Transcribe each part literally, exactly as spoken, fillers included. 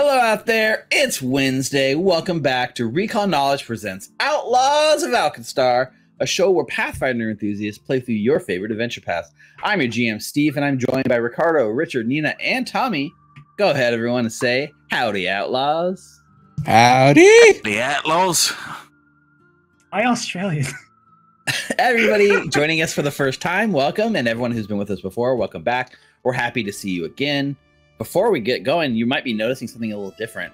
Hello out there, it's Wednesday. Welcome back to Recall Knowledge presents Outlaws of Alkenstar, a show where Pathfinder enthusiasts play through your favorite adventure paths. I'm your G M, Steve, and I'm joined by Ricardo, Richard, Nina, and Tommy. Go ahead, everyone, and say, howdy, Outlaws. Howdy. The Outlaws. Hi, Australian. Everybody joining us for the first time, welcome, and everyone who's been with us before, welcome back. We're happy to see you again. Before we get going, you might be noticing something a little different.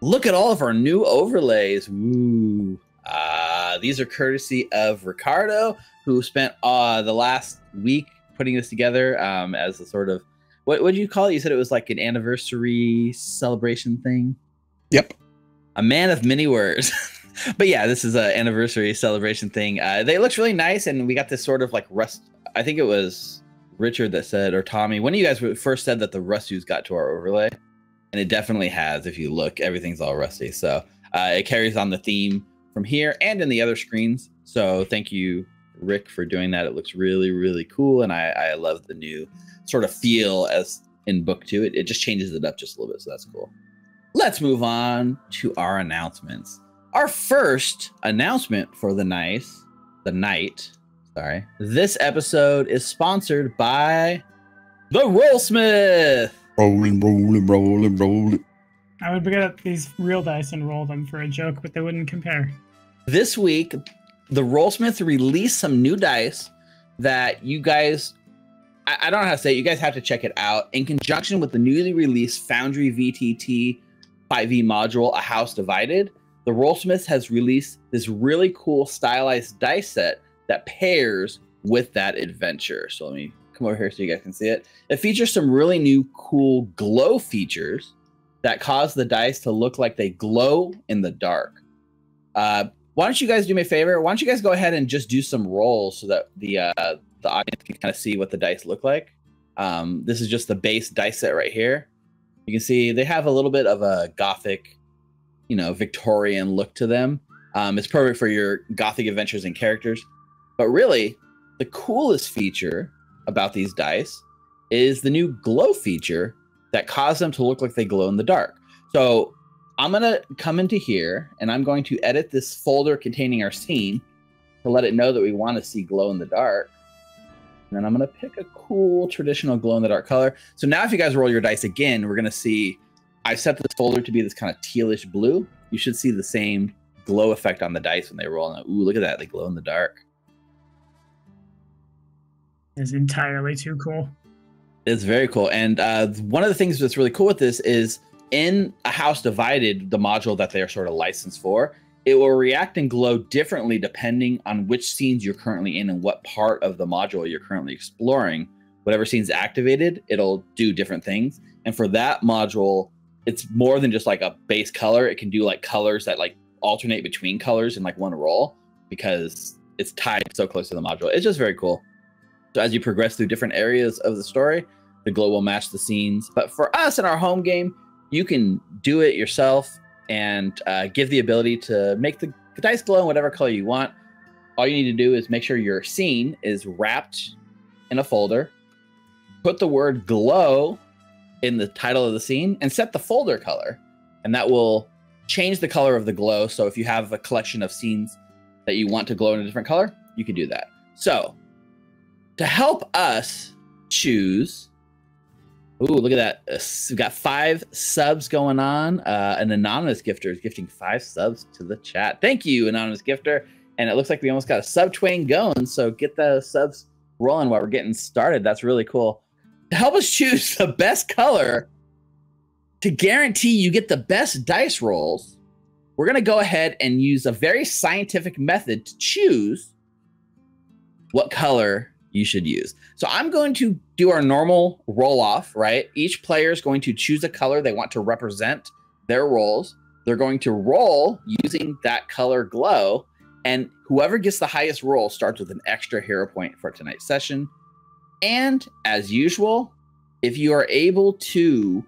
Look at all of our new overlays. Woo. Uh, these are courtesy of Ricardo, who spent uh, the last week putting this together um, as a sort of, what would you call it? You said it was like an anniversary celebration thing? Yep. A man of many words. But yeah, this is an anniversary celebration thing. Uh, they looked really nice, and we got this sort of like rust. I think it was Richard that said, or Tommy, when you guys first said that the rusty's got to our overlay, and it definitely has. If you look, everything's all rusty, so uh, it carries on the theme from here and in the other screens. So thank you, Rick, for doing that. It looks really, really cool, and I, I love the new sort of feel as in book two. It, it just changes it up just a little bit, so that's cool. Let's move on to our announcements. Our first announcement for the night, the night. Sorry. This episode is sponsored by the Rollsmith. Rolling, rolling, rolling, rolling. I would get up these real dice and roll them for a joke, but they wouldn't compare. This week, the Rollsmith released some new dice that you guys, I, I don't know how to say it, you guys have to check it out. In conjunction with the newly released Foundry V T T five E module, A House Divided, the Rollsmith has released this really cool stylized dice set that pairs with that adventure. So let me come over here so you guys can see it. It features some really new cool glow features that cause the dice to look like they glow in the dark. Uh, why don't you guys do me a favor? Why don't you guys go ahead and just do some rolls so that the uh, the audience can kind of see what the dice look like. Um, this is just the base dice set right here. You can see they have a little bit of a gothic, you know, Victorian look to them. Um, it's perfect for your gothic adventures and characters. But really, the coolest feature about these dice is the new glow feature that caused them to look like they glow in the dark. So I'm going to come into here, and I'm going to edit this folder containing our scene to let it know that we want to see glow in the dark. And then I'm going to pick a cool traditional glow in the dark color. So now if you guys roll your dice again, we're going to see, I set this folder to be this kind of tealish blue. You should see the same glow effect on the dice when they roll. And ooh, look at that. They glow in the dark. Is entirely too cool. It's very cool. And uh, one of the things that's really cool with this is in A House Divided, the module that they are sort of licensed for, it will react and glow differently depending on which scenes you're currently in and what part of the module you're currently exploring. Whatever scene's activated, it'll do different things. And for that module, it's more than just like a base color. It can do like colors that like alternate between colors in like one roll because it's tied so close to the module. It's just very cool. So as you progress through different areas of the story, the glow will match the scenes. But for us in our home game, you can do it yourself and uh, give the ability to make the dice glow in whatever color you want. All you need to do is make sure your scene is wrapped in a folder, put the word glow in the title of the scene, and set the folder color. And that will change the color of the glow. So if you have a collection of scenes that you want to glow in a different color, you can do that. So to help us choose, ooh, look at that. Uh, we've got five subs going on. Uh, an anonymous gifter is gifting five subs to the chat. Thank you, anonymous gifter. And it looks like we almost got a sub twain going, so get the subs rolling while we're getting started. That's really cool. To help us choose the best color, to guarantee you get the best dice rolls, we're going to go ahead and use a very scientific method to choose what color you should use. So I'm going to do our normal roll off, right? Each player is going to choose a color they want to represent their rolls. They're going to roll using that color glow, and whoever gets the highest roll starts with an extra hero point for tonight's session. And as usual, if you are able to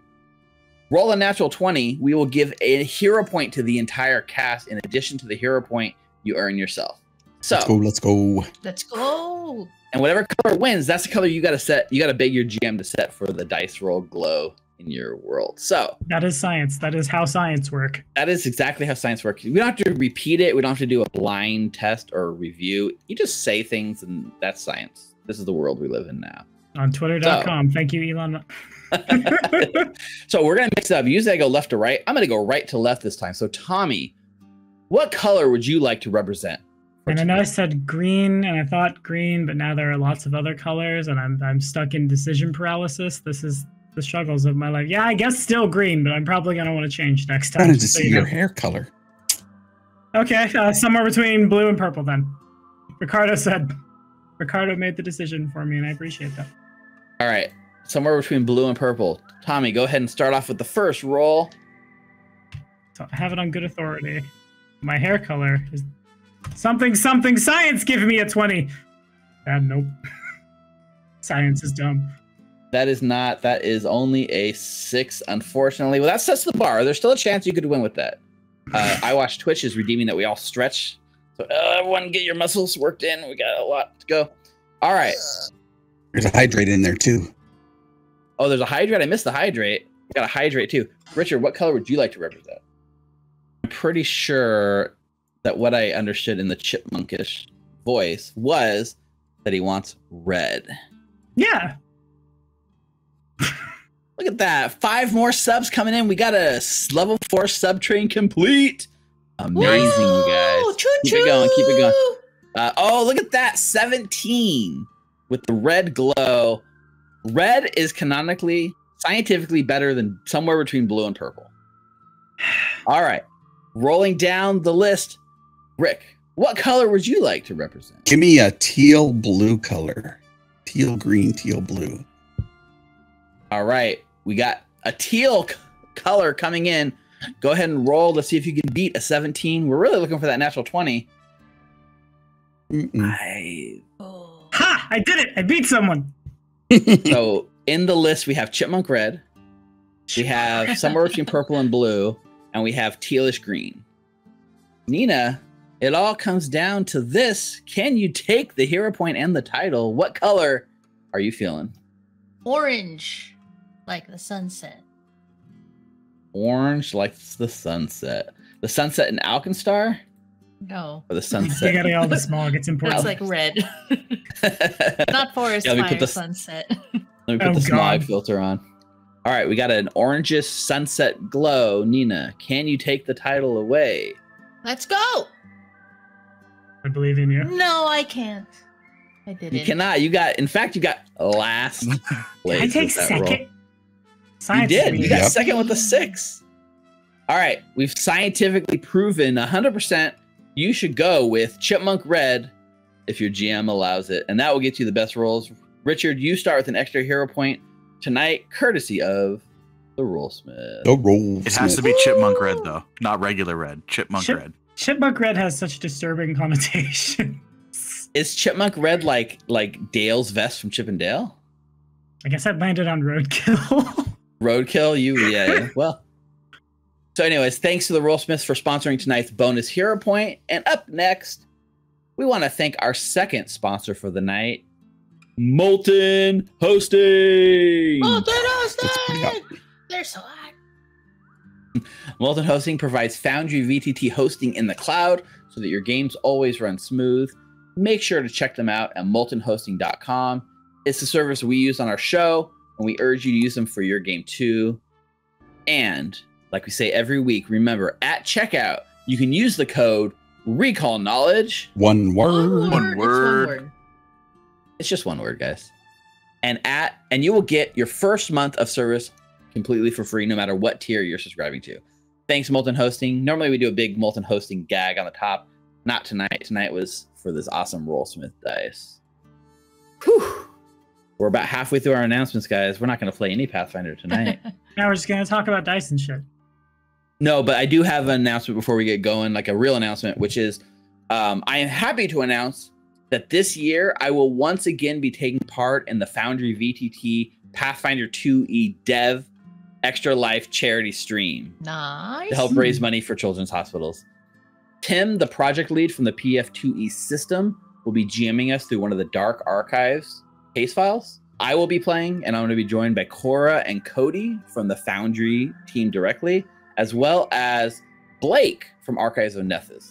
roll a natural twenty, we will give a hero point to the entire cast in addition to the hero point you earn yourself. So let's go, let's go. Let's go. And whatever color wins, that's the color you got to set. You got to beg your G M to set for the dice roll glow in your world. So that is science. That is how science work. That is exactly how science works. We don't have to repeat it. We don't have to do a blind test or review. You just say things, and that's science. This is the world we live in now. On twitter dot com. So. Thank you, Elon. So we're going to mix it up. Usually I go left to right. I'm going to go right to left this time. So Tommy, what color would you like to represent? And I know I said green, and I thought green, but now there are lots of other colors, and I'm I'm stuck in decision paralysis. This is the struggles of my life. Yeah, I guess still green, but I'm probably gonna want to change next time. I wanted to see your hair color. Okay, uh, somewhere between blue and purple then. Ricardo said. Ricardo made the decision for me, and I appreciate that. All right, somewhere between blue and purple. Tommy, go ahead and start off with the first roll. So I have it on good authority. My hair color is. Something, something, science, give me a twenty. Ah, nope. Science is dumb. That is not, that is only a six, unfortunately. Well, that sets the bar. There's still a chance you could win with that. Uh, I watch Twitch is redeeming that we all stretch. So uh, everyone get your muscles worked in. We got a lot to go. All right. There's a hydrate in there too. Oh, there's a hydrate. I missed the hydrate. We got a hydrate too. Richard, what color would you like to represent? I'm pretty sure... that what I understood in the chipmunkish voice was that he wants red. Yeah. Look at that. Five more subs coming in. We got a level four sub train complete. Amazing, Woo! Guys. Choo -choo! Keep it going. Keep it going. Uh, oh, look at that. seventeen with the red glow. Red is canonically, scientifically better than somewhere between blue and purple. All right. Rolling down the list. Rick, what color would you like to represent? Give me a teal blue color. Teal green, teal blue. All right. We got a teal color coming in. Go ahead and roll to see if you can beat a seventeen. We're really looking for that natural twenty. Mm-mm. I... Oh. Ha! I did it! I beat someone! So in the list, we have chipmunk red. We have somewhere between purple and blue. And we have tealish green. Nina, it all comes down to this. Can you take the hero point and the title? What color are you feeling? Orange, like the sunset. Orange, like the sunset. The sunset in Alkenstar? No. Or the sunset? You gotta get all the smog. It's important. It's like red. Not forest yeah, fire the, sunset. Let me put oh, the smog God. filter on. All right, we got an orangish sunset glow. Nina, can you take the title away? Let's go. I believe in you. No, I can't. I didn't. You cannot. You got, in fact, you got last place. I take second. You did. You got second with a six. All right, we've scientifically proven one hundred percent you should go with chipmunk red if your G M allows it, and that will get you the best rolls. Richard, you start with an extra hero point tonight, courtesy of the Rollsmith. The Rollsmith. It has to be chipmunk red, though. Not regular red. Chipmunk Chip, red. Chipmunk red has such disturbing connotations. Is chipmunk red like like Dale's vest from Chip and Dale? I guess I landed on roadkill. Roadkill? You, yeah, yeah. Well. So anyways, thanks to the Rollsmiths for sponsoring tonight's bonus hero point. And up next, we want to thank our second sponsor for the night, Molten Hosting! Molten Hosting! They're so hot. Molten Hosting provides Foundry V T T hosting in the cloud so that your games always run smooth. Make sure to check them out at molten hosting dot com. It's the service we use on our show, and we urge you to use them for your game too. And, like we say every week, remember, at checkout, you can use the code Recall Knowledge. One word. One word. One word. It's just one word, guys. And at and you will get your first month of service completely for free, no matter what tier you're subscribing to. Thanks, Molten Hosting. Normally we do a big Molten Hosting gag on the top. Not tonight. Tonight was for this awesome Rollsmith dice. Whew. We're about halfway through our announcements, guys. We're not going to play any Pathfinder tonight. Now we're just going to talk about dice and shit. No, but I do have an announcement before we get going, like a real announcement, which is um, I am happy to announce that this year I will once again be taking part in the Foundry V T T Pathfinder two E Dev Extra Life charity stream. Nice. To help raise money for children's hospitals. Tim, the project lead from the P F two E system, will be GMing us through one of the dark archives case files. I will be playing, and I'm going to be joined by Cora and Cody from the Foundry team directly, as well as Blake from Archives of Nethys.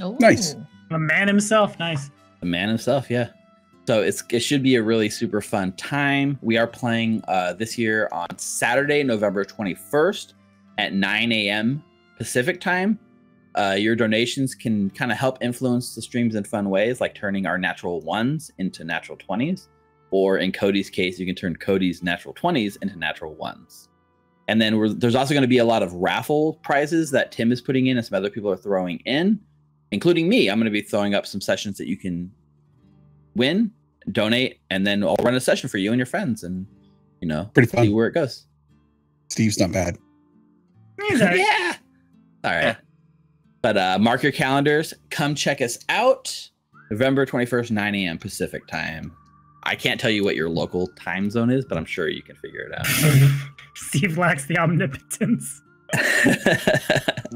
Oh, nice. The man himself. Nice. The man himself. Yeah. So it's, it should be a really super fun time. We are playing uh, this year on Saturday, November twenty-first at nine A M Pacific time. Uh, your donations can kind of help influence the streams in fun ways, like turning our natural ones into natural twenties. Or in Cody's case, you can turn Cody's natural twenties into natural ones. And then we're, there's also going to be a lot of raffle prizes that Tim is putting in and some other people are throwing in, including me. I'm going to be throwing up some sessions that you can win, donate, and then I'll run a session for you and your friends and, you know, pretty fun. See where it goes. Steve's not bad. He's all right. Yeah. All right. Yeah. But uh, mark your calendars. Come check us out. November twenty-first, nine A M Pacific time. I can't tell you what your local time zone is, but I'm sure you can figure it out. Steve lacks the omnipotence.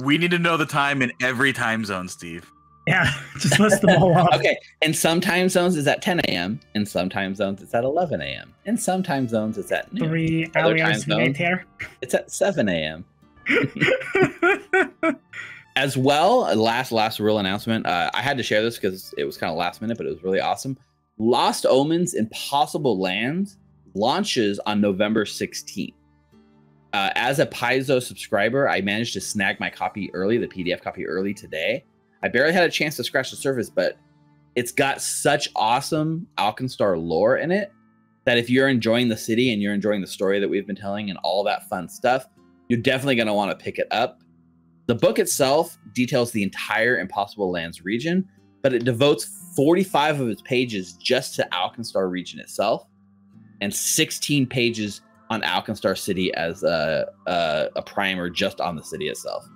We need to know the time in every time zone, Steve. Yeah, just list them all off. Okay, and some time zones it's at ten A M, and some time zones it's at eleven A M, and some time zones it's at noon. Three hours later, it's at seven A M As well, last last real announcement. Uh, I had to share this because it was kind of last minute, but it was really awesome. Lost Omens Impossible Lands launches on November sixteenth. Uh, as a Paizo subscriber, I managed to snag my copy early, the P D F copy early today. I barely had a chance to scratch the surface, but it's got such awesome Alkenstar lore in it that if you're enjoying the city and you're enjoying the story that we've been telling and all that fun stuff, you're definitely going to want to pick it up. The book itself details the entire Impossible Lands region, but it devotes forty-five of its pages just to Alkenstar region itself and sixteen pages on Alkenstar City as a, a, a primer just on the city itself.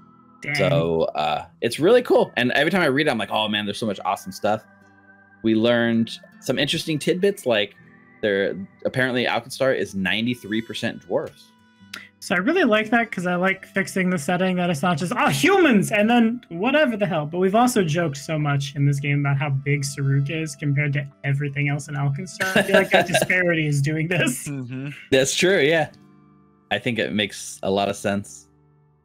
Dang. So uh, it's really cool. And every time I read it, I'm like, oh, man, there's so much awesome stuff. We learned some interesting tidbits, like there apparently Alkenstar is ninety-three percent dwarves. So I really like that because I like fixing the setting that it's not just, oh, humans, and then whatever the hell. But we've also joked so much in this game about how big Saruk is compared to everything else in Alkenstar. I feel like that disparity is doing this. Mm-hmm. That's true, yeah. I think it makes a lot of sense.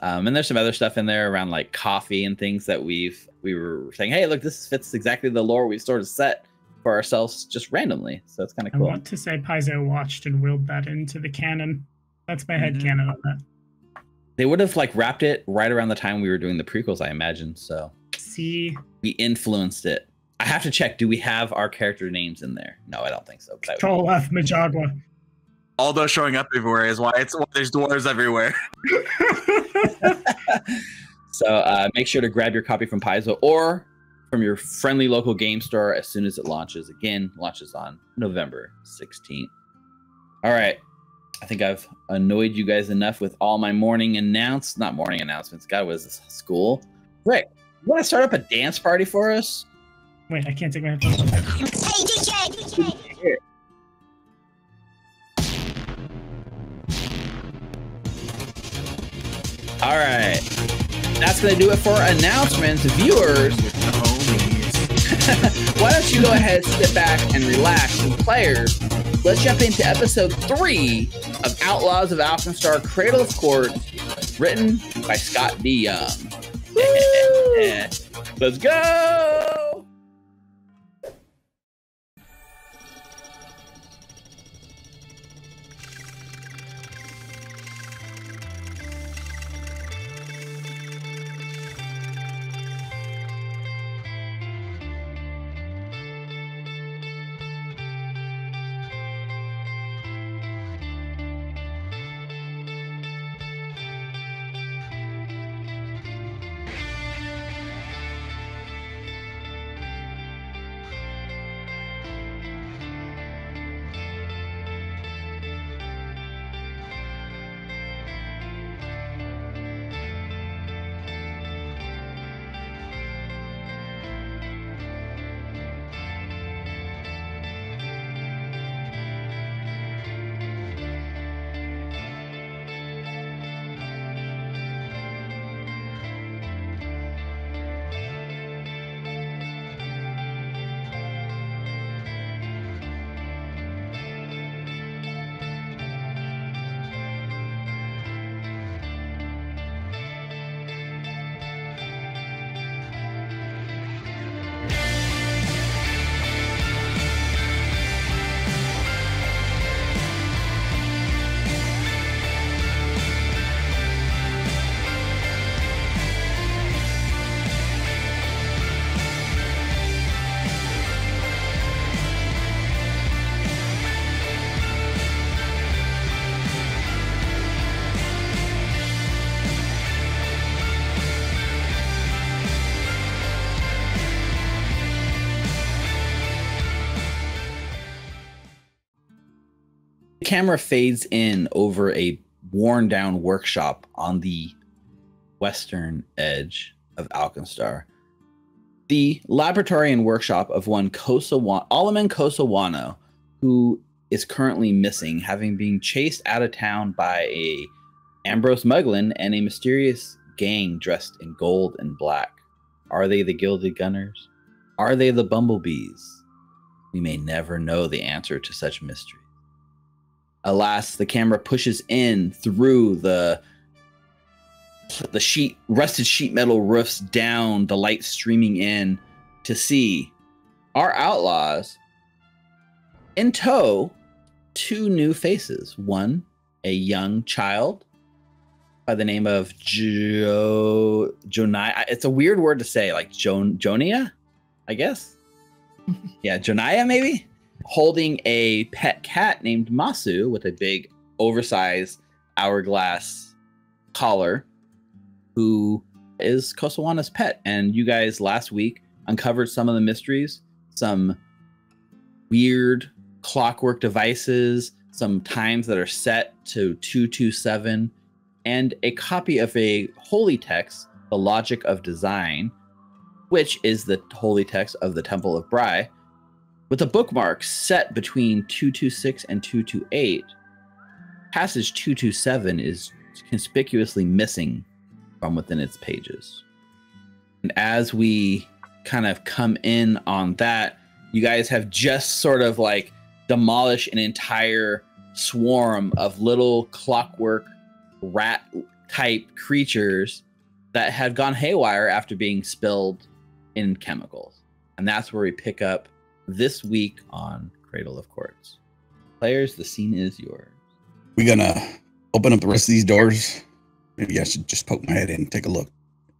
Um, and there's some other stuff in there around like coffee and things that we've we were saying, hey, look, this fits exactly the lore we've sort of set for ourselves just randomly. So it's kind of cool. I want to say Paizo watched and willed that into the canon. That's my headcanon mm-hmm. on that. They would have like wrapped it right around the time we were doing the prequels, I imagine. So see, we influenced it. I have to check. Do we have our character names in there? No, I don't think so. Control F, Majagua. Although showing up everywhere is why it's why there's dwarves everywhere. So uh, make sure to grab your copy from Paizo or from your friendly local game store as soon as it launches. Again, launches on November sixteenth. All right. I think I've annoyed you guys enough with all my morning announcements. Not morning announcements. God, what is this? School? Rick, you want to start up a dance party for us? Wait, I can't take my headphones off. Hey, D J! D J! Here. All right. That's going to do it for announcements. Viewers, why don't you go ahead, sit back, and relax. And players, let's jump into episode three of Outlaws of Alkenstar, Cradle of Quartz, written by Scott D. Young. Let's go! camera fades in over a worn down workshop on the western edge of Alkenstar. The laboratory and workshop of one Kosawana Ollerman Kosawana, who is currently missing, having been chased out of town by a Ambrose Muglin and a mysterious gang dressed in gold and black. Are they the Gilded Gunners? Are they the Bumblebees? We may never know the answer to such mystery. Alas, the camera pushes in through the the sheet rusted sheet metal roofs down, the light streaming in to see our outlaws in tow, two new faces. One, a young child by the name of Jo Jonaya. It's a weird word to say, like Jon Jonaya, I guess. Yeah, Jonaya maybe, holding a pet cat named Masu with a big oversized hourglass collar, who is Kosawana's pet. And you guys last week uncovered some of the mysteries, some weird clockwork devices, some times that are set to two two seven, and a copy of a holy text, the Logic of Design, which is the holy text of the Temple of Bry, with a bookmark set between two two six and two two eight. Passage two two seven is conspicuously missing from within its pages. And as we kind of come in on that, you guys have just sort of like demolished an entire swarm of little clockwork rat type creatures that had gone haywire after being spilled in chemicals. And that's where we pick up this week on Cradle of Quartz. Players, the scene is yours. We're gonna open up the rest of these doors. Maybe I should just poke my head in and take a look.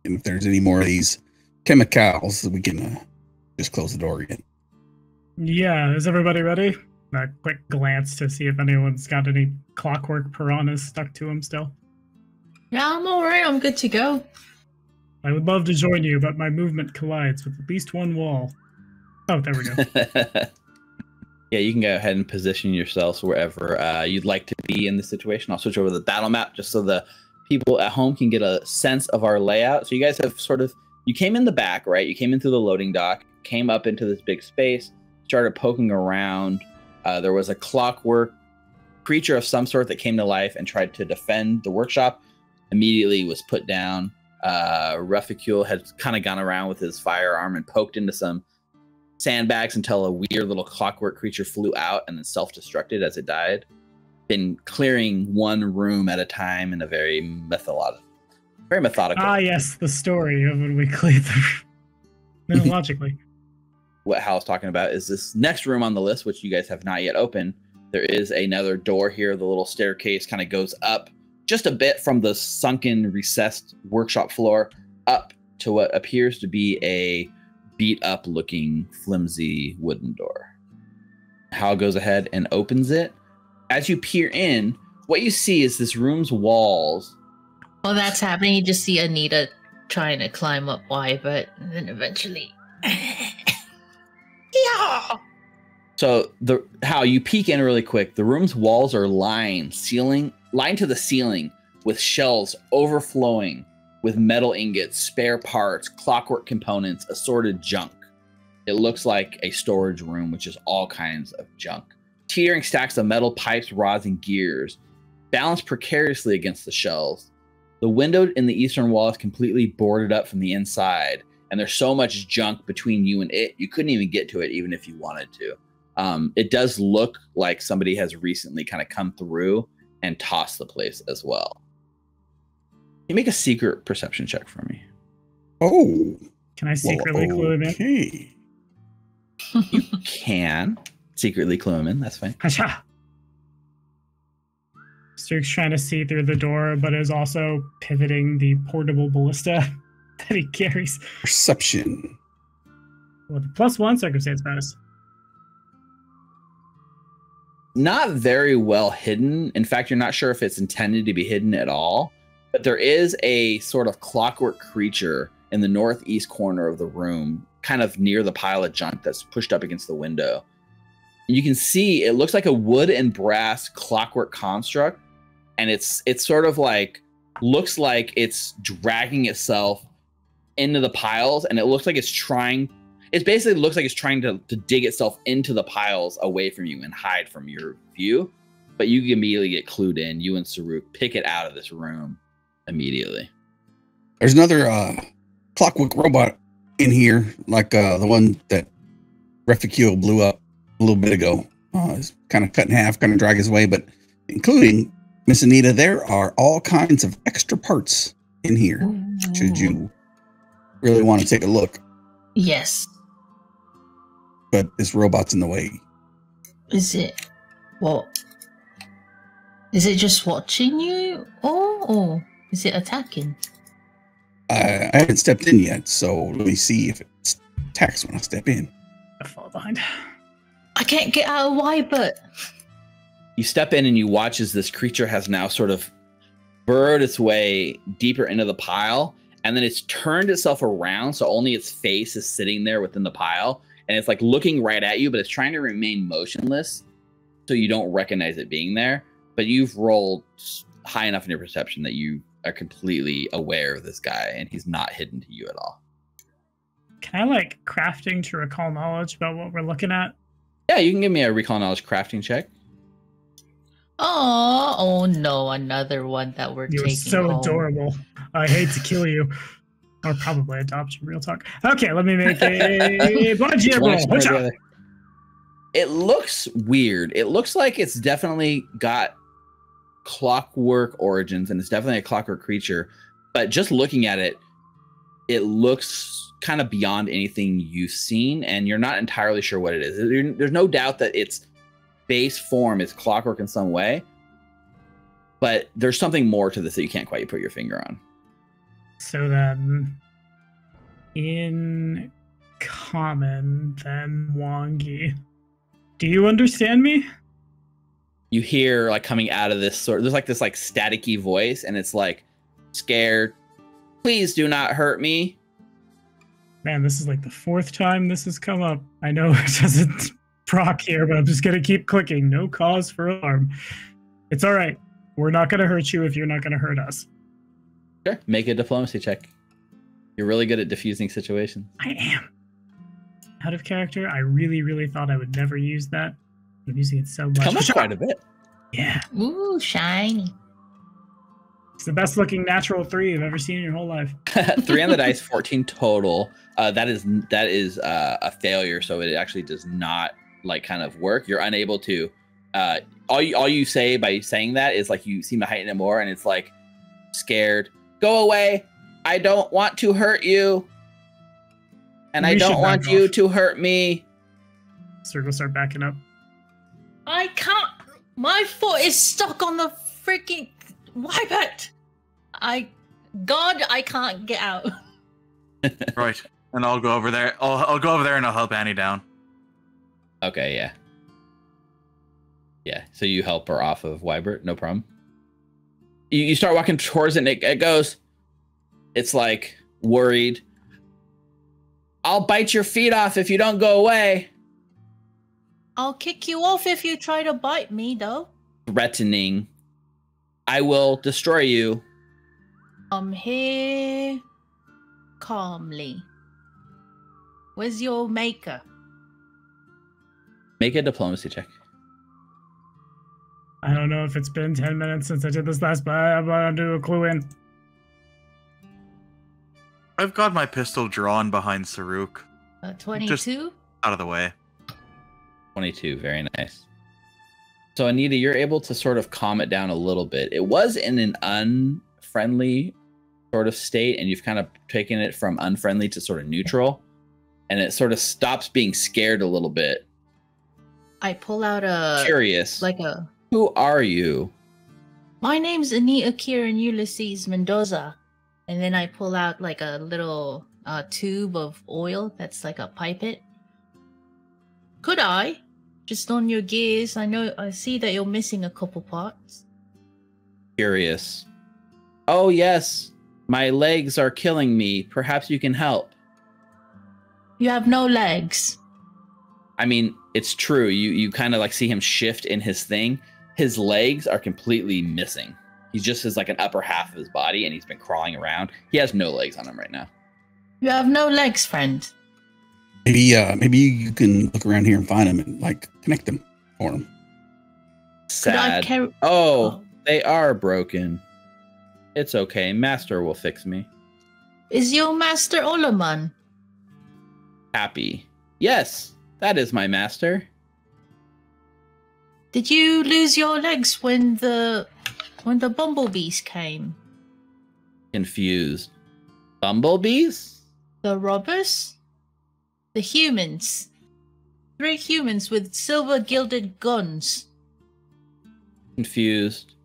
And if there's any more of these chemicals, we can uh, just close the door again. Yeah, is everybody ready? A quick glance to see if anyone's got any clockwork piranhas stuck to them still. Yeah, I'm all right. I'm good to go. I would love to join you, but my movement collides with at least one wall. Oh, there we go. Yeah, you can go ahead and position yourselves wherever uh, you'd like to be in this situation. I'll switch over to the battle map just so the people at home can get a sense of our layout. So you guys have sort of, you came in the back, right? You came in through the loading dock, came up into this big space, started poking around. Uh, there was a clockwork creature of some sort that came to life and tried to defend the workshop. Immediately was put down. Uh, Ruffy had kind of gone around with his firearm and poked into some sandbags until a weird little clockwork creature flew out and then self-destructed as it died. Been clearing one room at a time in a very methodical, very methodical. Ah, yes, the story of when we cleared them. No, logically. What Hal's talking about is this next room on the list, which you guys have not yet opened. There is another door here. The little staircase kind of goes up just a bit from the sunken, recessed workshop floor up to what appears to be a beat-up-looking, flimsy wooden door. Hal goes ahead and opens it. As you peer in, what you see is this room's walls. While that's happening, you just see Anita trying to climb up Wybert, and then eventually... Yeah. So the how you peek in really quick. The room's walls are lined, ceiling lined to the ceiling with shelves overflowing with metal ingots, spare parts, clockwork components, assorted junk. It looks like a storage room, which is all kinds of junk. Teetering stacks of metal pipes, rods, and gears, balanced precariously against the shelves. The window in the eastern wall is completely boarded up from the inside. And there's so much junk between you and it, you couldn't even get to it even if you wanted to. Um, it does look like somebody has recently kind of come through and tossed the place as well. Can you make a secret perception check for me? Oh. Can I secretly well, clue him okay. in? You can secretly clue him in. That's fine. Hasha. Sturk's trying to see through the door, but is also pivoting the portable ballista that he carries. Perception. Well, the plus one circumstance bonus. Not very well hidden. In fact, you're not sure if it's intended to be hidden at all. But there is a sort of clockwork creature in the northeast corner of the room, kind of near the pile of junk that's pushed up against the window. You can see it looks like a wood and brass clockwork construct, and it's it's sort of like looks like it's dragging itself into the piles, and it looks like it's trying. It basically looks like it's trying to, to dig itself into the piles away from you and hide from your view. But you can immediately get clued in. You and Saruk pick it out of this room immediately. There's another uh, clockwork robot in here, like uh, the one that Refugio blew up a little bit ago. Uh, it's kind of cut in half, kind of drag his way, but including Miss Anita, there are all kinds of extra parts in here. Ooh. Should you really want to take a look. Yes. But this robot's in the way. Is it what? Is it just watching you, or, or is it attacking? I, I haven't stepped in yet, so let me see if it attacks when I step in. I fall behind. I can't get out of Wybert. You step in and you watch as this creature has now sort of burrowed its way deeper into the pile, and then it's turned itself around, so only its face is sitting there within the pile, and it's like looking right at you, but it's trying to remain motionless, so you don't recognize it being there. But you've rolled high enough in your perception that you are completely aware of this guy, and he's not hidden to you at all. Can I like crafting to recall knowledge about what we're looking at? Yeah, you can give me a recall knowledge crafting check. Oh, oh no, another one that we're You're taking so home. Adorable. I hate to kill you. Or probably adopt you, real talk. Okay, let me make a budget roll. It looks weird. It looks like it's definitely got clockwork origins, and it's definitely a clockwork creature. But just looking at it, it looks kind of beyond anything you've seen, and you're not entirely sure what it is. There's no doubt that its base form is clockwork in some way, but there's something more to this that you can't quite put your finger on. So then, in common, then Wongi, do you understand me? You hear like coming out of this sort. There's like this like staticky voice, and it's like scared. Please do not hurt me. Man, this is like the fourth time this has come up. I know it doesn't proc here, but I'm just going to keep clicking. No cause for alarm. It's all right. We're not going to hurt you if you're not going to hurt us. Sure. Make a diplomacy check. You're really good at diffusing situations. I am. Out of character, I really, really thought I would never use that. I'm using it so much. Come up quite a bit. Yeah. Ooh, shiny. It's the best looking natural three you've ever seen in your whole life. Three on the dice, fourteen total. Uh, that is that is uh, a failure, so it actually does not like kind of work. You're unable to. Uh, all you all you say by saying that is like you seem to heighten it more, and it's like scared. Go away! I don't want to hurt you, and we I don't want you off. to hurt me. Circle, start backing up. I can't. My foot is stuck on the freaking. Wybert! I... God, I can't get out. Right. And I'll go over there. I'll, I'll go over there and I'll help Annie down. Okay, yeah. Yeah, so you help her off of Wybert, no problem. You, you start walking towards it and it, it goes... It's like, worried. I'll bite your feet off if you don't go away. I'll kick you off if you try to bite me, though. Threatening. I will destroy you. I'm here calmly. Where's your maker? Make a diplomacy check. I don't know if it's been ten minutes since I did this last, but I'm gonna do a clue in. I've got my pistol drawn behind Saruk. Uh, twenty-two? Just out of the way. twenty-two, very nice. So Anita, you're able to sort of calm it down a little bit. It was in an unfriendly sort of state, and you've kind of taken it from unfriendly to sort of neutral, and it sort of stops being scared a little bit. I pull out a... Curious. Like a... Who are you? My name's Anita Kieran Ulysses Mendoza. And then I pull out like a little uh, tube of oil that's like a pipette. Could I... Just on your gears, I know. I see that you're missing a couple parts. Curious. Oh yes, my legs are killing me. Perhaps you can help. You have no legs. I mean, it's true. You you kind of like see him shift in his thing. His legs are completely missing. He's just has like an upper half of his body, and he's been crawling around. He has no legs on him right now. You have no legs, friend. Maybe uh, maybe you can look around here and find him and like connect them for him. Sad. Oh, oh, they are broken. It's okay. Master will fix me. Is your master Ollerman? Happy. Yes, that is my master. Did you lose your legs when the when the bumblebees came? Confused. Bumblebees? The robbers? The humans. Three humans with silver gilded guns. Confused.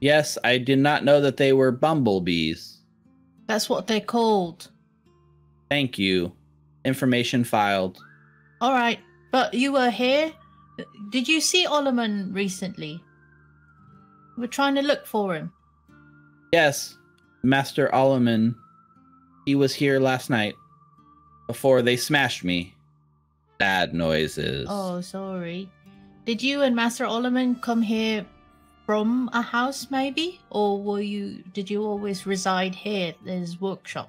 Yes, I did not know that they were bumblebees. That's what they're called. Thank you. Information filed. All right, but you were here? Did you see Ollerman recently? We're trying to look for him. Yes, Master Ollerman. He was here last night before they smashed me. Bad noises. Oh, sorry. Did you and Master Ollerman come here from a house, maybe? Or were you? Did you always reside here at his workshop?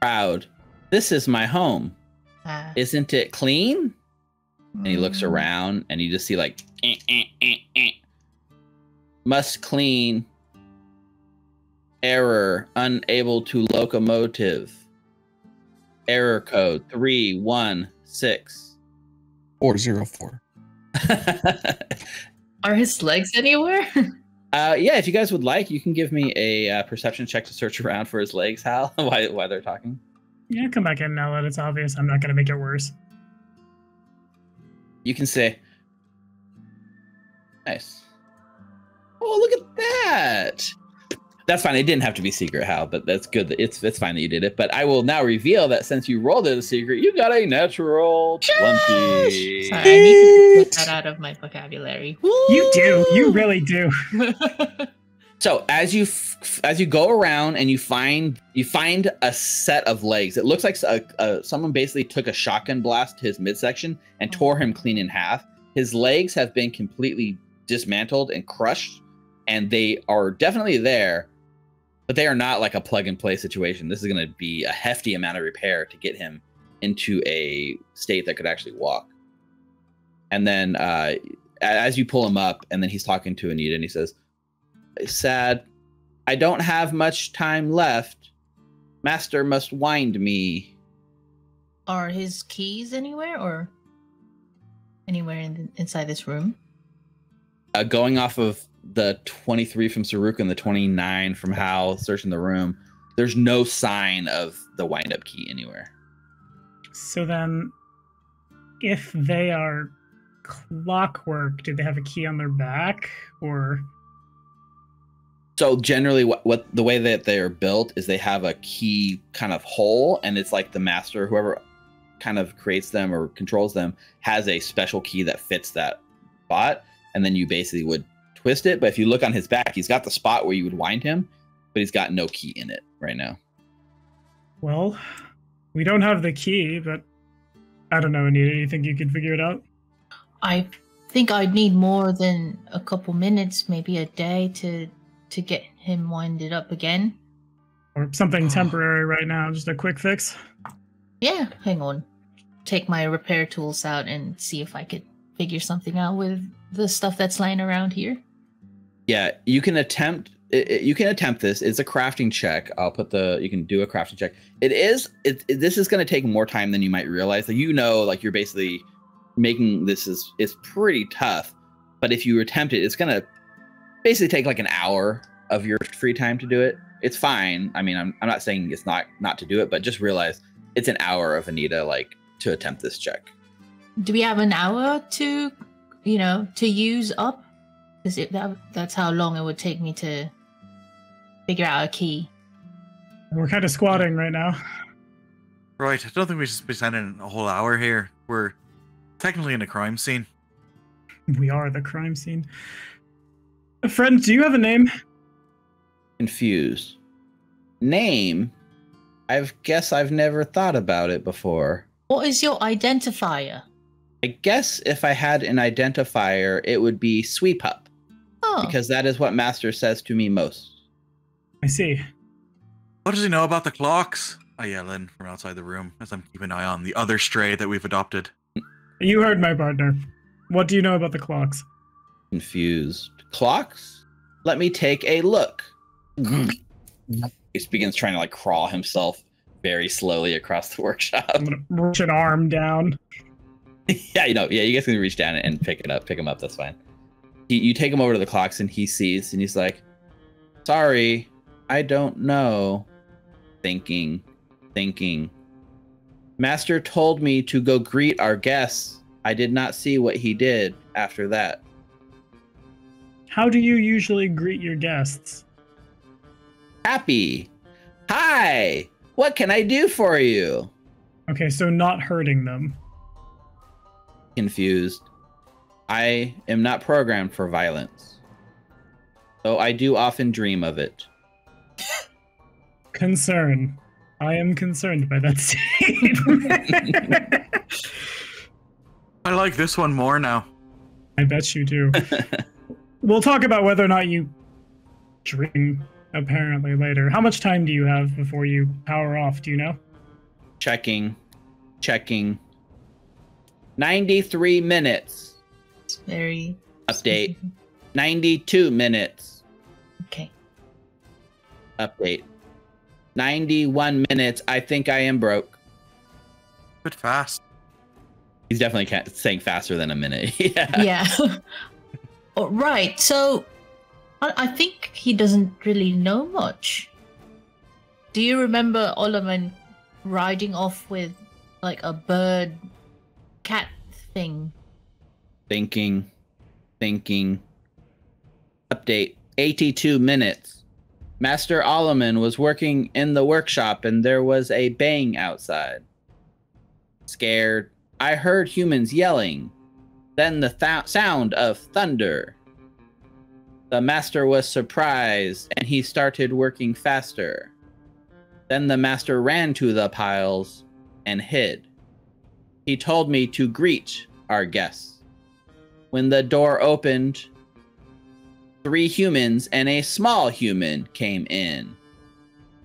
Proud. This is my home. Ah. Isn't it clean? And he looks around, and you just see, like, eh, eh, eh, eh. Must clean. Error. Unable to locomotive. Error code three one six. four zero four. Are his legs anywhere? uh, yeah, if you guys would like, you can give me a uh, perception check to search around for his legs, Hal, while, while they're talking. Yeah, come back in now that it's obvious. I'm not going to make it worse. You can say, nice. Oh, look at that. That's fine. It didn't have to be secret, Hal, but that's good. That it's, it's fine that you did it. But I will now reveal that since you rolled it as a secret, you got a natural twenty. Sorry, I need to put that out of my vocabulary. Woo! You do. You really do. So as you f as you go around and you find you find a set of legs, it looks like a, a, someone basically took a shotgun blast to his midsection and oh. tore him clean in half. His legs have been completely dismantled and crushed, and they are definitely there, but they are not like a plug and play situation. This is going to be a hefty amount of repair to get him into a state that could actually walk. And then uh, as you pull him up, and then he's talking to Anita, and he says, sad. I don't have much time left. Master must wind me. Are his keys anywhere or anywhere in the, inside this room? Uh, going off of the twenty-three from Saruk and the twenty-nine from Hal, searching the room, there's no sign of the wind-up key anywhere. So then, if they are clockwork, do they have a key on their back or... So generally what, what the way that they are built is they have a key kind of hole, and it's like the master, whoever kind of creates them or controls them, has a special key that fits that spot. And then you basically would twist it. But if you look on his back, he's got the spot where you would wind him, but he's got no key in it right now. Well, we don't have the key, but I don't know, Anita, do you think you could figure it out? I think I'd need more than a couple minutes, maybe a day to... to get him winded up again. Or something temporary right now, just a quick fix. Yeah, hang on. Take my repair tools out and see if I could figure something out with the stuff that's lying around here. Yeah, you can attempt it, you can attempt this. It's a crafting check. I'll put the you can do a crafting check. It is it, it this is going to take more time than you might realize. Like, you know, like you're basically making this is it's pretty tough, but if you attempt it, it's going to basically take like an hour of your free time to do it. It's fine. I mean, I'm, I'm not saying it's not not to do it, but just realize it's an hour of Anita like to attempt this check. Do we have an hour to, you know, to use up? Because that, that's how long it would take me to figure out a key. We're kind of squatting right now. Right. I don't think we should be spending a whole hour here. We're technically in a crime scene. We are the crime scene. Friend, do you have a name? Confused. Name? I guess I've never thought about it before. What is your identifier? I guess if I had an identifier, it would be Sweepup. Oh. Because that is what Master says to me most. I see. What does he know about the clocks? I yell in from outside the room as I'm keeping an eye on the other stray that we've adopted. You heard my partner. What do you know about the clocks? Confused. Clocks? Let me take a look. He begins trying to like crawl himself very slowly across the workshop. I'm gonna reach an arm down. Yeah, you know, yeah, you guys can reach down and pick it up, pick him up, that's fine. He, you take him over to the clocks and he sees and he's like, sorry, I don't know. Thinking, thinking. Master told me to go greet our guests. I did not see what he did after that. How do you usually greet your guests? Happy. Hi, what can I do for you? Okay, so not hurting them. Confused. I am not programmed for violence, though I do often dream of it. Concern. I am concerned by that statement. I like this one more now. I bet you do. We'll talk about whether or not you dream, apparently, later. How much time do you have before you power off? Do you know? Checking. Checking. ninety-three minutes. It's very... Update. Specific. ninety-two minutes. Okay. Update. ninety-one minutes. I think I am broke. But fast. He's definitely saying faster than a minute. Yeah. Yeah. All right. So I, I think he doesn't really know much. Do you remember Ollerman riding off with like a bird cat thing? Thinking, thinking. Update. eighty-two minutes. Master Ollerman was working in the workshop and there was a bang outside. Scared. I heard humans yelling. Then the th sound of thunder. The master was surprised and he started working faster. Then the master ran to the piles and hid. He told me to greet our guests. When the door opened, three humans and a small human came in.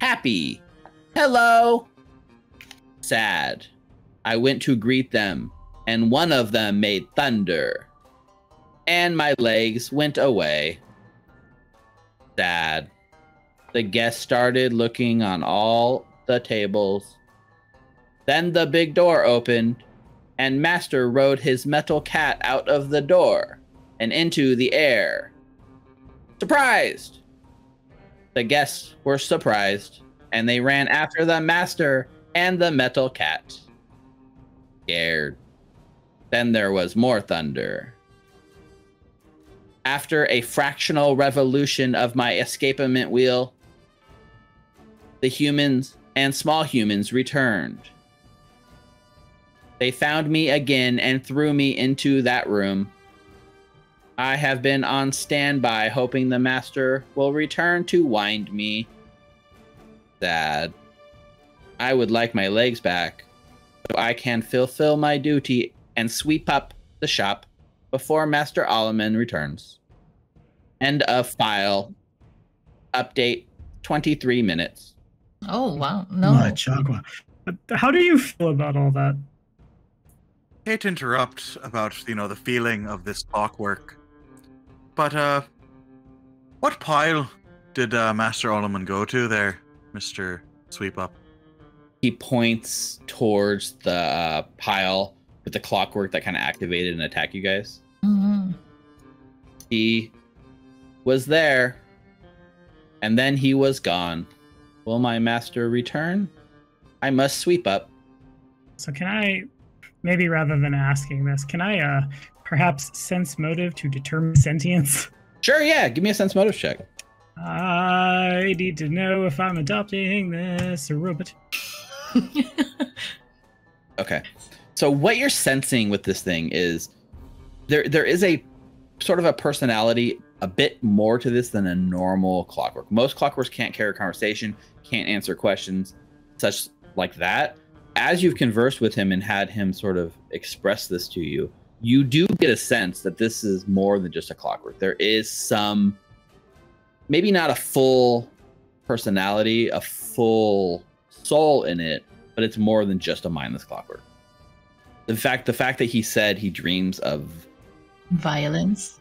Happy. Hello. Sad. I went to greet them. And one of them made thunder. And my legs went away. Sad. The guests started looking on all the tables. Then the big door opened, and Master rode his metal cat out of the door and into the air. Surprised! The guests were surprised, and they ran after the Master and the metal cat. Scared. Then there was more thunder. After a fractional revolution of my escapement wheel, the humans and small humans returned. They found me again and threw me into that room. I have been on standby, hoping the master will return to wind me. Sad. I would like my legs back, so I can fulfill my duty and sweep up the shop before Master Ollerman returns. End of file. Update, twenty-three minutes. Oh, wow. No. Machagua. How do you feel about all that? I hate to interrupt about, you know, the feeling of this clockwork, but uh, what pile did uh, Master Ollerman go to there, Mister Sweepup? He points towards the uh, pile with the clockwork that kind of activated and attacked you guys. Mm-hmm. He was there, and then he was gone. Will my master return? I must sweep up. So can I, maybe rather than asking this, can I uh, perhaps sense motive to determine sentience? Sure, yeah. Give me a sense motive check. I need to know if I'm adopting this or robot. Okay. So what you're sensing with this thing is there there is a sort of a personality, a bit more to this than a normal clockwork. Most clockworks can't carry a conversation, can't answer questions, such like that. as you've conversed with him and had him sort of express this to you, you do get a sense that this is more than just a clockwork. There is some, maybe not a full personality, a full soul in it, but it's more than just a mindless clockwork. In fact, the fact that he said he dreams of violence.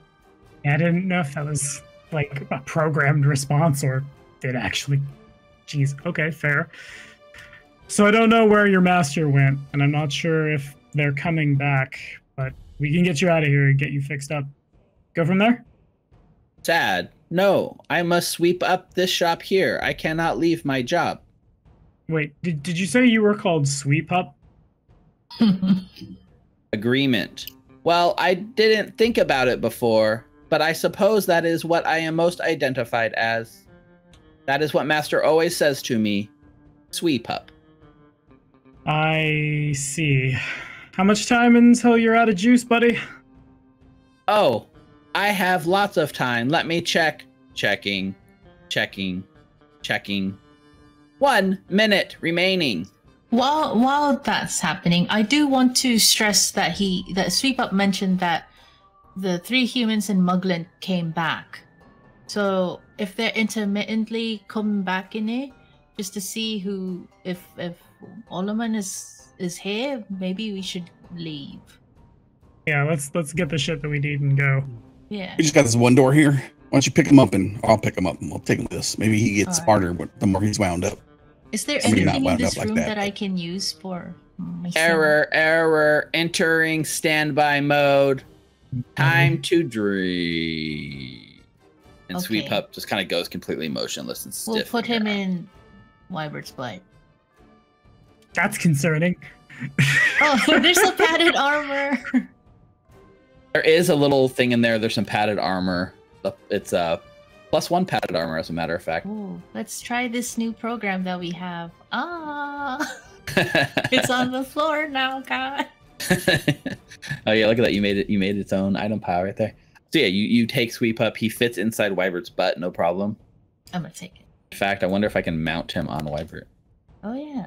Yeah, I didn't know if that was like a programmed response or did actually. Jeez, okay, fair. So I don't know where your master went, and I'm not sure if they're coming back, but we can get you out of here and get you fixed up. Go from there? Sad. No, I must sweep up this shop here. I cannot leave my job. Wait, did, did you say you were called Sweepup? Agreement. Well, I didn't think about it before, but I suppose that is what I am most identified as. That is what Master always says to me, Sweepup. I see. How much time until you're out of juice, buddy? Oh, I have lots of time. Let me check. Checking, checking, checking. One minute remaining. While while that's happening, I do want to stress that he that Sweepup mentioned that the three humans in Muglin came back. So if they're intermittently coming back in here, just to see who if if Ollerman is is here, maybe we should leave. Yeah, let's let's get the shit that we need and go. Yeah. We just got this one door here. Why don't you pick him up and I'll pick him up and we'll take him with us. Maybe he gets smarter but the more he's wound up. Is there Somebody anything in this room like that, that I can use for myself? Error, error, entering standby mode. Time to dream. And okay. Sweepup just kind of goes completely motionless and stiff. We'll put him in Wybert's blight. That's concerning. Oh, there's some padded armor. There is a little thing in there. There's some padded armor. It's a uh, plus one padded armor, as a matter of fact. Ooh, let's try this new program that we have. Ah, it's on the floor now, God. Oh yeah, look at that. You made it. You made its own item pile right there. So yeah, you you take Sweepup. He fits inside Wybert's butt, no problem. I'm gonna take it. In fact, I wonder if I can mount him on Wybert. Oh yeah.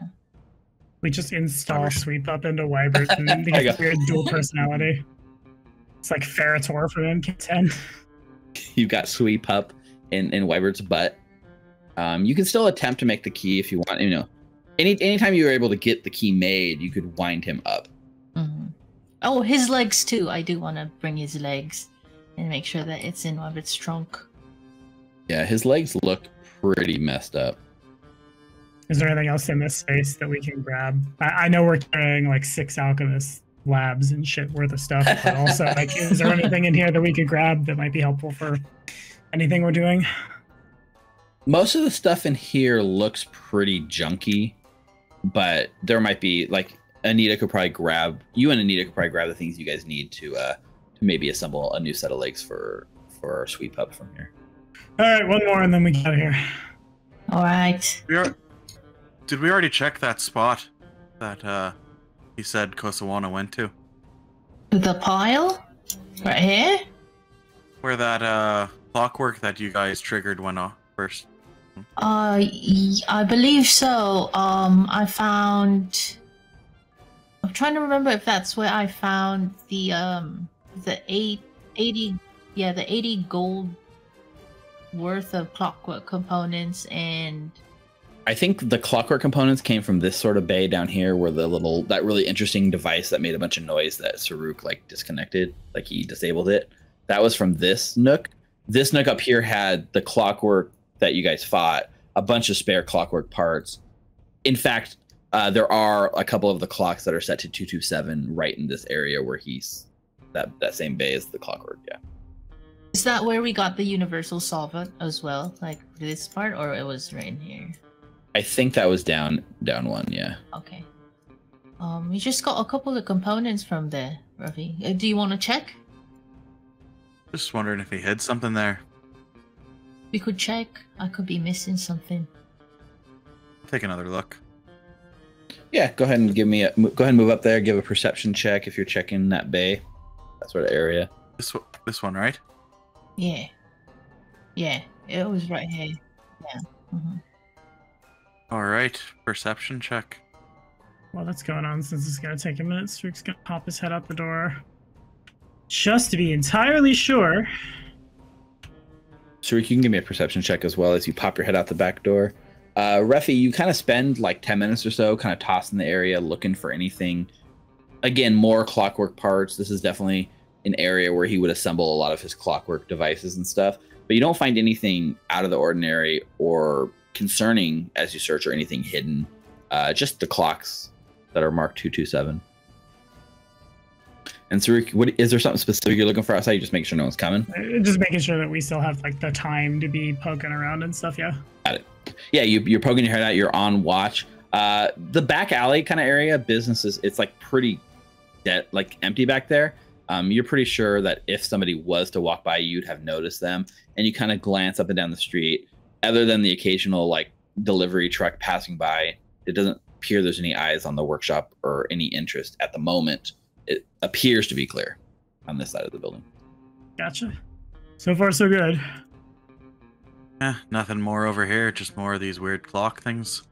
We just install Sweepup into Wybert, and then they get weird dual personality. It's like Ferritor from M K ten. You got Sweepup in in Wybert's butt. Um, you can still attempt to make the key if you want. You know, any anytime you were able to get the key made, you could wind him up. Mm-hmm. Oh, his legs too. I do want to bring his legs and make sure that it's in Wybert's trunk. Yeah, his legs look pretty messed up. Is there anything else in this space that we can grab? I, I know we're carrying like six alchemists. Labs and shit worth of stuff, but also like is there anything in here that we could grab that might be helpful for anything we're doing? Most of the stuff in here looks pretty junky, but there might be like Anita could probably grab you and Anita could probably grab the things you guys need to uh to maybe assemble a new set of legs for for Sweepup from here. Alright, one more and then we get out of here. Alright. Did we already check that spot that uh he said Kosawana went to? The pile? Right here? Where that uh, clockwork that you guys triggered went off first. Uh, I believe so. Um, I found... I'm trying to remember if that's where I found the um, the eight, eighty, yeah, the eighty gold worth of clockwork components and... I think the clockwork components came from this sort of bay down here where the little, that really interesting device that made a bunch of noise that Saruk like disconnected, like he disabled it. That was from this nook. This nook up here had the clockwork that you guys fought, a bunch of spare clockwork parts. In fact, uh, there are a couple of the clocks that are set to two two seven right in this area where he's, that, that same bay is the clockwork, yeah. Is that where we got the universal solvent as well? Like this part, or it was right in here? I think that was down down one, yeah. Okay. Um, we just got a couple of components from there, Ruffy. Do you want to check? Just wondering if he hid something there. We could check. I could be missing something. Take another look. Yeah, go ahead and give me a go ahead and move up there. Give a perception check if you're checking that bay, that sort of area. This this one, right? Yeah, yeah. It was right here. Yeah. Mm-hmm. All right, perception check. Well, that's going on since it's going to take a minute. Strick's going to pop his head out the door. Just to be entirely sure. Saruk, you can give me a perception check as well as you pop your head out the back door. Uh, Ruffy, you kind of spend like ten minutes or so kind of tossing the area looking for anything. Again, more clockwork parts. This is definitely an area where he would assemble a lot of his clockwork devices and stuff. But you don't find anything out of the ordinary or concerning as you search or anything hidden. Uh, just the clocks that are marked two two seven. And Saruk, what is there something specific you're looking for outside? You just make sure no one's coming? Just making sure that we still have like the time to be poking around and stuff, yeah. Got it. Yeah, you, you're poking your head out, you're on watch. Uh, the back alley kind of area, businesses, it's like pretty dead, like empty back there. Um, you're pretty sure that if somebody was to walk by, you'd have noticed them. And you kind of glance up and down the street. Other than the occasional like delivery truck passing by, it doesn't appear there's any eyes on the workshop or any interest at the moment. It appears to be clear on this side of the building. Gotcha. So far, so good. Eh, nothing more over here. Just more of these weird clock things.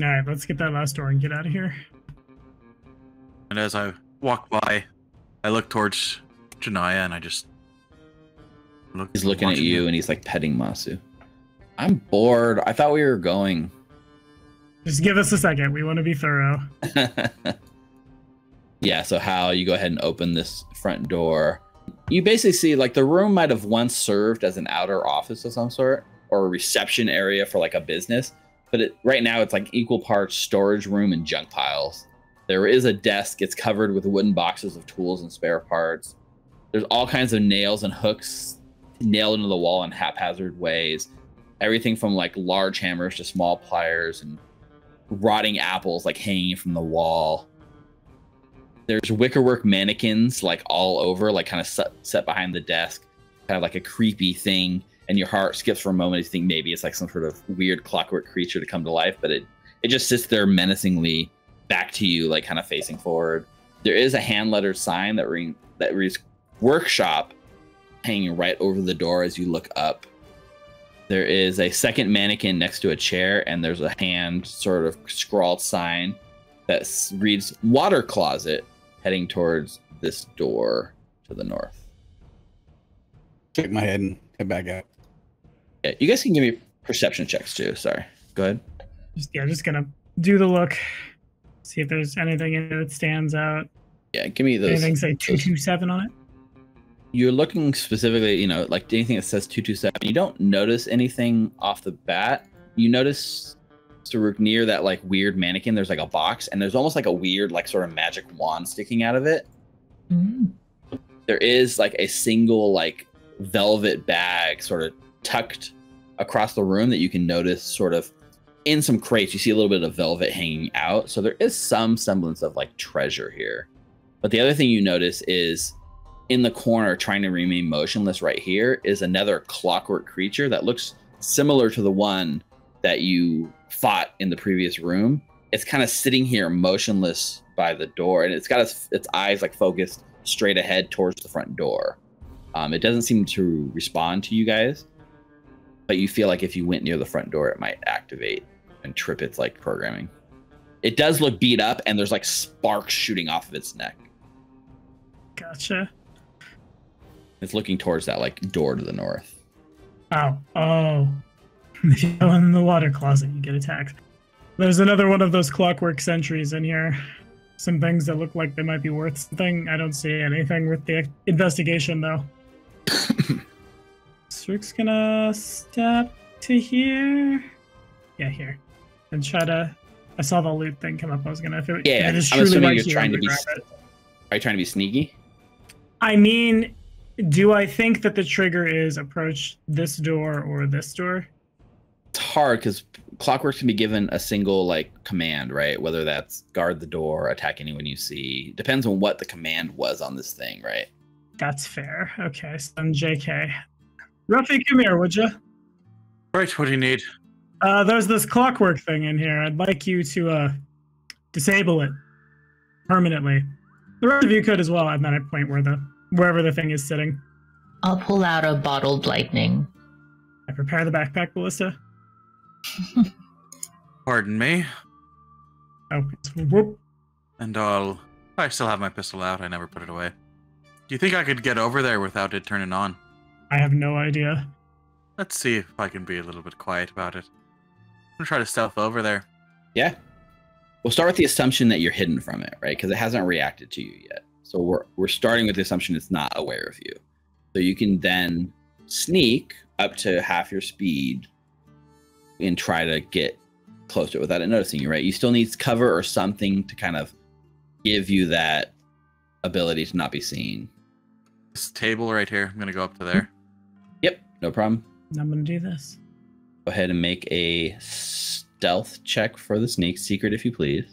All right, let's get that last door and get out of here. And as I walk by, I look towards Jonaya and I just look. He's looking at you him. And he's like petting Masu. I'm bored. I thought we were going. Just give us a second. We want to be thorough. Yeah, so how you go ahead and open this front door. You basically see like the room might have once served as an outer office of some sort or a reception area for like a business. But it, right now it's like equal parts storage room and junk piles. There is a desk. It's covered with wooden boxes of tools and spare parts. There's all kinds of nails and hooks nailed into the wall in haphazard ways. Everything from like large hammers to small pliers and rotting apples like hanging from the wall. There's wickerwork mannequins like all over, like kind of set, set behind the desk, kind of like a creepy thing. And your heart skips for a moment. You think maybe it's like some sort of weird clockwork creature to come to life, but it, it just sits there menacingly back to you, like kind of facing forward. There is a hand lettered sign that, re that reads workshop hanging right over the door as you look up. There is a second mannequin next to a chair, and there's a hand sort of scrawled sign that reads water closet, heading towards this door to the north. Shake my head and head back out. Yeah, you guys can give me perception checks too. Sorry. Go ahead. Just, yeah, just gonna do the look. See if there's anything in there that stands out. Yeah, give me those. Anything say two two seven on it? You're looking specifically, you know, like anything that says two two seven. You don't notice anything off the bat. You notice Saruk near that like weird mannequin, there's like a box and there's almost like a weird like sort of magic wand sticking out of it. Mm-hmm. There is like a single like velvet bag sort of tucked across the room that you can notice sort of in some crates. You see a little bit of velvet hanging out. So there is some semblance of like treasure here. But the other thing you notice is in the corner trying to remain motionless right here is another clockwork creature that looks similar to the one that you fought in the previous room. It's kind of sitting here motionless by the door, and it's got its, its eyes like focused straight ahead towards the front door. Um, it doesn't seem to respond to you guys, but you feel like if you went near the front door, it might activate and trip its like programming. It does look beat up, and there's like sparks shooting off of its neck. Gotcha. It's looking towards that like door to the north. Oh, oh. If you go in the water closet, you get attacked. There's another one of those clockwork sentries in here. Some things that look like they might be worth something. I don't see anything with the investigation, though. Saruk's gonna step to here. Yeah, here. And try to... I saw the loot thing come up. I was gonna... If it, yeah, if it is I'm truly assuming you're trying to be... Are you trying to be sneaky? I mean, do I think that the trigger is approach this door or this door? It's hard because clockworks can be given a single like command, right? Whether that's guard the door, attack anyone you see. Depends on what the command was on this thing, right? That's fair. Okay, so I'm J K. Ruffy, come here, would you? Right, what do you need? Uh, there's this clockwork thing in here. I'd like you to uh, disable it permanently. The rest of you could as well. I'm at a point where the wherever the thing is sitting. I'll pull out a bottled lightning. I prepare the backpack ballista. Pardon me. Oh, whoop. And I'll... I still have my pistol out. I never put it away. Do you think I could get over there without it turning on? I have no idea. Let's see if I can be a little bit quiet about it. I'm gonna try to stealth over there. Yeah. We'll start with the assumption that you're hidden from it, right? Because it hasn't reacted to you yet. So we're we're starting with the assumption it's not aware of you. So you can then sneak up to half your speed and try to get close to it without it noticing you, right? You still need cover or something to kind of give you that ability to not be seen. This table right here, I'm going to go up to there. Yep, no problem. I'm going to do this. Go ahead and make a stealth check for the sneak, secret if you please.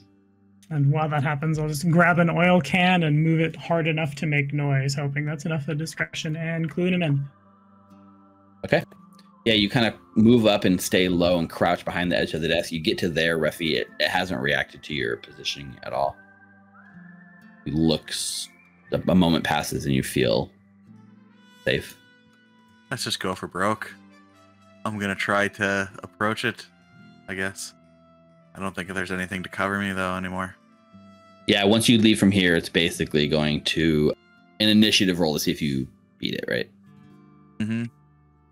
And while that happens, I'll just grab an oil can and move it hard enough to make noise, hoping that's enough of a distraction and clue him in. Okay. Yeah, you kind of move up and stay low and crouch behind the edge of the desk. You get to there, Ruffy. It, it hasn't reacted to your positioning at all. It looks... A moment passes and you feel safe. Let's just go for broke. I'm going to try to approach it, I guess. I don't think there's anything to cover me, though, anymore. Yeah, once you leave from here, it's basically going to an initiative roll to see if you beat it, right? Mm-hmm.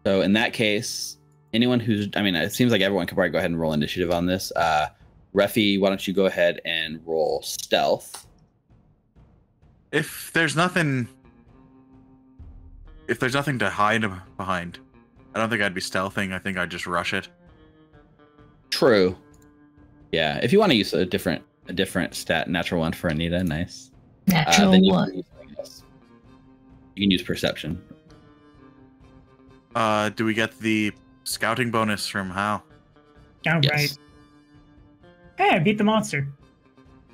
So in that case, anyone who's... I mean, it seems like everyone can probably go ahead and roll initiative on this. Uh, Ruffy, why don't you go ahead and roll stealth? If there's nothing... If there's nothing to hide behind, I don't think I'd be stealthing. I think I'd just rush it. True. Yeah, if you want to use a different a different stat, natural one for Anita, nice. Natural uh, then you one. Can use, you can use perception. Uh, do we get the scouting bonus from how? Oh, yes. Right. Hey, I beat the monster.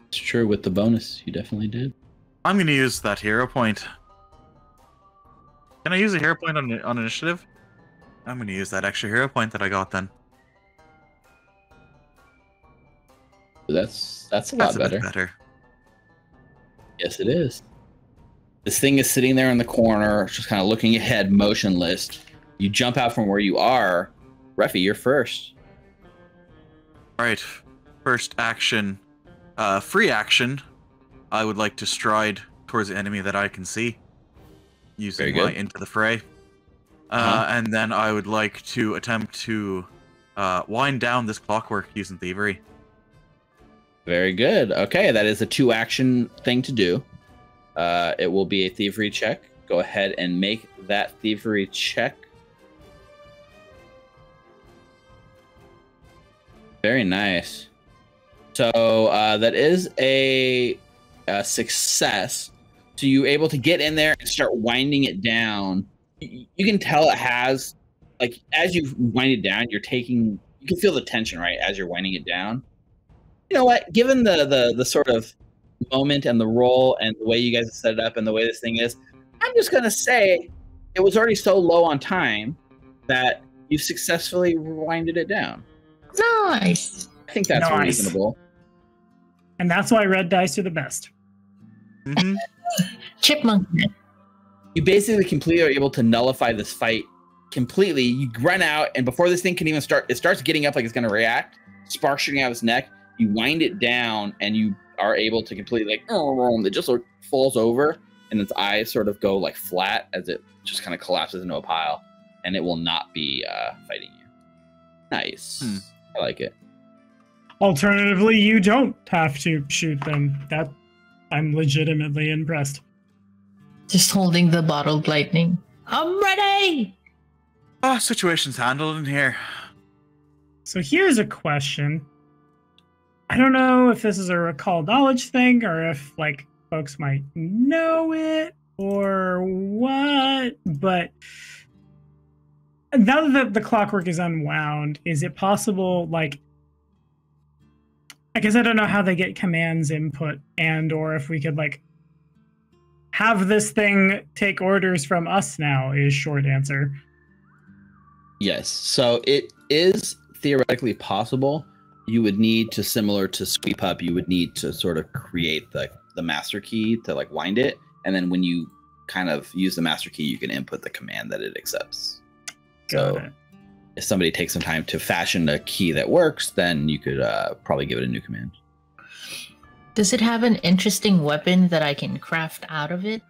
It's true, with the bonus, you definitely did. I'm going to use that hero point. Can I use a hero point on, on initiative? I'm going to use that extra hero point that I got then. That's that's a lot that's a better. Bit better. Yes, it is. This thing is sitting there in the corner, just kind of looking ahead, motionless. You jump out from where you are. Ruffy, you're first. All right, first action, uh, free action. I would like to stride towards the enemy that I can see, using my into the fray, uh, uh-huh. and then I would like to attempt to uh, wind down this clockwork using thievery. Very good. Okay, that is a two-action thing to do. Uh, it will be a thievery check. Go ahead and make that thievery check. Very nice. So uh, that is a, a success. So you're able to get in there and start winding it down. You can tell it has, like, as you wind it down, you're taking, you can feel the tension, right, as you're winding it down. You know what? Given the, the the sort of moment and the role and the way you guys have set it up and the way this thing is, I'm just gonna say it was already so low on time that you've successfully rewinded it down. Nice. I think that's nice. Reasonable. And that's why red dice are the best. Mm-hmm. Chipmunk. You basically completely are able to nullify this fight completely. You run out, and before this thing can even start, it starts getting up like it's gonna react. Sparks shooting out of its neck. You wind it down, and you are able to completely, like, oh, it just sort of falls over, and its eyes sort of go, like, flat as it just kind of collapses into a pile, and it will not be uh, fighting you. Nice. Hmm. I like it. Alternatively, you don't have to shoot them. That I'm legitimately impressed. Just holding the bottle of lightning. I'm ready! Ah, oh, situation's handled in here. So here's a question. I don't know if this is a recall knowledge thing or if, like, folks might know it or what, but now that the clockwork is unwound, is it possible, like, I guess I don't know how they get commands input and or if we could, like, have this thing take orders from us now is short answer. Yes, so it is theoretically possible. You would need to, similar to Sweepup, you would need to sort of create the, the master key to, like, wind it. And then when you kind of use the master key, you can input the command that it accepts. Got so it. If somebody takes some time to fashion a key that works, then you could uh, probably give it a new command. Does it have an interesting weapon that I can craft out of it?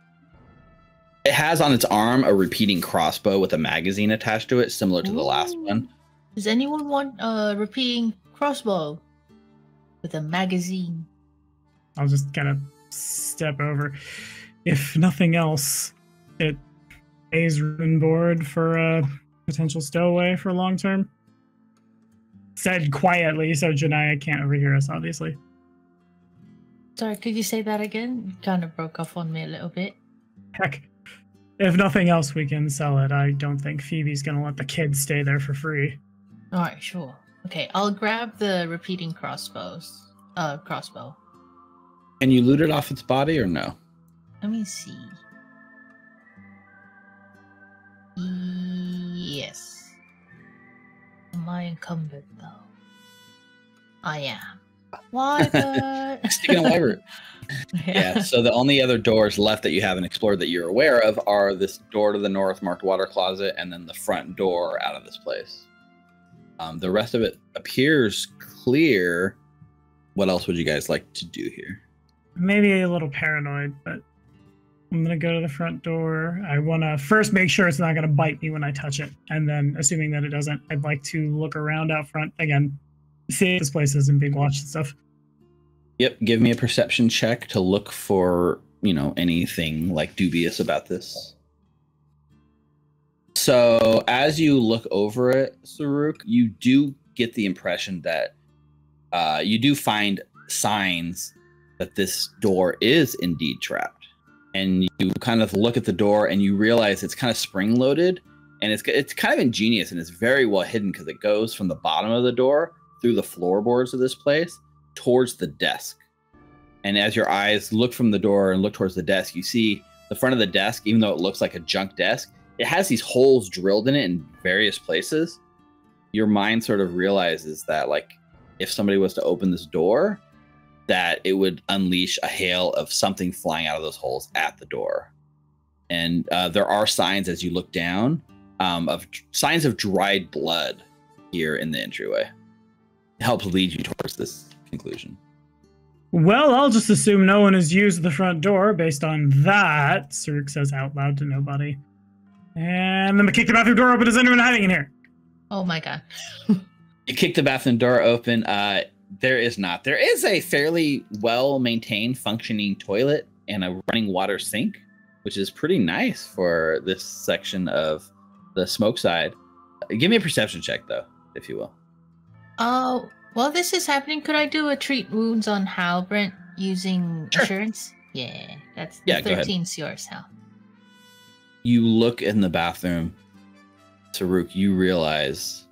It has on its arm a repeating crossbow with a magazine attached to it, similar to Ooh. The last one. Does anyone want a repeating crossbow with a magazine? I'll just kind of step over. If nothing else, it pays rune board for a potential stowaway for long term. Said quietly, so Jonaya can't overhear us, obviously. Sorry, could you say that again? Kind of broke off on me a little bit. Heck, if nothing else, we can sell it. I don't think Phoebe's going to let the kids stay there for free. All right, sure. Okay, I'll grab the repeating crossbows. Uh, crossbow. Can you loot it off its body or no? Let me see. Yes. Am I encumbered, though? I am. Why the... Sticking away route. Yeah, so the only other doors left that you haven't explored that you're aware of are this door to the north marked water closet and then the front door out of this place. Um, the rest of it appears clear. What else would you guys like to do here? Maybe a little paranoid, but I'm going to go to the front door. I want to first make sure it's not going to bite me when I touch it. And then, assuming that it doesn't, I'd like to look around out front again, see if this place isn't being watched and stuff. Yep, give me a perception check to look for, you know, anything like dubious about this. So as you look over it, Saruk, you do get the impression that uh, you do find signs that this door is indeed trapped. And you kind of look at the door and you realize it's kind of spring loaded, and it's it's kind of ingenious and it's very well hidden because it goes from the bottom of the door through the floorboards of this place towards the desk. And as your eyes look from the door and look towards the desk, you see the front of the desk, even though it looks like a junk desk, it has these holes drilled in it in various places. Your mind sort of realizes that, like, if somebody was to open this door, that it would unleash a hail of something flying out of those holes at the door. And uh, there are signs as you look down um, of signs of dried blood here in the entryway. It helps lead you towards this conclusion. Well, I'll just assume no one has used the front door based on that, Saruk says out loud to nobody. And then we kick the bathroom door open. Is anyone hiding in here? Oh my God. You kick the bathroom door open. Uh, There is not. There is a fairly well-maintained functioning toilet and a running water sink, which is pretty nice for this section of the smoke side. Give me a perception check, though, if you will. Oh, while this is happening, could I do a treat wounds on Hal, Brent, using sure. assurance? Yeah, that's yeah, thirteen's yours, Hal. You look in the bathroom, Saruk, you realize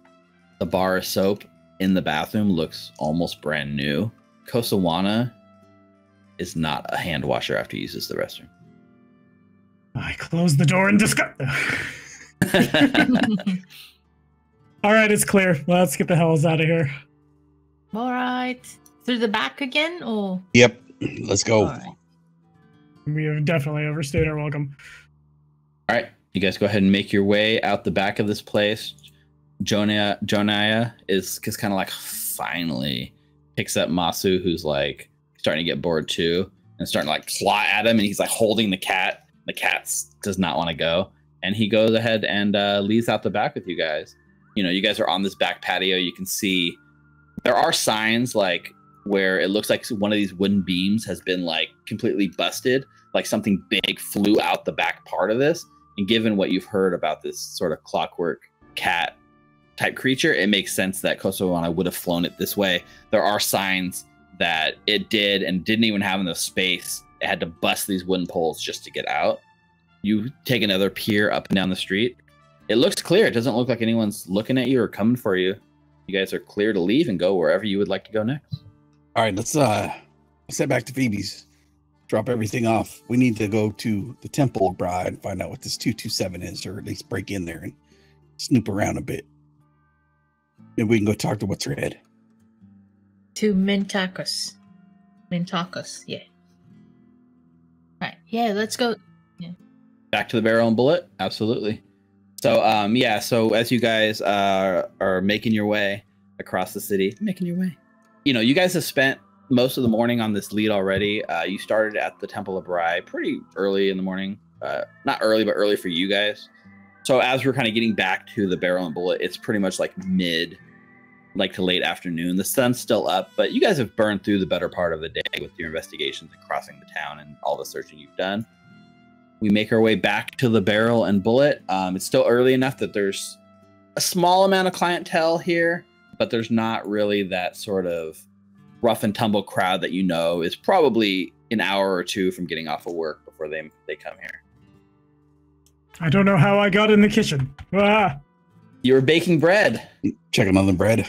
the bar of soap in the bathroom looks almost brand new. Kosawana is not a hand washer after he uses the restroom. I close the door in disgust. All right, it's clear. Let's get the hells out of here. All right, through the back again, or? Yep, let's go. Right. We have definitely overstayed our welcome. All right, you guys go ahead and make your way out the back of this place. Jonaya, Jonaya is because kind of like finally picks up Masu, who's like starting to get bored too, and starting to like claw at him, and he's like holding the cat. The cat does not want to go, and he goes ahead and uh, leaves out the back with you guys. You know, you guys are on this back patio. You can see there are signs like where it looks like one of these wooden beams has been like completely busted, like something big flew out the back part of this. And given what you've heard about this sort of clockwork cat type creature, it makes sense that Kosawana would have flown it this way. There are signs that it did and didn't even have enough space. It had to bust these wooden poles just to get out. You take another peer up and down the street. It looks clear. It doesn't look like anyone's looking at you or coming for you. You guys are clear to leave and go wherever you would like to go next. All right, let's uh let's head back to Phoebe's. Drop everything off. We need to go to the Temple of Bry and find out what this two two seven is, or at least break in there and snoop around a bit. And we can go talk to what's her head. To Mintakis. Mintakis, yeah. Right, yeah, let's go. Yeah. Back to the barrel and bullet? Absolutely. So, um, yeah, so as you guys uh, are making your way across the city. Making your way. You know, you guys have spent most of the morning on this lead already. Uh, you started at the Temple of Bry pretty early in the morning. Uh, not early, but early for you guys. So as we're kind of getting back to the barrel and bullet, it's pretty much like mid, like to late afternoon. The sun's still up, but you guys have burned through the better part of the day with your investigations and crossing the town and all the searching you've done. We make our way back to the barrel and bullet. Um, it's still early enough that there's a small amount of clientele here, but there's not really that sort of rough and tumble crowd that you know is probably an hour or two from getting off of work before they, they come here. I don't know how I got in the kitchen. Ah. You were baking bread. Checking on the bread.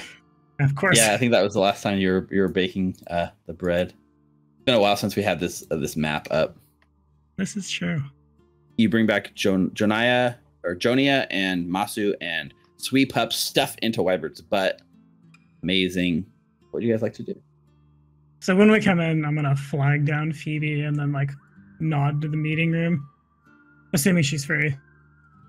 Of course. Yeah, I think that was the last time you were, you were baking uh, the bread. It's been a while since we had this uh, this map up. This is true. You bring back Jon Jonaya or Jonaya and Masu and Sweepup stuff into Wybert's butt. Amazing. What do you guys like to do? So when we come in, I'm gonna flag down Phoebe and then like nod to the meeting room, assuming she's free.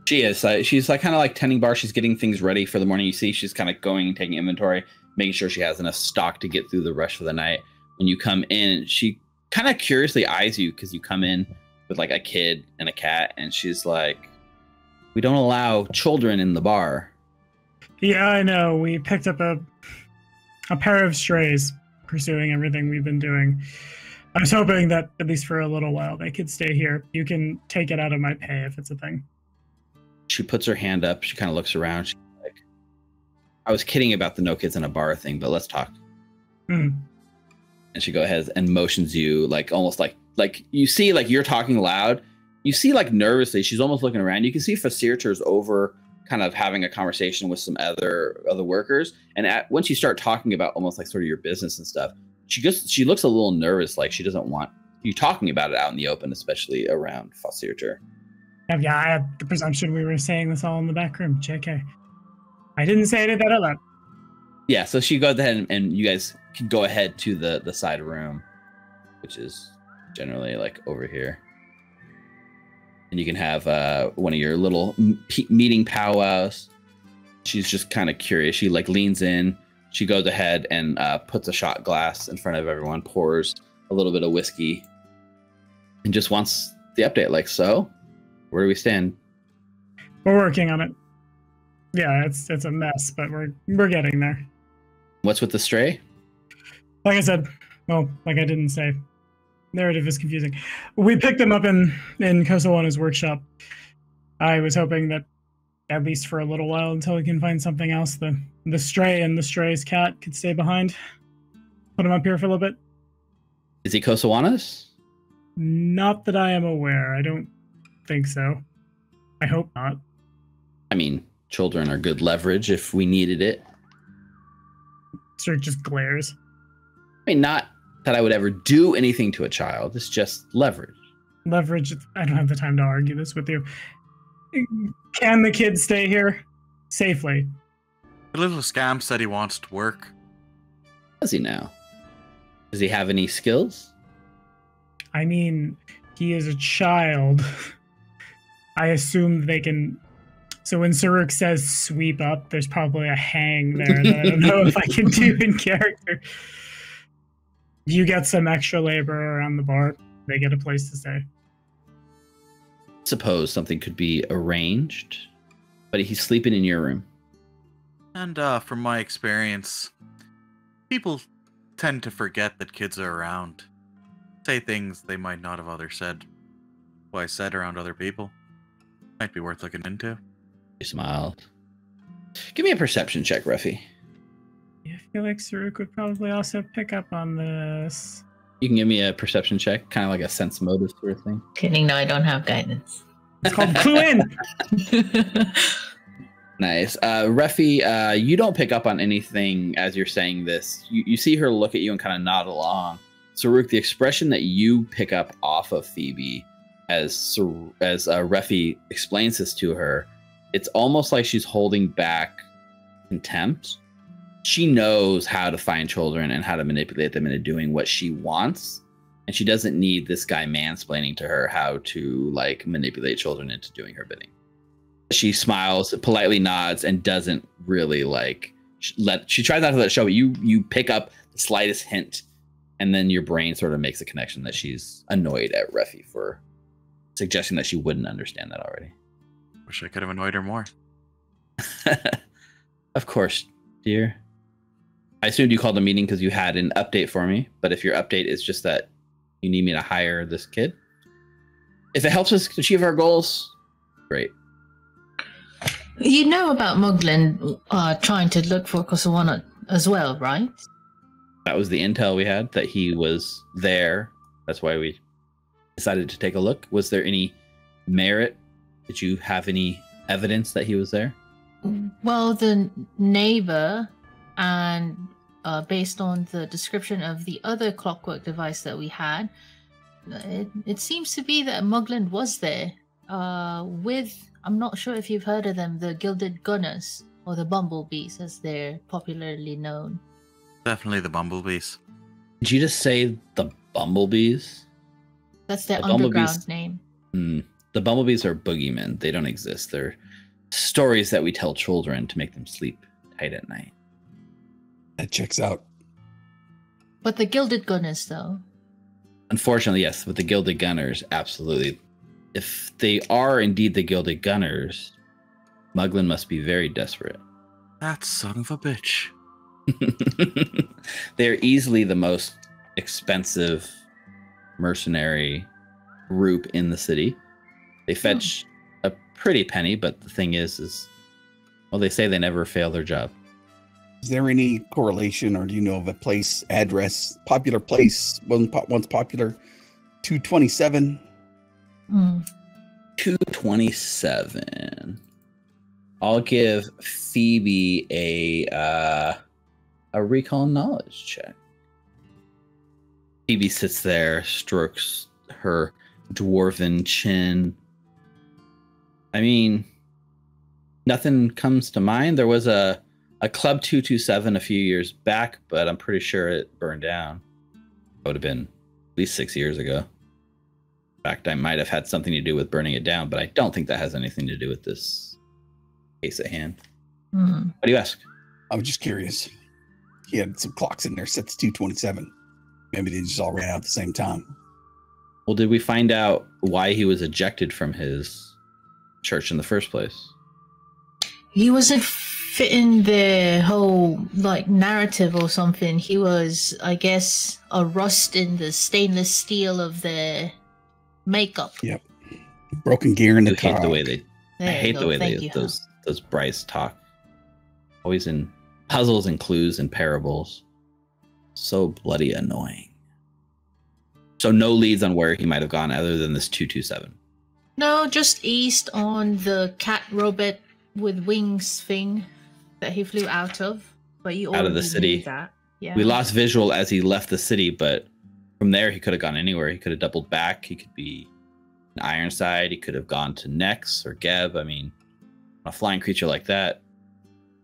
She is. Uh, she's like kind of like tending bar. She's getting things ready for the morning. You see, she's kind of going and taking inventory, making sure she has enough stock to get through the rush for the night. When you come in, she kind of curiously eyes you because you come in with like a kid and a cat, and she's like, "We don't allow children in the bar." Yeah, I know. We picked up a a pair of strays pursuing everything we've been doing. I was hoping that at least for a little while they could stay here. You can take it out of my pay if it's a thing. She puts her hand up. She kind of looks around. She's like, I was kidding about the no kids in a bar thing, but let's talk. Mm. And she goes ahead and motions you like almost like like you see like you're talking loud. You see like nervously. She's almost looking around. You can see Facirter's over kind of having a conversation with some other other workers. And at, once you start talking about almost like sort of your business and stuff, she just she looks a little nervous, like she doesn't want you talking about it out in the open, especially around Facirter. Yeah, I had the presumption we were saying this all in the back room. J K. I didn't say any of that out loud. Yeah, so she goes ahead and, and you guys can go ahead to the, the side room, which is generally like over here. And you can have uh, one of your little meeting powwows. She's just kind of curious. She like leans in. She goes ahead and uh, puts a shot glass in front of everyone, pours a little bit of whiskey, and just wants the update. Like, so, where do we stand? We're working on it. Yeah, it's it's a mess, but we're we're getting there. What's with the stray? Like I said, well, like I didn't say, narrative is confusing. We picked them up in in Kosawana's workshop. I was hoping that at least for a little while until we can find something else, the the stray and the stray's cat could stay behind. Put him up here for a little bit. Is he Kosawana's? Not that I am aware. I don't think so. I hope not. I mean, children are good leverage if we needed it. Sort of just glares. I mean, not that I would ever do anything to a child. It's just leverage. Leverage. I don't have the time to argue this with you. Can the kid stay here safely? The little scamp said he wants to work. Does he now? Does he have any skills? I mean, he is a child. I assume they can. So when Saruk says sweep up, there's probably a hang there that I don't know if I can do in character. You get some extra labor around the bar. They get a place to stay. Suppose something could be arranged, but he's sleeping in your room. And uh, from my experience, people tend to forget that kids are around. Say things they might not have other said. What I said around other people might be worth looking into. He smiled. Give me a perception check, Ruffy. I feel like Saruk would probably also pick up on this. You can give me a perception check, kind of like a sense motive sort of thing. Kidding, no, I don't have guidance. It's called clue in. Nice. Uh, Ruffy, uh, you don't pick up on anything as you're saying this. You, you see her look at you and kind of nod along. Saruk, the expression that you pick up off of Phoebe as, as uh, Ruffy explains this to her, it's almost like she's holding back contempt. She knows how to find children and how to manipulate them into doing what she wants. And she doesn't need this guy mansplaining to her how to like manipulate children into doing her bidding. She smiles, politely nods, and doesn't really like let, she tries not to let it show, but you, you pick up the slightest hint And then your brain sort of makes a connection that she's annoyed at Ruffy for suggesting that she wouldn't understand that already. Wish I could have annoyed her more. Of course, dear. I assumed you called a meeting because you had an update for me, but if your update is just that you need me to hire this kid, if it helps us achieve our goals, great. You know about Muglin uh, trying to look for Kosawana as well, right? That was the intel we had, that he was there. That's why we decided to take a look. Was there any merit? Did you have any evidence that he was there? Well, the neighbor, and uh, based on the description of the other clockwork device that we had, it, it seems to be that Muglin was there uh, with, I'm not sure if you've heard of them, the Gilded Gunners, or the Bumblebees, as they're popularly known. Definitely the Bumblebees. Did you just say the Bumblebees? That's their the underground name. Mm, the Bumblebees are boogeymen. They don't exist. They're stories that we tell children to make them sleep tight at night. That checks out. But the Gilded Gunners, though. Unfortunately, yes. But the Gilded Gunners, absolutely. If they are indeed the Gilded Gunners, Muglin must be very desperate. That son of a bitch. They're easily the most expensive mercenary group in the city. They fetch oh. a pretty penny, but the thing is, is, well, they say they never fail their job. Is there any correlation, or do you know of a place, address, popular place, once popular, two twenty-seven? Mm. two twenty-seven. I'll give Phoebe a uh, a recall knowledge check. Phoebe sits there, strokes her dwarven chin. I mean, nothing comes to mind. There was a A Club two twenty-seven a few years back, but I'm pretty sure it burned down. That would have been at least six years ago. In fact, I might have had something to do with burning it down, but I don't think that has anything to do with this case at hand. Mm. What do you ask? I'm just curious. He had some clocks in there, sets two twenty-seven. Maybe they just all ran out at the same time. Well, did we find out why he was ejected from his church in the first place? He was in... fit in the whole like narrative or something. He was, I guess, a rust in the stainless steel of their makeup. Yep, broken gear in the car. I hate the way they. I hate the way they those those Bryce talk. Always in puzzles and clues and parables. So bloody annoying. So no leads on where he might have gone other than this two twenty-seven. No, just east on the cat robot with wings thing that he flew out of, but you out of the city. That. Yeah. We lost visual as he left the city, but from there he could have gone anywhere. He could have doubled back. He could be in Ironside. He could have gone to Nex or Geb. I mean, a flying creature like that,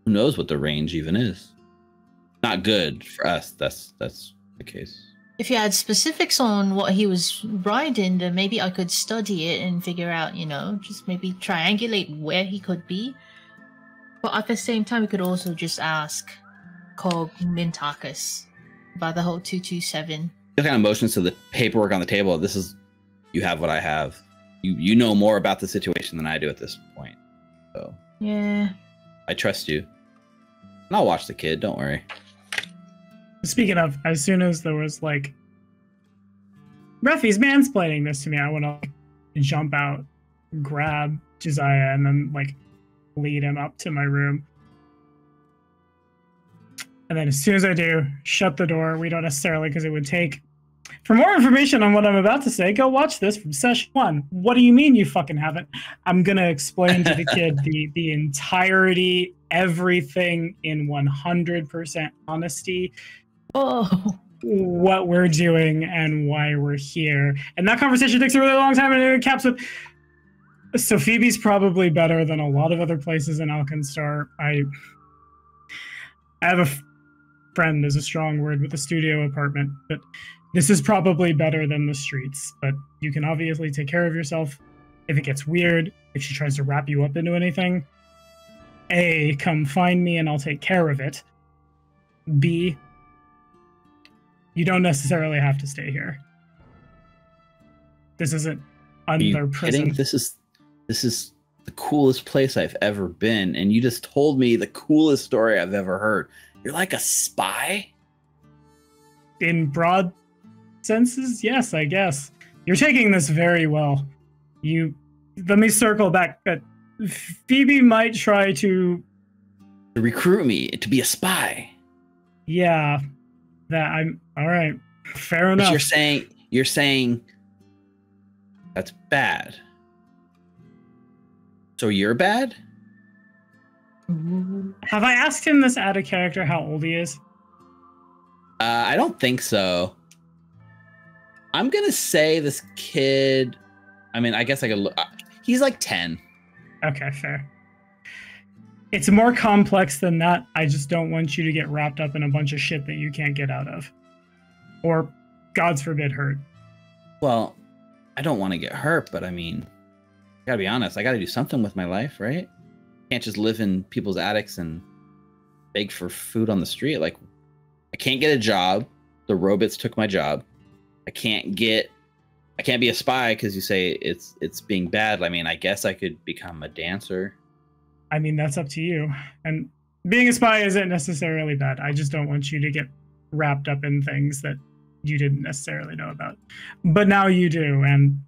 who knows what the range even is? Not good for us. That's that's the case. If you had specifics on what he was riding, then maybe I could study it and figure out, you know, just maybe triangulate where he could be. But at the same time, we could also just ask Cole Mintakis about the whole two twenty-seven. What kind of motions to the paperwork on the table? This is, you have what I have. You you know more about the situation than I do at this point. So yeah, I trust you. And I'll watch the kid. Don't worry. Speaking of, as soon as there was like, Ruffy's mansplaining this to me, I want to jump out, grab Josiah, and then like lead him up to my room. And then as soon as I do, shut the door. We don't necessarily, because it would take... For more information on what I'm about to say, go watch this from session one. What do you mean you fucking haven't? I'm going to explain to the kid the, the entirety, everything in one hundred percent honesty. Oh, what we're doing and why we're here. And that conversation takes a really long time, and it caps with, so Phoebe's probably better than a lot of other places in Alkenstar. I, I have a friend is a strong word with a studio apartment, but this is probably better than the streets. But you can obviously take care of yourself. If it gets weird, if she tries to wrap you up into anything, A, come find me and I'll take care of it. B, You don't necessarily have to stay here. This isn't under prison. This is this is the coolest place I've ever been, and you just told me the coolest story I've ever heard. You're like a spy? In broad senses, yes, I guess. You're taking this very well. You let me circle back that Phoebe might try to to recruit me to be a spy. Yeah. That I'm all right. Fair enough. But you're saying you're saying that's bad. So you're bad? Have I asked him this out of character how old he is? Uh, I don't think so. I'm going to say this kid, I mean, I guess I could look. He's like ten. Okay, fair. It's more complex than that. I just don't want you to get wrapped up in a bunch of shit that you can't get out of. Or, God forbid, hurt. Well, I don't want to get hurt, but I mean, I gotta be honest, I gotta do something with my life, right? Can't just live in people's attics and beg for food on the street. Like, I can't get a job. The robots took my job. I can't get, I can't be a spy because you say it's it's being bad. I mean, I guess I could become a dancer. I mean, that's up to you. And being a spy isn't necessarily bad. I just don't want you to get wrapped up in things that you didn't necessarily know about. But now you do. And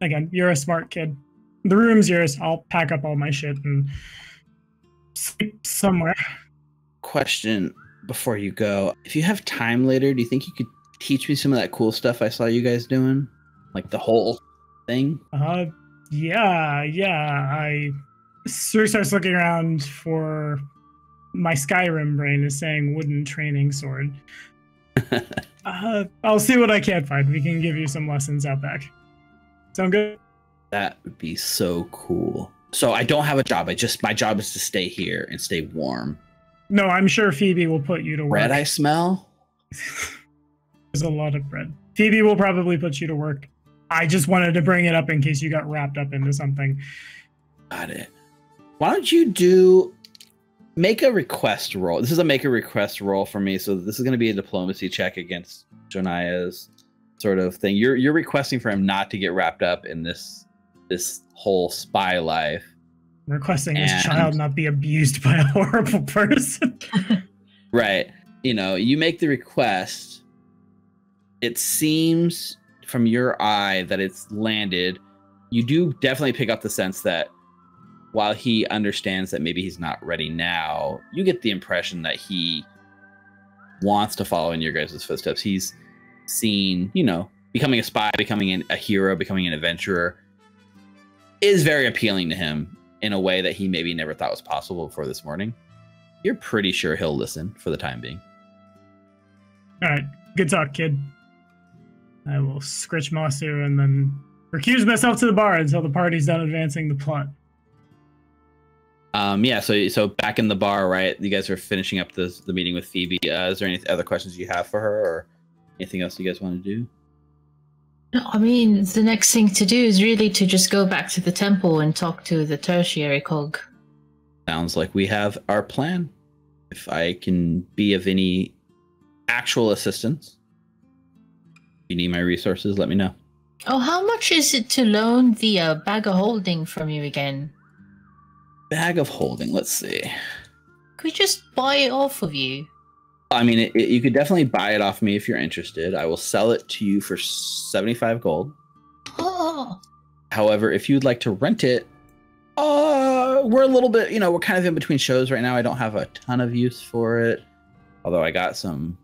again, you're a smart kid. The room's yours. I'll pack up all my shit and sleep somewhere. Question before you go. If you have time later, do you think you could teach me some of that cool stuff I saw you guys doing? Like the whole thing? Uh, yeah, yeah. I... Saruk starts looking around for my Skyrim brain is saying wooden training sword. uh, I'll see what I can't find. We can give you some lessons out back. Sound good? That would be so cool. So I don't have a job. I just, my job is to stay here and stay warm. No, I'm sure Phoebe will put you to work. Bread I smell? There's a lot of bread. Phoebe will probably put you to work. I just wanted to bring it up in case you got wrapped up into something. Got it. Why don't you do make a request roll? This is a make a request roll for me. So this is going to be a diplomacy check against Jonaya's sort of thing. You're you're requesting for him not to get wrapped up in this this whole spy life. I'm requesting and, his child not be abused by a horrible person. Right. You know, you make the request. It seems from your eye that it's landed. You do definitely pick up the sense that while he understands that maybe he's not ready now, you get the impression that he wants to follow in your guys' footsteps. He's seen, you know, becoming a spy, becoming an, a hero, becoming an adventurer is very appealing to him in a way that he maybe never thought was possible before this morning. You're pretty sure he'll listen for the time being. All right. Good talk, kid. I will scritch Masu and then recuse myself to the bar until the party's done advancing the plot. Um, yeah, so so back in the bar, right? You guys are finishing up the the meeting with Phoebe. Uh, is there any other questions you have for her, or anything else you guys want to do? No, I mean the next thing to do is really to just go back to the temple and talk to the tertiary cog. Sounds like we have our plan. If I can be of any actual assistance, if you need my resources, let me know. Oh, how much is it to loan the uh, bag of holding from you again? Bag of holding, let's see. Could we just buy it off of you? I mean, it, it, you could definitely buy it off me if you're interested. I will sell it to you for seventy-five gold. Oh. However, if you'd like to rent it, uh, we're a little bit, you know, we're kind of in between shows right now. I don't have a ton of use for it. Although I got some,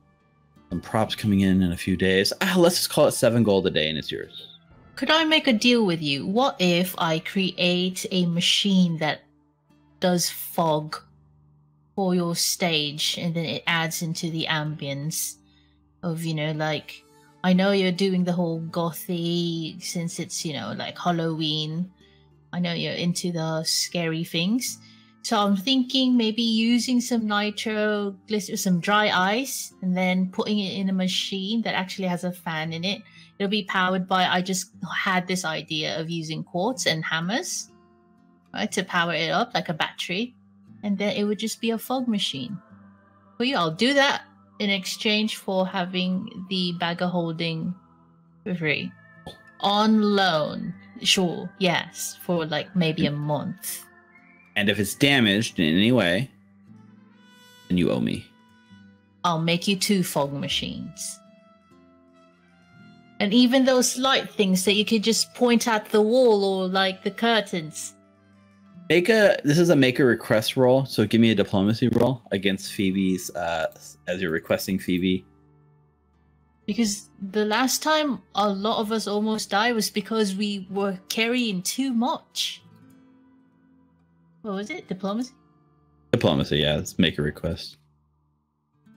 some props coming in in a few days. Ah, let's just call it seven gold a day and it's yours. Could I make a deal with you? What if I create a machine that does fog for your stage and then it adds into the ambience of, you know, like, I know you're doing the whole gothy since it's, you know, like Halloween. I know you're into the scary things. So I'm thinking maybe using some nitro, some dry ice, and then putting it in a machine that actually has a fan in it. It'll be powered by, I just had this idea of using quartz and hammers. Right, to power it up like a battery, and then it would just be a fog machine. Well, yeah, I'll do that. in exchange for having the bagger holding for free. On loan. Sure, yes. For like maybe a month. And if it's damaged in any way, then you owe me. I'll make you two fog machines. And even those slight things that you could just point at the wall or like the curtains. Make a, this is a make a request roll, so give me a diplomacy roll against Phoebe's, uh, as you're requesting Phoebe. Because the last time a lot of us almost died was because we were carrying too much. What was it? Diplomacy? Diplomacy, yeah. Let's make a request.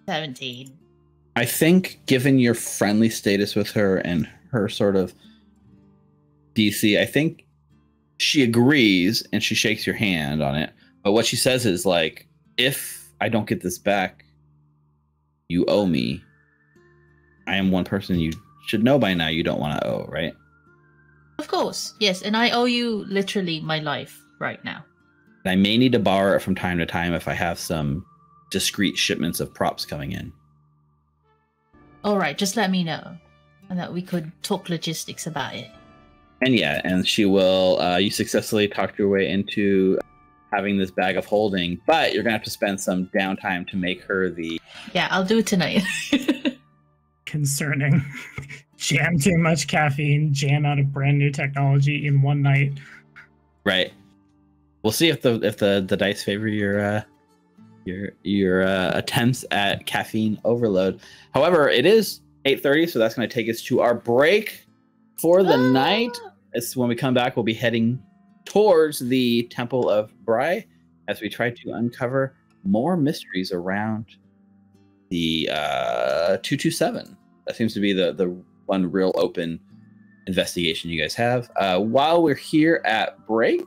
seventeen. I think, given your friendly status with her and her sort of D C, I think she agrees and she shakes your hand on it. But what she says is, like, if I don't get this back, you owe me. I am one person you should know by now you don't want to owe, right? Of course, yes. And I owe you literally my life right now. I may need to borrow it from time to time if I have some discrete shipments of props coming in. All right, just let me know, and that we could talk logistics about it. And yeah, and she will, uh, you successfully talked your way into having this bag of holding, but you're going to have to spend some downtime to make her the... Yeah, I'll do it tonight. Concerning. Jam too much caffeine, jam out of brand new technology in one night. Right. We'll see if the if the, the dice favor your uh, your your uh, attempts at caffeine overload. However, it is eight thirty, so that's going to take us to our break for the ah! night. It's when we come back, we'll be heading towards the Temple of Bry as we try to uncover more mysteries around the uh, two two seven. That seems to be the the one real open investigation you guys have. Uh, while we're here at break.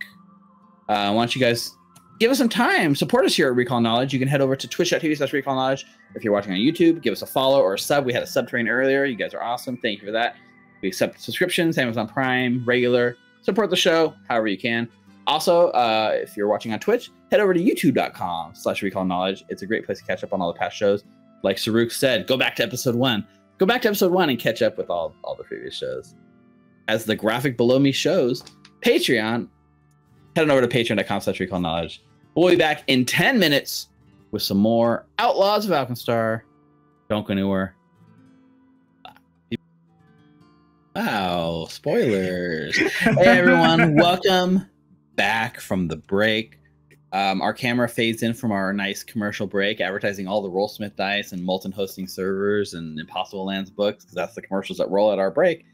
Uh, why don't you guys give us some time. Support us here at Recall Knowledge. You can head over to twitch dot t v slash recall knowledge. If you're watching on YouTube, give us a follow or a sub. We had a subterranean earlier. You guys are awesome. Thank you for that. We accept subscriptions, Amazon Prime, regular. Support the show however you can. Also, uh, if you're watching on Twitch, head over to youtube dot com slash recall knowledge. It's a great place to catch up on all the past shows. Like Saruk said, go back to episode one. Go back to episode one and catch up with all, all the previous shows. As the graphic below me shows, Patreon... Head on over to patreon dot com slash recall knowledge. We'll be back in ten minutes with some more Outlaws of Alkenstar. Don't go anywhere. Wow, spoilers. Hey, everyone. Welcome back from the break. Um, our camera fades in from our nice commercial break, advertising all the Rollsmith dice and Molten Hosting servers and Impossible Lands books, because that's the commercials that roll at our break.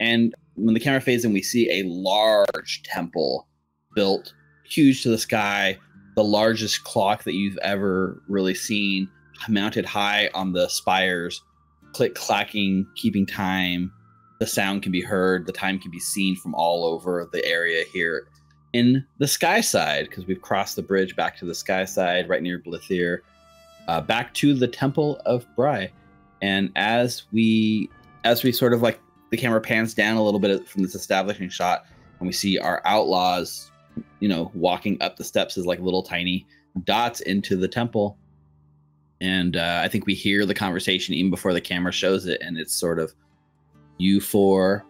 And when the camera fades in, we see a large temple built huge to the sky, the largest clock that you've ever really seen, mounted high on the spires, click clacking, keeping time. The sound can be heard, the time can be seen from all over the area here in the sky side, because we've crossed the bridge back to the sky side, right near Blithir, uh, back to the Temple of Bry. And as we as we sort of like the camera pans down a little bit from this establishing shot, and we see our outlaws, you know, walking up the steps as like little tiny dots into the temple. And uh, I think we hear the conversation even before the camera shows it. And it's sort of you four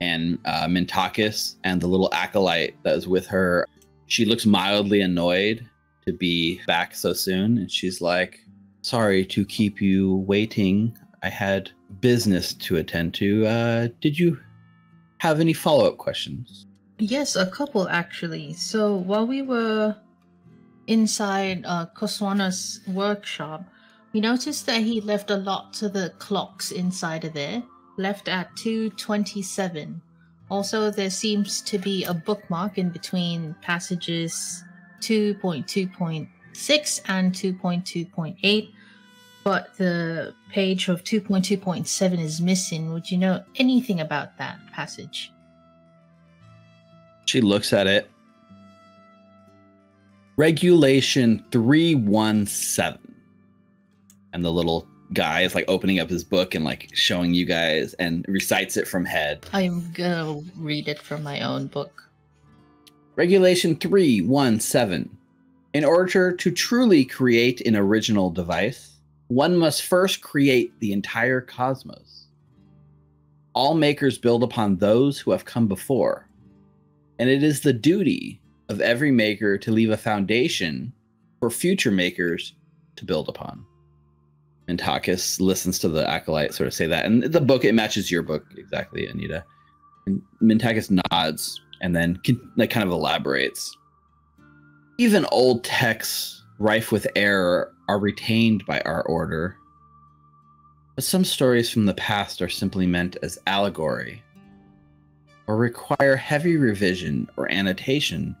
and uh, Mintakis and the little acolyte that was with her. She looks mildly annoyed to be back so soon. And she's like, sorry to keep you waiting. I had business to attend to. Uh, did you have any follow-up questions? Yes, a couple actually. So while we were inside uh, Koswana's workshop, we noticed that he left a lot to the clocks inside of there, left at two twenty-seven. Also, there seems to be a bookmark in between passages two point two point six and two point two point eight, but the page of two point two point seven is missing. Would you know anything about that passage? She looks at it. Regulation three one seven. And the little guy is like opening up his book and like showing you guys and recites it from head. I'm gonna read it from my own book. Regulation three one seven. In order to truly create an original device, One must first create the entire cosmos. All makers build upon those who have come before, and it is the duty of every maker to leave a foundation for future makers to build upon. Mintakis listens to the acolyte sort of say that, and the book, it matches your book exactly, Anita. And Mintakis nods and then like kind of elaborates. Even old texts rife with error are retained by our order, but some stories from the past are simply meant as allegory or require heavy revision or annotation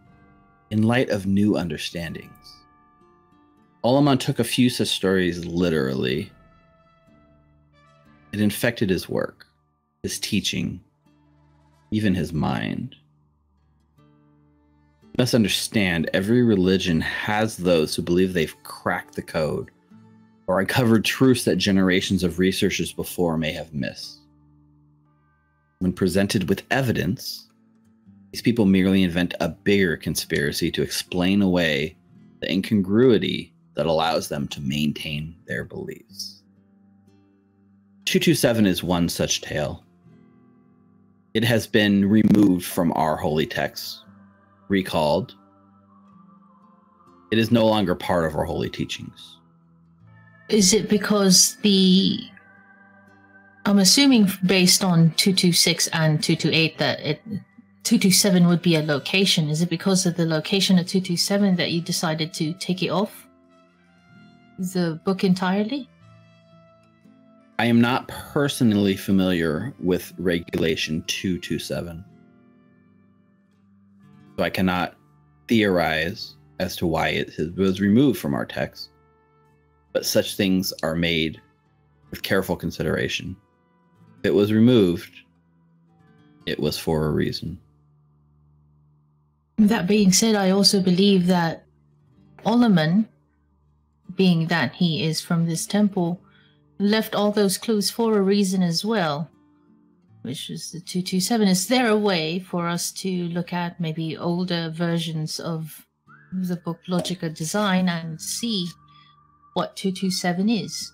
in light of new understandings. Ollerman took a few such stories literally. It infected his work, his teaching, even his mind. You must understand, every religion has those who believe they've cracked the code or uncovered truths that generations of researchers before may have missed. When presented with evidence, these people merely invent a bigger conspiracy to explain away the incongruity that allows them to maintain their beliefs. two twenty-seven is one such tale. It has been removed from our holy texts, recalled. It is no longer part of our holy teachings. Is it because the... I'm assuming based on two twenty-six and two twenty-eight that it, two twenty-seven would be a location. Is it because of the location of two twenty-seven that you decided to take it off the book entirely? I am not personally familiar with Regulation two twenty-seven, so I cannot theorize as to why it was removed from our text, but such things are made with careful consideration. If it was removed, it was for a reason. That being said, I also believe that Ollerman, being that he is from this temple, left all those clues for a reason as well, which is the two twenty-seven. Is there a way for us to look at maybe older versions of the book Logica Design and see what two twenty-seven is?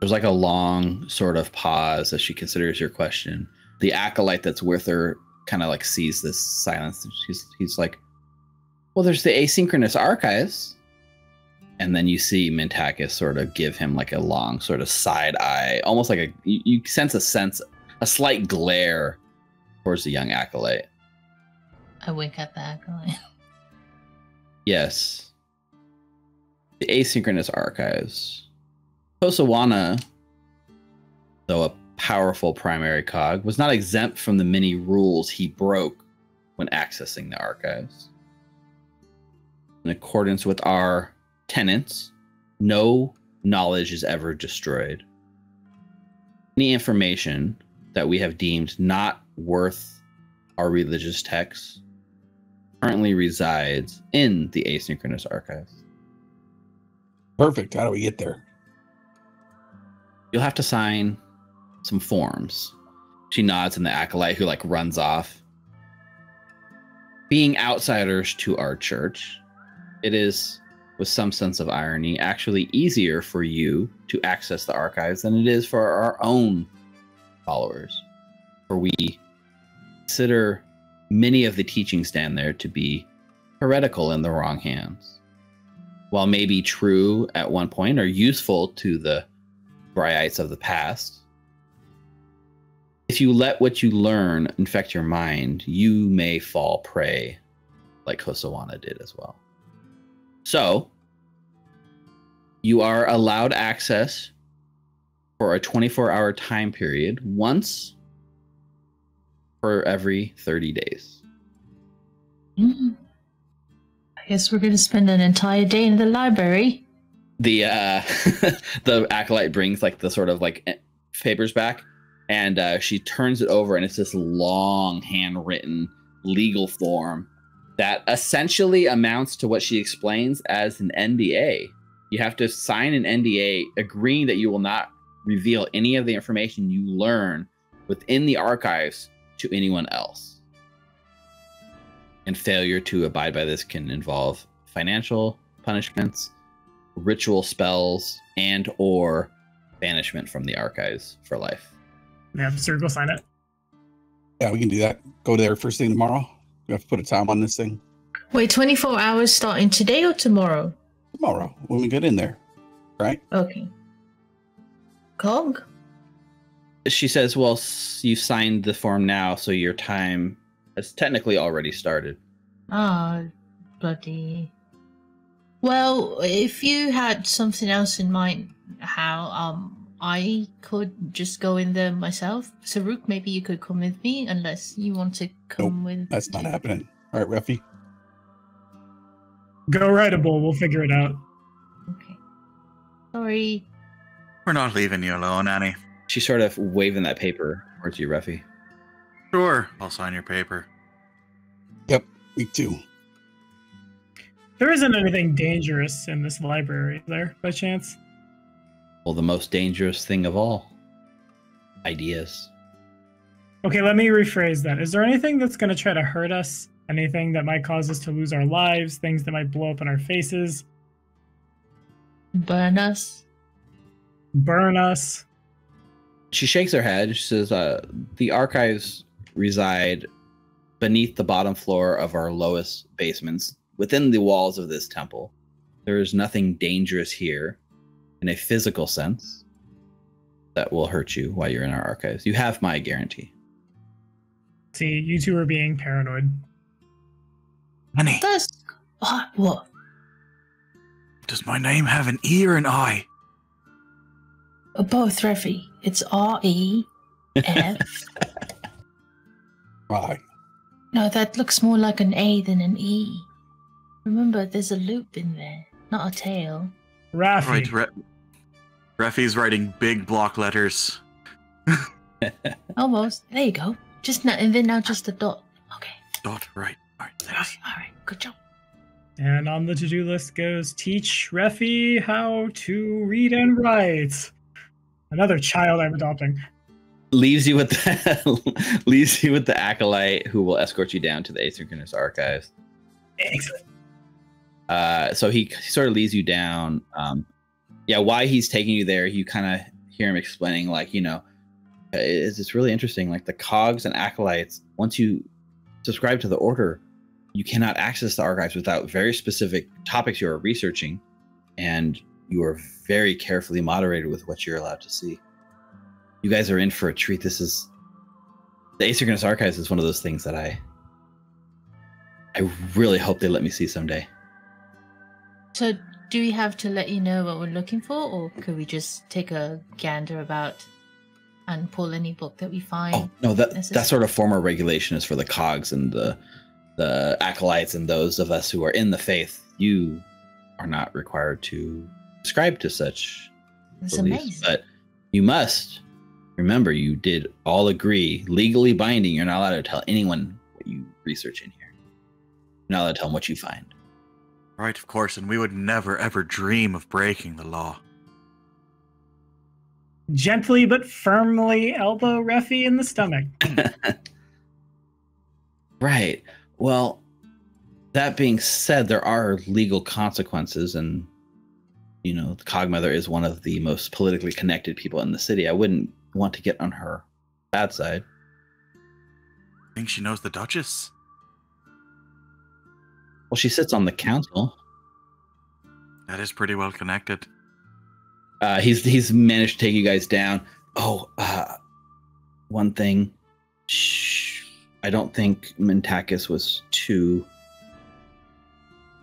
There's like a long sort of pause as she considers your question. The acolyte that's with her kind of like sees this silence. He's, he's like, well, there's the asynchronous archives. And then you see Mintakis sort of give him like a long sort of side eye, almost like a, you, you sense a sense, a slight glare towards the young acolyte. I wink at the acolyte. Yes. The asynchronous archives. Kosawana, though a powerful primary cog, was not exempt from the many rules he broke when accessing the archives. In accordance with our tenants, no knowledge is ever destroyed. Any information that we have deemed not worth our religious texts currently resides in the asynchronous archives. Perfect. How do we get there? You'll have to sign some forms. She nods, and the acolyte, who like runs off. Being outsiders to our church, it is, with some sense of irony, actually easier for you to access the archives than it is for our own followers. For we consider many of the teachings down there to be heretical in the wrong hands. While maybe true at one point or useful to the Bryites of the past, if you let what you learn infect your mind, you may fall prey like Kosawana did as well. So, you are allowed access for a twenty-four hour time period, once for every thirty days. Mm. I guess we're going to spend an entire day in the library. The uh, the acolyte brings like the sort of like papers back, and uh, she turns it over, and it's this long handwritten legal form that essentially amounts to what she explains as an N D A. You have to sign an N D A agreeing that you will not reveal any of the information you learn within the archives to anyone else. And failure to abide by this can involve financial punishments, ritual spells and or banishment from the archives for life. Yeah, Saruk, go sign it. Yeah, we can do that. Go there first thing tomorrow. We have to put a time on this thing. Wait, twenty-four hours starting today or tomorrow? Tomorrow, when we get in there, right? Okay. Cog? She says, well, you've signed the form now, so your time has technically already started. Ah, oh, bloody. Well, if you had something else in mind, how, um, I could just go in there myself. Saruk, maybe you could come with me, unless you want to come nope, with... that's not happening. All right, Ruffy. Go rideable, we'll figure it out. Okay. Sorry. We're not leaving you alone, Annie. She's sort of waving that paper towards you, Ruffy. Sure, I'll sign your paper. Yep, me too. There isn't anything dangerous in this library, there, by chance? Well, the most dangerous thing of all. Ideas. Okay, let me rephrase that. Is there anything that's going to try to hurt us? Anything that might cause us to lose our lives? Things that might blow up in our faces? Burn us? Burn us? She shakes her head. She says, uh, the archives reside beneath the bottom floor of our lowest basements, within the walls of this temple. There is nothing dangerous here in a physical sense that will hurt you while you're in our archives. You have my guarantee. See, you two are being paranoid. Honey. That's, uh, what? Does my name have an E or an I? Both, Ruffy. It's R E F. Right. No, that looks more like an A than an E. Remember, there's a loop in there, not a tail. Ruffy. Right, Re Ruffy's writing big block letters. Almost. There you go. Just now, and then now just a dot. Okay. Dot, right. All right, thanks. All right, good job. And on the to-do list goes teach Ruffy how to read and write. Another child I'm adopting. Leaves you with the leaves you with the acolyte who will escort you down to the Asynchronous Archives. Excellent. Uh, so he sort of leads you down. Um, yeah, why he's taking you there, you kind of hear him explaining, like, you know, it's, it's really interesting. Like, the cogs and acolytes, once you subscribe to the order, you cannot access the archives without very specific topics you are researching, and you are very carefully moderated with what you're allowed to see. You guys are in for a treat. This is... the Asynchronous Archives is one of those things that I... I really hope they let me see someday. So do we have to let you know what we're looking for, or could we just take a gander about and pull any book that we find? Oh, no, that, that sort of formal regulation is for the cogs and the, the acolytes and those of us who are in the faith. You are not required to subscribe to such That's beliefs, amazing. But you must remember you did all agree, legally binding, you're not allowed to tell anyone what you research in here. You're not allowed to tell them what you find. Right, of course, and we would never, ever dream of breaking the law. Gently but firmly elbow Ruffy in the stomach. Right. Well, that being said, there are legal consequences, and, you know, the Cogmother is one of the most politically connected people in the city. I wouldn't want to get on her bad side. I think she knows the Duchess. Well, she sits on the council. That is pretty well connected. Uh, he's he's managed to take you guys down. Oh, uh, one thing. Shh. I don't think Mintakis was too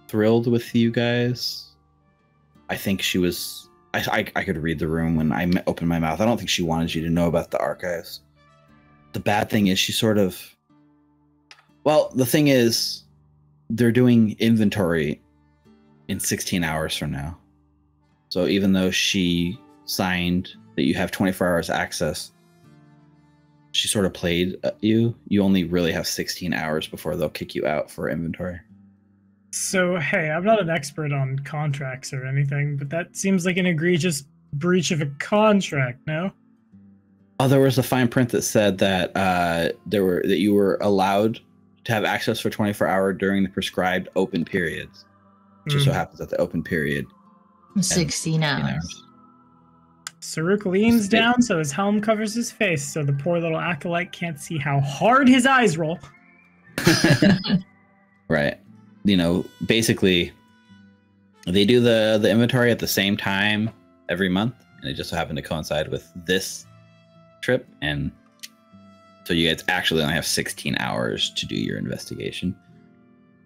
thrilled with you guys. I think she was... I, I, I could read the room when I opened my mouth. I don't think she wanted you to know about the archives. The bad thing is she sort of... Well, the thing is... they're doing inventory in sixteen hours from now. So even though she signed that you have twenty-four hours access, she sort of played at you. You only really have sixteen hours before they'll kick you out for inventory. So, hey, I'm not an expert on contracts or anything, but that seems like an egregious breach of a contract, no? Oh, there was a fine print that said that uh, there were that you were allowed to have access for twenty-four hour during the prescribed open periods. It just mm. so happens that the open period sixteen hours. Saruk leans down so his helm covers his face so the poor little acolyte can't see how hard his eyes roll. Right. You know, basically, they do the, the inventory at the same time every month, and it just so happened to coincide with this trip, and so you guys actually only have sixteen hours to do your investigation.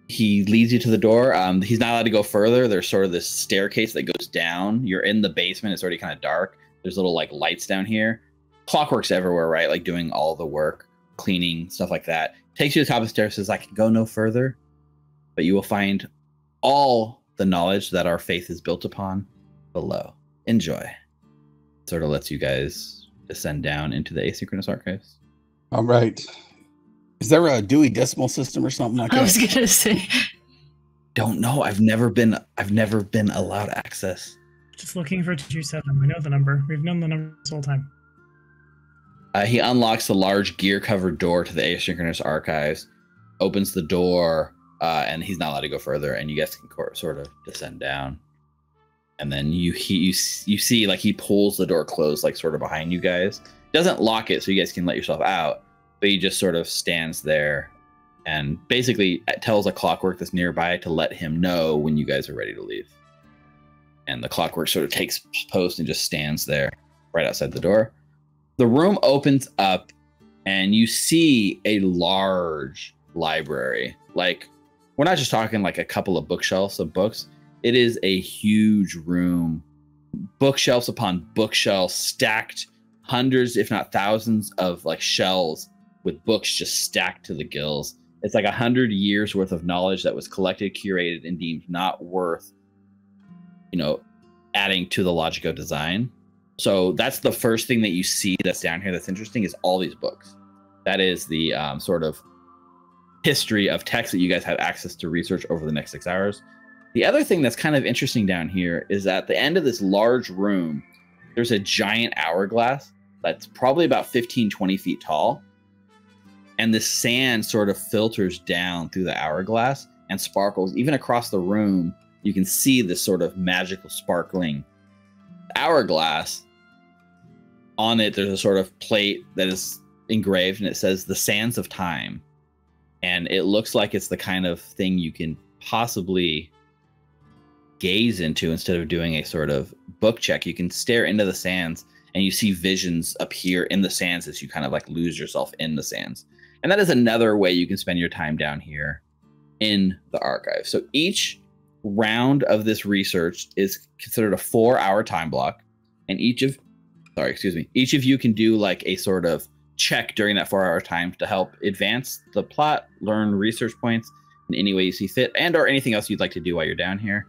He leads you to the door. Um, he's not allowed to go further. There's sort of this staircase that goes down. You're in the basement. It's already kind of dark. There's little like lights down here. Clockwork's everywhere, right? Like doing all the work, cleaning, stuff like that. Takes you to the top of the stairs, says, I can go no further, but you will find all the knowledge that our faith is built upon below. Enjoy. Sort of lets you guys descend down into the asynchronous archives. All right. Is there a Dewey Decimal System or something like that? I was gonna say. Don't know. I've never been. I've never been allowed access. Just looking for two seven. I know the number. We've known the number this whole time. Uh, he unlocks the large gear-covered door to the asynchronous archives, opens the door, uh, and he's not allowed to go further. And you guys can sort of descend down. And then you he you you see like he pulls the door closed, like sort of behind you guys. Doesn't lock it, so you guys can let yourself out. But he just sort of stands there and basically tells a clockwork that's nearby to let him know when you guys are ready to leave. And the clockwork sort of takes post and just stands there right outside the door. The room opens up and you see a large library. Like, we're not just talking like a couple of bookshelves of books. It is a huge room, bookshelves upon bookshelves, stacked hundreds, if not thousands of like shelves with books just stacked to the gills. It's like a hundred years worth of knowledge that was collected, curated, and deemed not worth, you know, adding to the Logica design. So that's the first thing that you see that's down here that's interesting is all these books. That is the um, sort of history of text that you guys have access to research over the next six hours. The other thing that's kind of interesting down here is at the end of this large room, there's a giant hourglass that's probably about fifteen, twenty feet tall. And the sand sort of filters down through the hourglass and sparkles. Even across the room, you can see this sort of magical sparkling hourglass. On it, there's a sort of plate that is engraved, and it says, the sands of time. And it looks like it's the kind of thing you can possibly gaze into instead of doing a sort of book check. You can stare into the sands, and you see visions appear in the sands as you kind of like lose yourself in the sands. And that is another way you can spend your time down here in the archive. So each round of this research is considered a four hour time block. And each of, sorry, excuse me, each of you can do like a sort of check during that four hour time to help advance the plot, learn research points in any way you see fit, and or anything else you'd like to do while you're down here.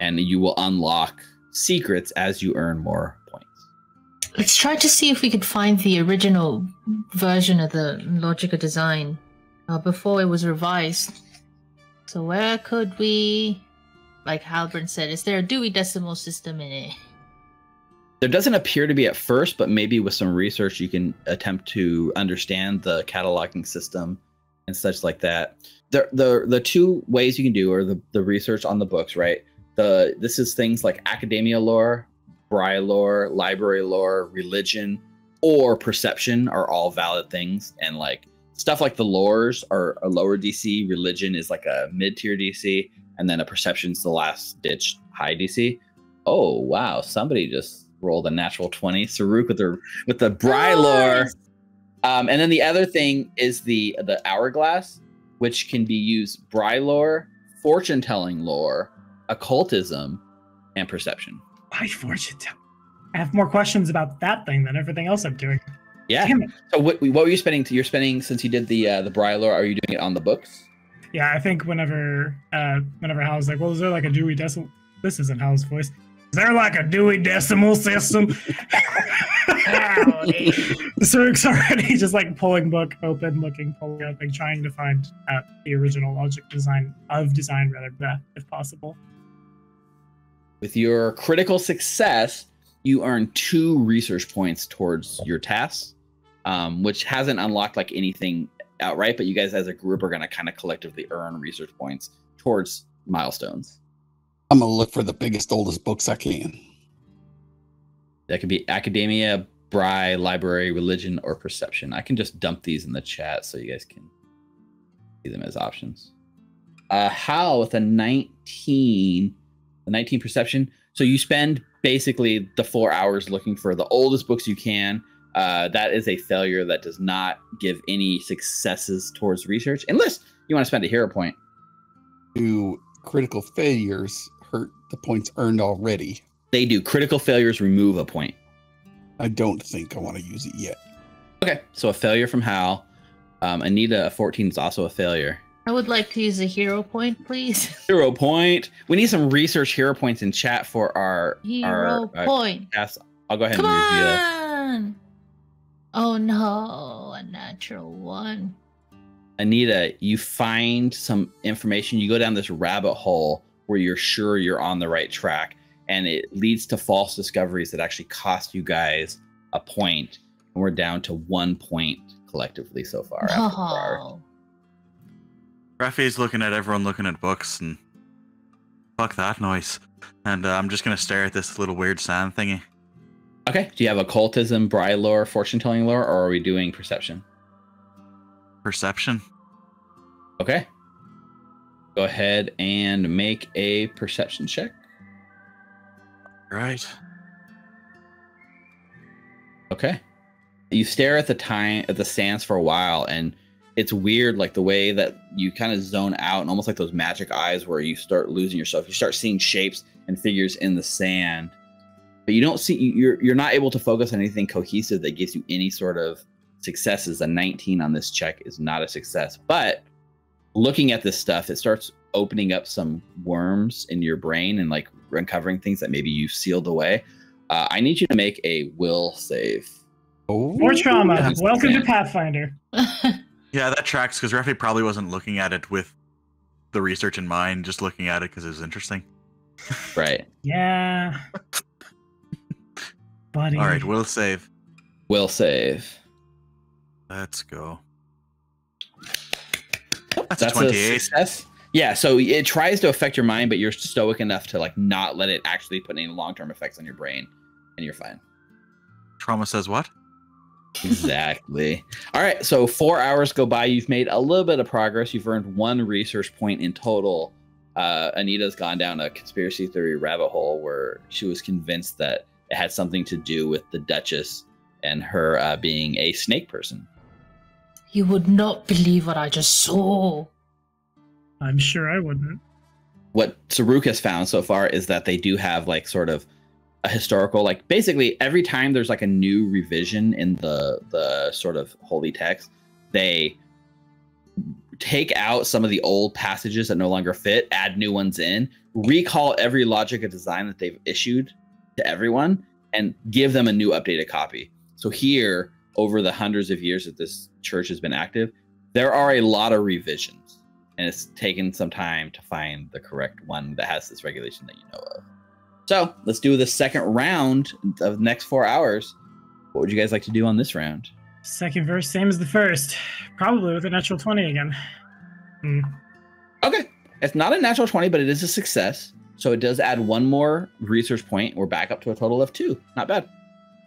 And you will unlock secrets as you earn more points. Let's try to see if we could find the original version of the Logica design uh, before it was revised. So where could we, like Halbern said, is there a Dewey Decimal System in it? There doesn't appear to be at first, but maybe with some research you can attempt to understand the cataloging system and such like that. The, the, the two ways you can do are the, the research on the books, right? The, this is things like academia lore, Bry lore, library lore, religion, or perception are all valid things. And like stuff like the lores are a lower D C, religion is like a mid-tier D C, and then a perception's the last ditch high D C. Oh wow, somebody just rolled a natural twenty. Saruk with the with the Bry lore. Um, and then the other thing is the the hourglass, which can be used Bry lore, fortune telling lore, occultism, and perception. I fortune tell. I have more questions about that thing than everything else I'm doing. Yeah. So what, what were you spending? You're spending, since you did the uh, the Bry lore, are you doing it on the books? Yeah, I think whenever uh, whenever Hal's like, well, is there like a Dewey Decimal? This isn't Hal's voice. Is there like a Dewey Decimal System? Saruk's already just like pulling book open, looking, pulling up, like trying to find uh, the original Logic design of design rather, if possible. With your critical success, you earn two research points towards your tasks, um, which hasn't unlocked like anything outright, but you guys as a group are going to kind of collectively earn research points towards milestones. I'm gonna look for the biggest, oldest books I can. That could be academia, Bry, library, religion, or perception. I can just dump these in the chat so you guys can see them as options. Uh, Hal with a nineteen, a nineteen perception. So you spend basically the four hours looking for the oldest books you can. Uh, that is a failure. That does not give any successes towards research, unless you want to spend a hero point. Do critical failures hurt the points earned already? They do. Critical failures remove a point. I don't think I want to use it yet. Okay, so a failure from Hal. Um, Anita, a fourteen is also a failure. I would like to use a hero point, please. Hero point. We need some research hero points in chat for our hero our, point. Uh, I'll go ahead Come and reveal. On! Oh no, a natural one. Anita, you find some information. You go down this rabbit hole where you're sure you're on the right track, and it leads to false discoveries that actually cost you guys a point. And we're down to one point collectively so far. Oh. Rafi's looking at everyone looking at books and fuck that noise. And uh, I'm just going to stare at this little weird sand thingy. Okay. Do you have occultism, Bry lore, fortune telling lore, or are we doing perception? Perception. Okay. Go ahead and make a perception check. Right. Okay. You stare at the time at the sands for a while, and it's weird, like the way that you kind of zone out, and almost like those magic eyes where you start losing yourself. You start seeing shapes and figures in the sand, but you don't see. You're you're not able to focus on anything cohesive that gives you any sort of successes. A nineteen on this check is not a success, but looking at this stuff, it starts opening up some worms in your brain and like uncovering things that maybe you've sealed away. Uh, I need you to make a will save. Oh, more trauma. Welcome to Pathfinder. Yeah, that tracks because Ruffy probably wasn't looking at it with the research in mind, just looking at it because it was interesting. Right. Yeah. Buddy. All right, will save. Will save. Let's go. That's, That's a twenty-eight. A success. Yeah, so it tries to affect your mind, but you're stoic enough to like not let it actually put any long-term effects on your brain, and you're fine. Trauma says what? Exactly. All right, so four hours go by. You've made a little bit of progress. You've earned one research point in total. Uh, Anita's gone down a conspiracy theory rabbit hole where she was convinced that it had something to do with the Duchess and her uh, being a snake person. You would not believe what I just saw. I'm sure I wouldn't. What Saruk has found so far is that they do have like sort of a historical, like basically every time there's like a new revision in the the sort of holy text, they take out some of the old passages that no longer fit, add new ones in, recall every Logica design that they've issued to everyone, and give them a new updated copy. So here, over the hundreds of years that this church has been active, there are a lot of revisions. And it's taken some time to find the correct one that has this regulation that you know of. So let's do the second round of the next four hours. What would you guys like to do on this round? Second verse, same as the first. Probably with a natural twenty again. Hmm. Okay. It's not a natural twenty, but it is a success. So it does add one more research point. We're back up to a total of two. Not bad.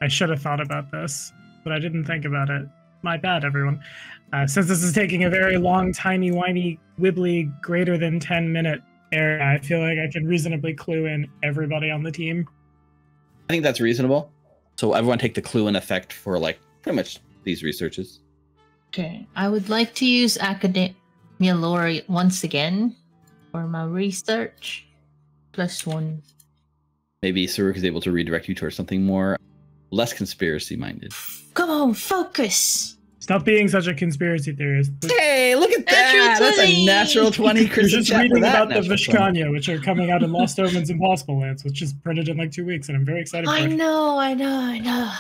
I should have thought about this, but I didn't think about it. My bad, everyone. Uh, since this is taking a very long, tiny, whiny, wibbly, greater than ten minute area, I feel like I can reasonably clue in everybody on the team. I think that's reasonable. So everyone take the clue in effect for, like, pretty much these researches. Okay. I would like to use Academia Lore once again for my research. Plus one. Maybe Saruk is able to redirect you towards something more less conspiracy-minded. Come on, focus! Stop being such a conspiracy theorist. Hey, look at that! That's a natural twenty. You're just reading about the Vishkanya, which are coming out in Lost Omens and Possible Lands, which is printed in like two weeks, and I'm very excited about it. I know, I know, I know.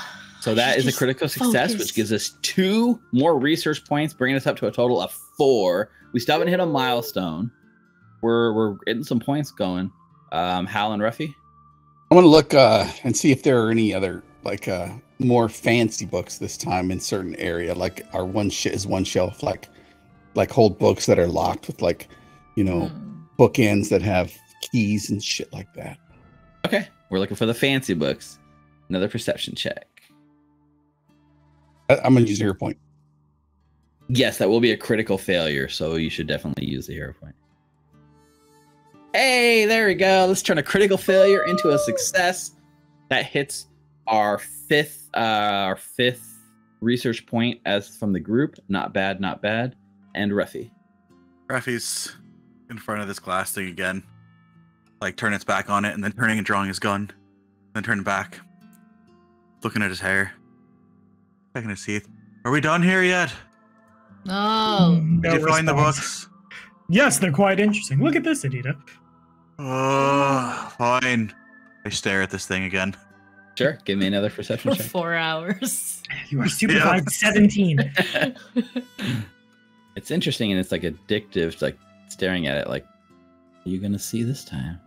So that is a critical success, which gives us two more research points, bringing us up to a total of four. We still haven't hit a milestone. We're we're getting some points going. Um, Hal and Ruffy? I want to look uh, and see if there are any other, like, uh, more fancy books this time in certain area, like our one sh is one shelf, like like hold books that are locked with, like, you know, mm. bookends that have keys and shit like that. Okay, we're looking for the fancy books. Another perception check. I'm going to use a hero point. Yes, that will be a critical failure, so you should definitely use the hero point. Hey, there we go. Let's turn a critical failure into a success. That hits our fifth, uh, our fifth research point as from the group. Not bad, not bad. And Ruffy. Ruffy's in front of this glass thing again. Like, turn its back on it, and then turning and drawing his gun. Then turning back. Looking at his hair. Checking his teeth. Are we done here yet? Oh. Did you find the books? Yes, they're quite interesting. Look at this, Anita. Oh, fine. I stare at this thing again. Sure. Give me another perception check. For four hours. You are supervised yeah. seventeen. It's interesting, and it's like addictive. It's like staring at it like, are you going to see this time?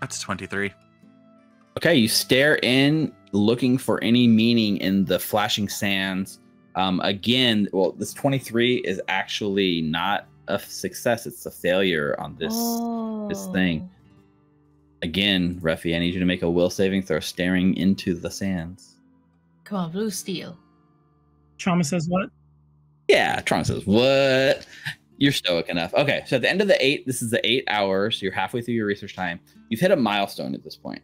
That's twenty-three. Okay, you stare in, looking for any meaning in the flashing sands. Um, again, well, this twenty-three is actually not a success. It's a failure on this oh. this thing. Again, Ruffy, I need you to make a will saving throw staring into the sands. Come on, blue steel. Trauma says what? Yeah, Trauma says what? You're stoic enough. Okay, so at the end of the eight, this is the eight hours. You're halfway through your research time. You've hit a milestone at this point.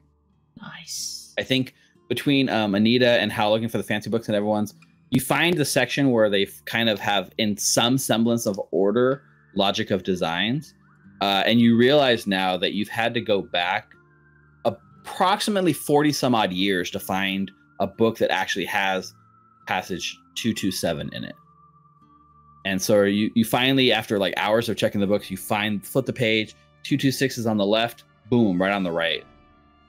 Nice. I think between um, Anita and Hal looking for the fancy books and everyone's, you find the section where they kind of have, in some semblance of order, logic of designs. Uh, and you realize now that you've had to go back approximately forty some odd years to find a book that actually has passage two two seven in it. And so you, you finally, after like hours of checking the books, you find, flip the page, two two six is on the left, boom, right on the right,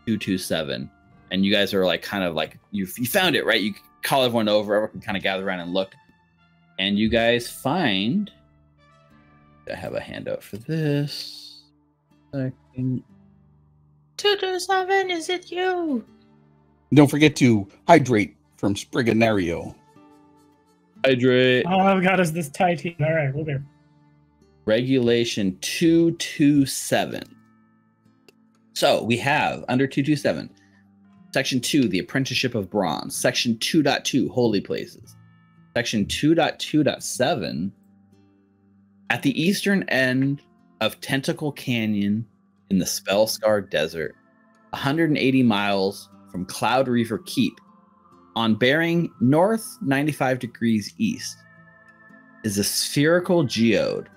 two two seven. And you guys are like, kind of like, you you found it, right? You call everyone over, everyone can kind of gather around and look. And you guys find, I have a handout for this. Second. two two seven, is it you? Don't forget to hydrate from Spriganario. Hydrate. All I've got is this tie team. All right, we'll do. Regulation two two seven. So we have, under two two seven, Section two, The Apprenticeship of Bronze. Section two point two, Holy Places. Section two point two point seven, at the eastern end of Tentacle Canyon in the Spellscar Desert, one hundred eighty miles from Cloudreaver Keep, on bearing north ninety-five degrees east, is a spherical geode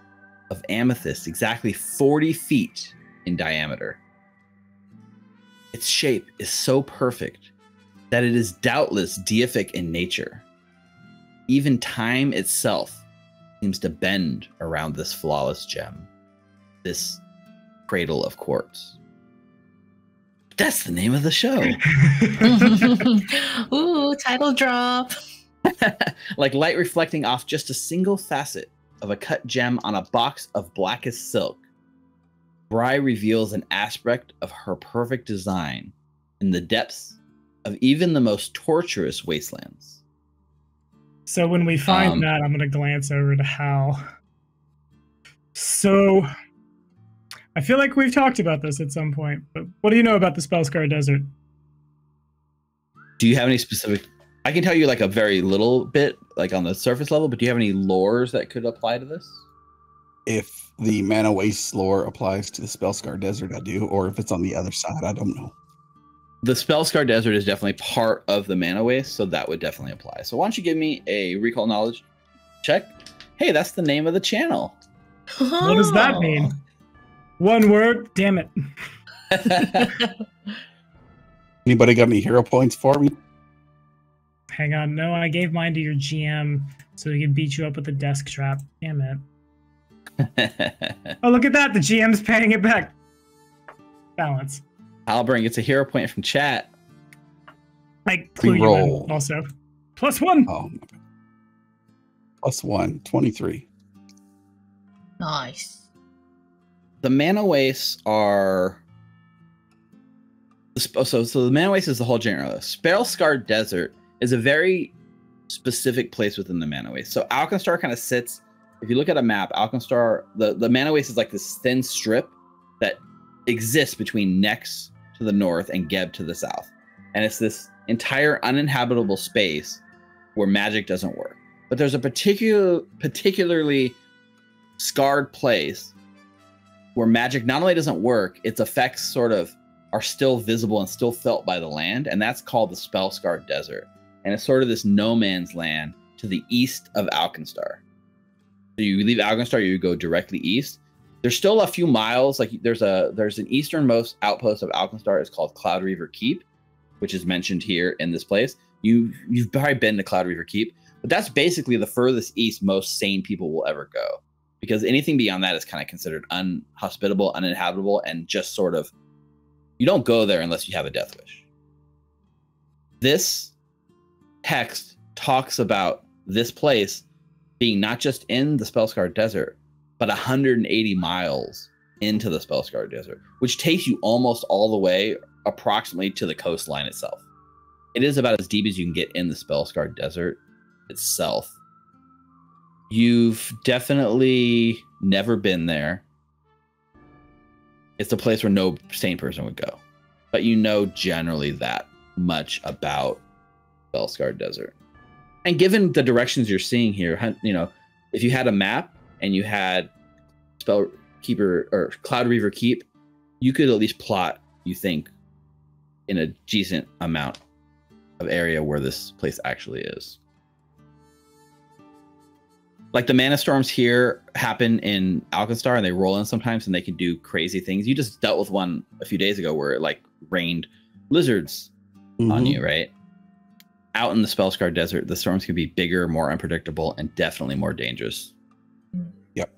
of amethyst exactly forty feet in diameter. Its shape is so perfect that it is doubtless deific in nature. Even time itself seems to bend around this flawless gem, this cradle of quartz. That's the name of the show. Ooh, title drop. Like light reflecting off just a single facet of a cut gem on a box of blackest silk, Bry reveals an aspect of her perfect design in the depths of even the most tortuous wastelands. So when we find um, that, I'm going to glance over to Hal. So I feel like we've talked about this at some point, but what do you know about the Spellscar Desert? Do you have any specific... I can tell you like a very little bit, like on the surface level, but do you have any lores that could apply to this? If the Mana Waste lore applies to the Spellscar Desert, I do, or if it's on the other side, I don't know. The Spellscar Desert is definitely part of the Mana Waste, so that would definitely apply. So why don't you give me a Recall Knowledge check? Hey, that's the name of the channel. Oh. What does that mean? One word? Damn it. Anybody got any hero points for me? Hang on. No, I gave mine to your G M so he could beat you up with a desk trap. Damn it. Oh, look at that. The G M's paying it back. Balance. Halbering gets a hero point from chat. I clue you in also. Plus one. Oh, plus one. twenty-three. Nice. The Mana Wastes are... So, so the Mana Waste is the whole genre. Spellscar Desert is a very specific place within the Mana Waste. So Alkenstar kind of sits... If you look at a map, Alkenstar, the, the Mana Waste is like this thin strip that exists between Nex to the north and Geb to the south. And it's this entire uninhabitable space where magic doesn't work. But there's a particular, particularly scarred place where magic not only doesn't work, its effects sort of are still visible and still felt by the land, and that's called the Spellscar Desert. And it's sort of this no man's land to the east of Alkenstar. So you leave Alkenstar, you go directly east. There's still a few miles, like there's a there's an easternmost outpost of Alkenstar. It's called Cloudreaver Keep, which is mentioned here in this place. You you've probably been to Cloudreaver Keep, but that's basically the furthest east most sane people will ever go, because anything beyond that is kind of considered unhospitable, uninhabitable, and just sort of, you don't go there unless you have a death wish. This text talks about this place being not just in the Spellscar Desert, but one hundred eighty miles into the Spellscar Desert, which takes you almost all the way approximately to the coastline itself. It is about as deep as you can get in the Spellscar Desert itself. You've definitely never been there. It's a place where no sane person would go. But you know generally that much about Spellscar Desert. And given the directions you're seeing here, you know, if you had a map and you had Spellkeeper or Cloudreaver Keep, you could at least plot, you think, in a decent amount of area where this place actually is. Like the mana storms here happen in Alkenstar, and they roll in sometimes, and they can do crazy things. You just dealt with one a few days ago where it like rained lizards mm-hmm. on you, right? Out in the Spellscar Desert, the storms can be bigger, more unpredictable, and definitely more dangerous. Yep.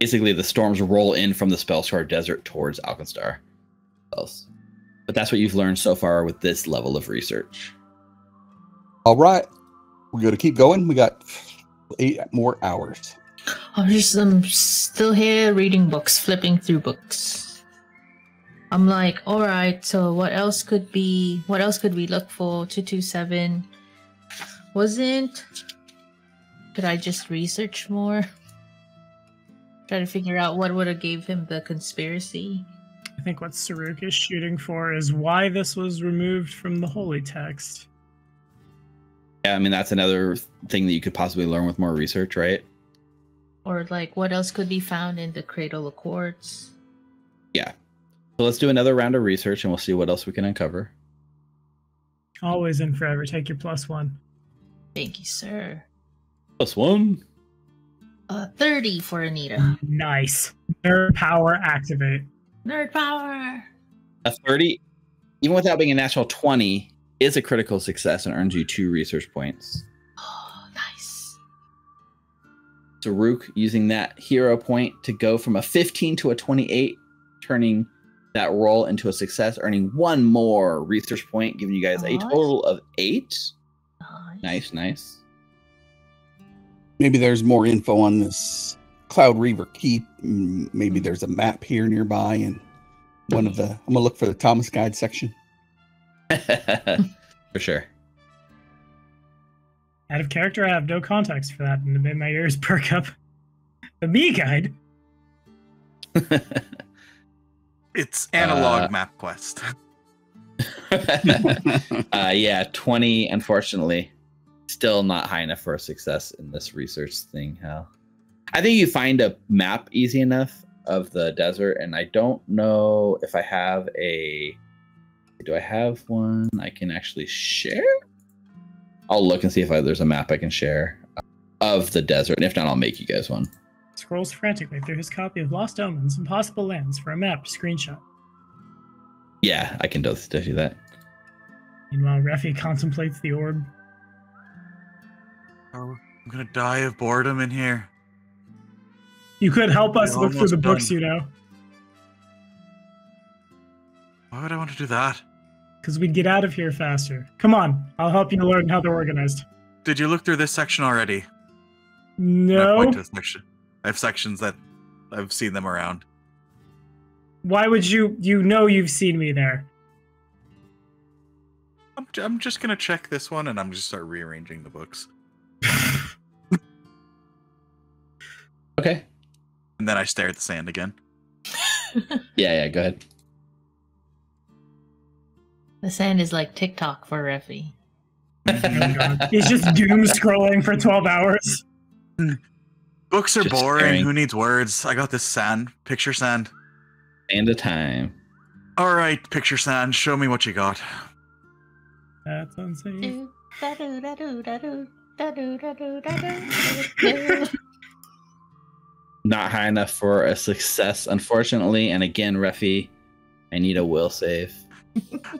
Basically, the storms roll in from the Spellscar Desert towards Alkenstar. But that's what you've learned so far with this level of research. All right, we're going to keep going. We got eight more hours. I'm just I'm still here reading books, flipping through books. I'm like, all right, so what else could be, what else could we look for? two two seven wasn't, could I just research more? Try to figure out what would have gave him the conspiracy. I think what Saruk is shooting for is why this was removed from the holy text. Yeah, I mean, that's another thing that you could possibly learn with more research, right? Or like, what else could be found in the Cradle of Quartz? Yeah. So let's do another round of research, and we'll see what else we can uncover. Always and forever. Take your plus one. Thank you, sir. Plus one. Uh, thirty for Anita. Nice. Nerd power activate. Nerd power. A thirty, even without being a natural twenty, is a critical success and earns you two research points. Oh, nice. Saruk using that hero point to go from a fifteen to a twenty-eight, turning that roll into a success, earning one more research point, giving you guys nice. a total of eight. Nice. nice, nice. Maybe there's more info on this Cloudreaver Keep. Maybe there's a map here nearby, and one of the, I'm gonna look for the Thomas Guide section. For sure. Out of character, I have no context for that, and it made my ears perk up. The me guide. It's analog uh, map quest. uh, yeah, twenty, unfortunately, still not high enough for a success in this research thing. Hal, I think you find a map easy enough of the desert, and I don't know if I have a. Do I have one I can actually share? I'll look and see if I, there's a map I can share of the desert, and if not, I'll make you guys one. Scrolls frantically through his copy of Lost Omens and Possible Lands for a map screenshot. Yeah, I can do that. Meanwhile, Ruffy contemplates the orb. Oh, I'm gonna die of boredom in here. You could help us We're look through the done. books, you know. Why would I want to do that? Because we'd get out of here faster. Come on, I'll help you learn how they're organized. Did you look through this section already? No. I point to a section. I have sections that I've seen them around. Why would you? You know you've seen me there. I'm, I'm just going to check this one, and I'm just start rearranging the books. Okay. And then I stare at the sand again. Yeah, yeah, go ahead. The sand is like TikTok for Ruffy. He's just doom scrolling for twelve hours. Books are just boring. Staring. Who needs words? I got this sand. Picture sand. And a time. All right, picture sand. Show me what you got. That's insane. Not high enough for a success, unfortunately. And again, Ruffy, I need a will save.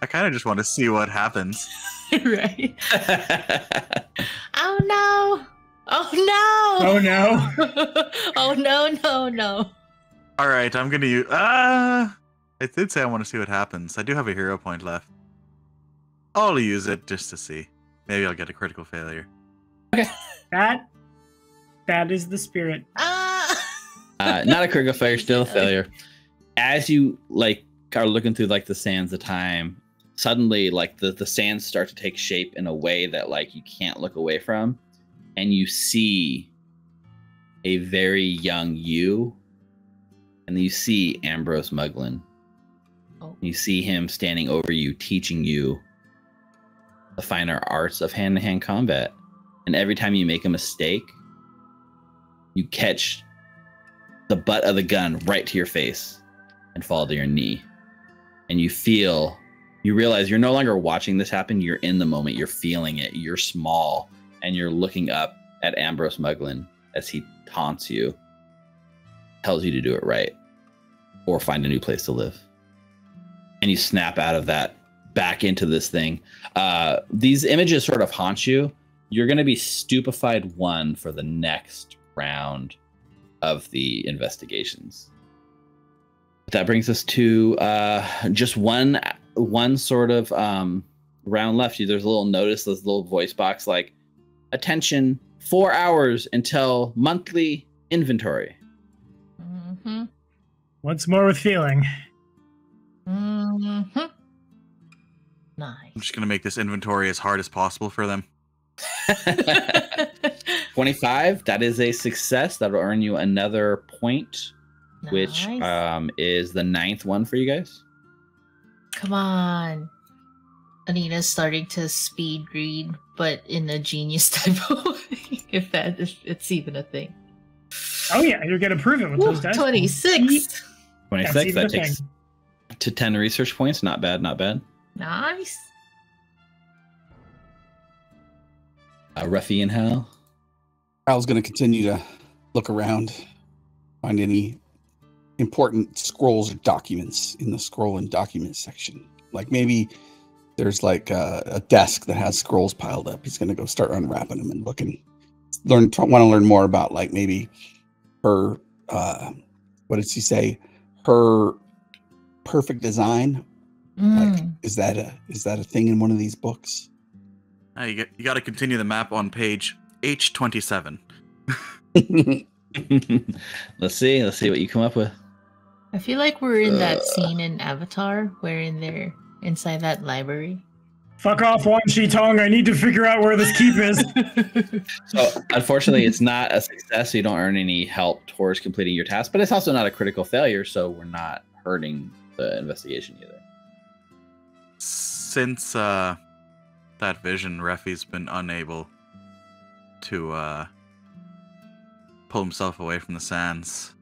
I kind of just want to see what happens. Right. Oh no! Oh no! Oh no! Oh no! No! No! All right, I'm gonna use. Ah, uh, I did say I want to see what happens. I do have a hero point left. I'll use it just to see. Maybe I'll get a critical failure. Okay. That. That is the spirit. Uh, uh not a critical failure, still a failure. As you like are looking through like the sands of time, suddenly like the the sands start to take shape in a way that like you can't look away from, and you see a very young you, and you see Ambrose Muglin. Oh. You see him standing over you, teaching you the finer arts of hand-to-hand combat, and every time you make a mistake, you catch the butt of the gun right to your face and fall to your knee. And you feel, you realize you're no longer watching this happen. You're in the moment. You're feeling it. You're small. And you're looking up at Ambrose Muglin as he taunts you, tells you to do it right or find a new place to live. And you snap out of that back into this thing. Uh, these images sort of haunt you. You're going to be stupefied one for the next round of the investigations. That brings us to uh, just one one sort of um, round left. There's a little notice, this little voice box, like, attention, four hours until monthly inventory. Mm-hmm. Once more with feeling. Mm-hmm. Nice. I'm just going to make this inventory as hard as possible for them. twenty-five, that is a success. That'll earn you another point. Nice. Which um, is the ninth one for you guys. Come on. Anita's starting to speed read, but in a genius type of way, if that is, it's even a thing. Oh yeah, you're going to prove it with Ooh, those dice. twenty-six. twenty-six, that takes thing. to ten research points. Not bad, not bad. Nice. Uh, Ruffy and Hal. Hal's going to continue to look around, find any important scrolls or documents in the scroll and document section. Like maybe there's like a, a desk that has scrolls piled up. He's going to go start unwrapping them and looking, learn, want to learn more about like maybe her, uh, what did she say? Her perfect design. Mm. Like, is that a, is that a thing in one of these books? Uh, you get, you got to continue the map on page H twenty-seven. Let's see. Let's see what you come up with. I feel like we're in that uh, scene in Avatar where in there inside that library. Fuck off, Wang Shi Tong. I need to figure out where this keep is. So unfortunately, it's not a success. So you don't earn any help towards completing your task, but it's also not a critical failure. So we're not hurting the investigation either. Since uh, that vision, Ruffy's been unable to uh, pull himself away from the sands.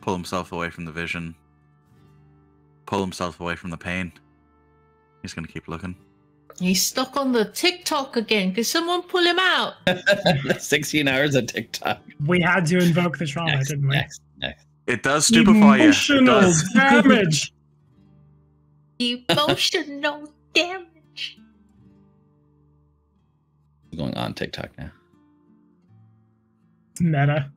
Pull himself away from the vision. Pull himself away from the pain. He's going to keep looking. He's stuck on the TikTok again. Could someone pull him out? sixteen hours of TikTok. We had to invoke the trauma, next, didn't we? Next, next. It does stupefy you. Emotional does. damage. Emotional damage. Going on TikTok now. Meta.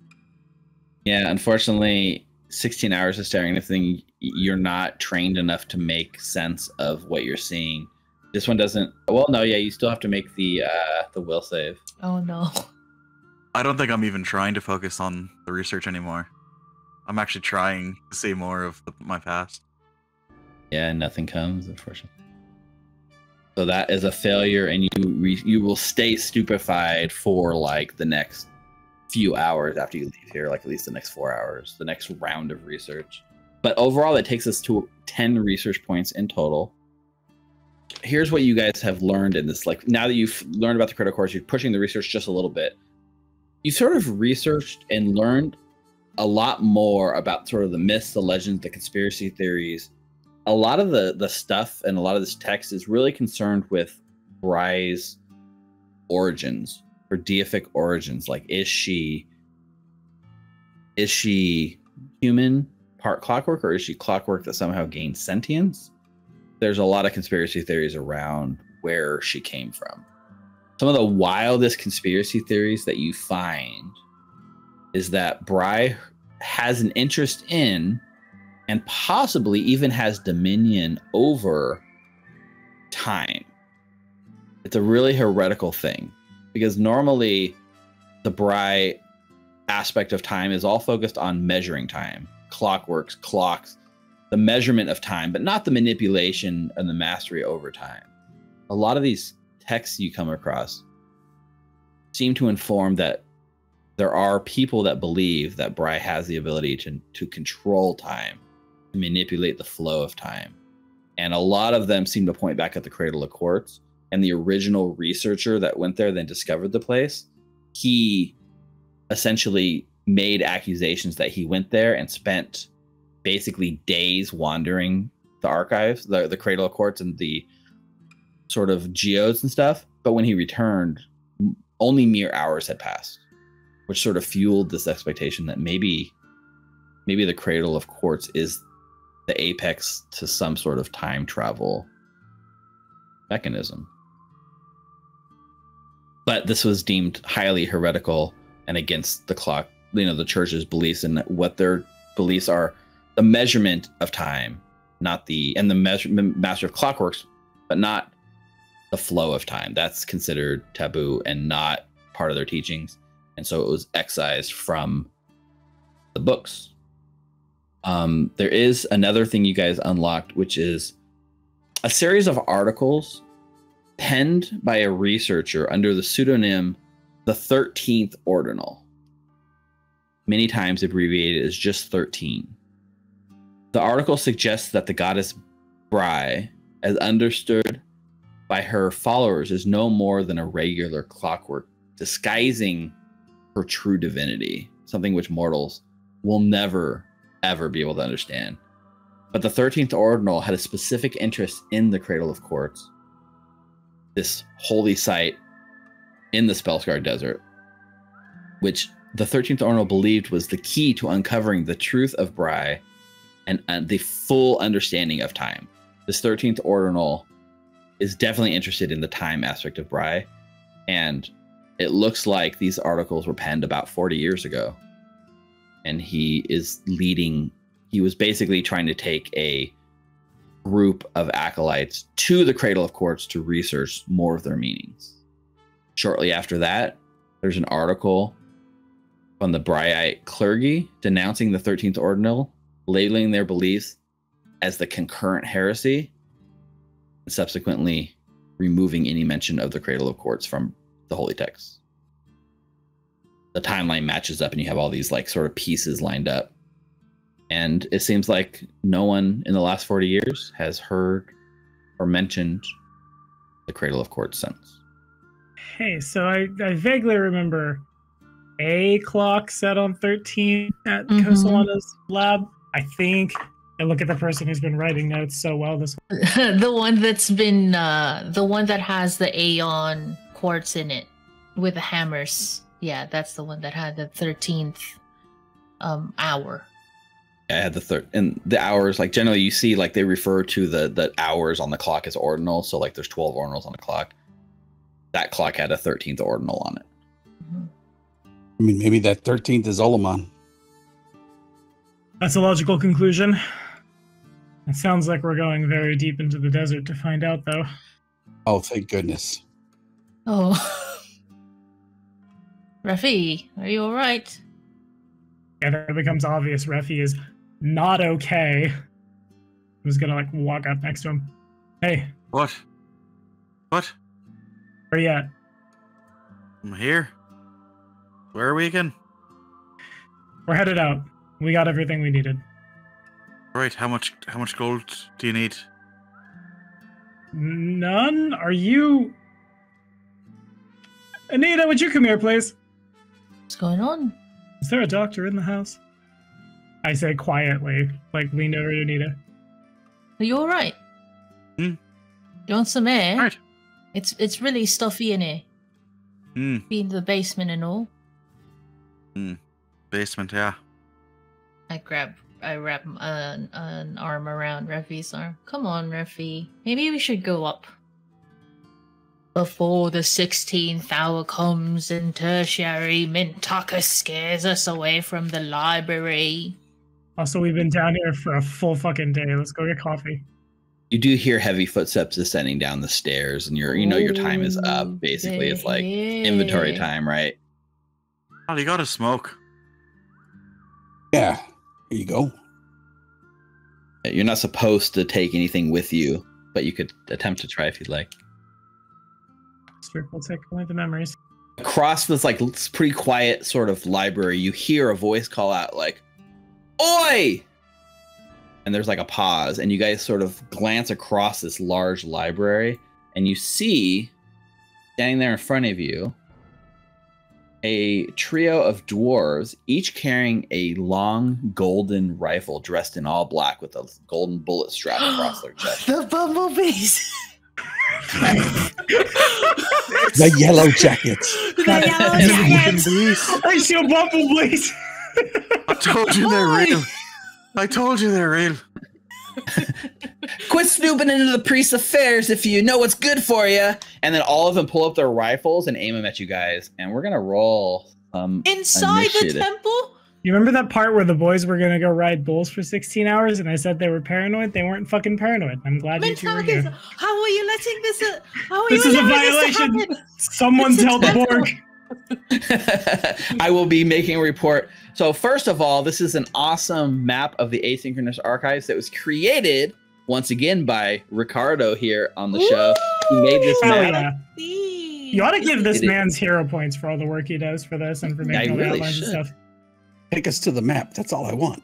Yeah, unfortunately, sixteen hours of staring at a thing, you're not trained enough to make sense of what you're seeing. This one doesn't. Well, no, yeah, you still have to make the uh, the will save. Oh no. I don't think I'm even trying to focus on the research anymore. I'm actually trying to see more of the, my past. Yeah, nothing comes, unfortunately. So that is a failure, and you re you will stay stupefied for like the next few hours after you leave here, like at least the next four hours, the next round of research. But overall, that takes us to ten research points in total. Here's what you guys have learned in this. Like, now that you've learned about the critical course, you're pushing the research just a little bit. You sort of researched and learned a lot more about sort of the myths, the legends, the conspiracy theories. A lot of the, the stuff and a lot of this text is really concerned with Bry's origins, her deific origins. Like, is she, is she human, part clockwork, or is she clockwork that somehow gained sentience? There's a lot of conspiracy theories around where she came from. Some of the wildest conspiracy theories that you find is that Bry has an interest in and possibly even has dominion over time. It's a really heretical thing, because normally the Bry aspect of time is all focused on measuring time, clockworks, clocks, the measurement of time, but not the manipulation and the mastery over time. A lot of these texts you come across seem to inform that there are people that believe that Bry has the ability to, to control time, to manipulate the flow of time. And a lot of them seem to point back at the Cradle of Quartz, and the original researcher that went there then discovered the place. He essentially made accusations that he went there and spent basically days wandering the archives, the, the Cradle of Quartz and the sort of geodes and stuff. But when he returned, only mere hours had passed, which sort of fueled this expectation that maybe, maybe the Cradle of Quartz is the apex to some sort of time travel mechanism. But this was deemed highly heretical and against the clock, you know, the church's beliefs, and what their beliefs are. The measurement of time, not the, and the measure, master of clockworks, but not the flow of time. That's considered taboo and not part of their teachings. And so it was excised from the books. Um, there is another thing you guys unlocked, which is a series of articles penned by a researcher under the pseudonym the thirteenth Ordinal. Many times abbreviated as just thirteen. The article suggests that the goddess Bry, as understood by her followers, is no more than a regular clockwork, disguising her true divinity, something which mortals will never, ever be able to understand. But the thirteenth Ordinal had a specific interest in the Cradle of Quartz, this holy site in the Spellscar Desert, which the thirteenth Ordinal believed was the key to uncovering the truth of Bry And, and the full understanding of time. This thirteenth Ordinal is definitely interested in the time aspect of Bry, and it looks like these articles were penned about forty years ago. And he is leading, he was basically trying to take a group of acolytes to the Cradle of Quartz to research more of their meanings. Shortly after that, there's an article from the Bryite clergy denouncing the thirteenth Ordinal, labeling their beliefs as the concurrent heresy, and subsequently removing any mention of the Cradle of Quartz from the holy texts. The timeline matches up, and you have all these like sort of pieces lined up. And it seems like no one in the last forty years has heard or mentioned the Cradle of Quartz since. Hey, so I, I vaguely remember a clock set on thirteen at mm-hmm. Kosawana's lab. I think, and look at the person who's been writing notes so well this one. The one that's been, uh, the one that has the Aeon quartz in it with the hammers. Yeah, that's the one that had the thirteenth um, hour. Yeah, I had the third, and the hours, like generally you see like they refer to the, the hours on the clock as ordinal. So like there's twelve ordinals on the clock. That clock had a thirteenth ordinal on it. Mm-hmm. I mean, maybe that thirteenth is Ollerman. That's a logical conclusion. It sounds like we're going very deep into the desert to find out, though. Oh, thank goodness. Oh. Ruffy, are you all right? Yeah, then it becomes obvious Ruffy is not okay. I was gonna, like, walk up next to him. Hey. What? What? Where are you at? I'm here. Where are we again? We're headed out. We got everything we needed. Right, how much how much gold do you need? None? Are you... Anita, would you come here, please? What's going on? Is there a doctor in the house? I say quietly, like leaned over to Anita. Are you alright? Hmm? You want some air? Right. It's it's really stuffy in here. Hmm. Being to the basement and all. Hmm. Basement, yeah. I grab... I wrap an, an arm around Ruffy's arm. Come on, Ruffy. Maybe we should go up. Before the sixteenth hour comes and tertiary Mintakis scares us away from the library. Also, we've been down here for a full fucking day. Let's go get coffee. You do hear heavy footsteps ascending down the stairs, and you're, you know your time is up, basically. It's like inventory time, right? Oh, you gotta smoke. Yeah. There you go. You're not supposed to take anything with you, but you could attempt to try if you'd like. We'll take away the memories. Across this like pretty quiet sort of library, you hear a voice call out like, "Oi!" And there's like a pause, and you guys sort of glance across this large library, and you see, standing there in front of you, a trio of dwarves, each carrying a long golden rifle dressed in all black with a golden bullet strapped across their chest. The Bumblebees! The yellow jackets. The yellow jackets! I see a Bumblebees! I told you they're real. I told you they're real. Quit snooping into the priest's affairs if you know what's good for you. And then all of them pull up their rifles and aim them at you guys. And we're gonna roll um inside initiative. The temple. You remember that part where the boys were gonna go ride bulls for sixteen hours, and I said they were paranoid? They weren't fucking paranoid. I'm glad Mintakis, you two were here. How are you letting this? Uh, how are this you is a violation. Someone it's tell the Borg. I will be making a report. So first of all, this is an awesome map of the Asynchronous Archives that was created once again by Ricardo here on the Ooh, show. He made this map. Yeah. You ought to give this it man's is. hero points for all the work he does for this information. I really should. And stuff. Take us to the map. That's all I want.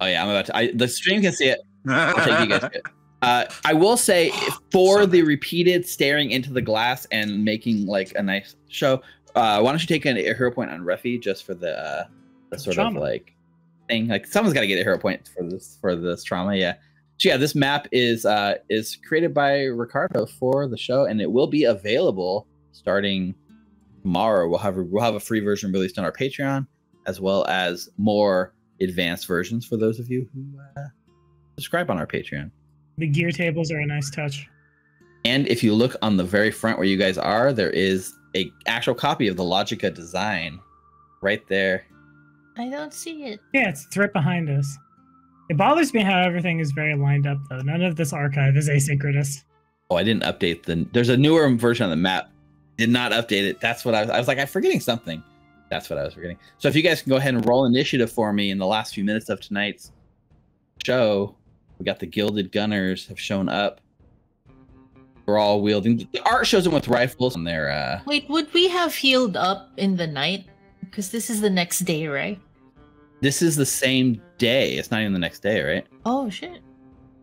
Oh yeah, I'm about to. I, the stream can see it. I'll take you guys to it. Uh, I will say for so the repeated staring into the glass and making like a nice show. Uh, why don't you take a hero point on Ruffy just for the, uh, the sort trauma. of like thing? Like someone's got to get a hero point for this for this trauma. Yeah, so yeah. This map is uh, is created by Ricardo for the show, and it will be available starting tomorrow. We'll have a, we'll have a free version released on our Patreon, as well as more advanced versions for those of you who uh, subscribe on our Patreon. The gear tables are a nice touch. And if you look on the very front where you guys are, there is a actual copy of the Logica Design right there. I don't see it. Yeah, it's, it's right behind us. It bothers me how everything is very lined up, though. None of this archive is asynchronous. Oh, I didn't update the... There's a newer version of the map. Did not update it. That's what I was... I was like, I'm forgetting something. That's what I was forgetting. So if you guys can go ahead and roll initiative for me in the last few minutes of tonight's show, we got the Gilded Gunners have shown up. We're all wielding. The art shows them with rifles on their. Uh... Wait, would we have healed up in the night? Because this is the next day, right? This is the same day. It's not even the next day, right? Oh shit!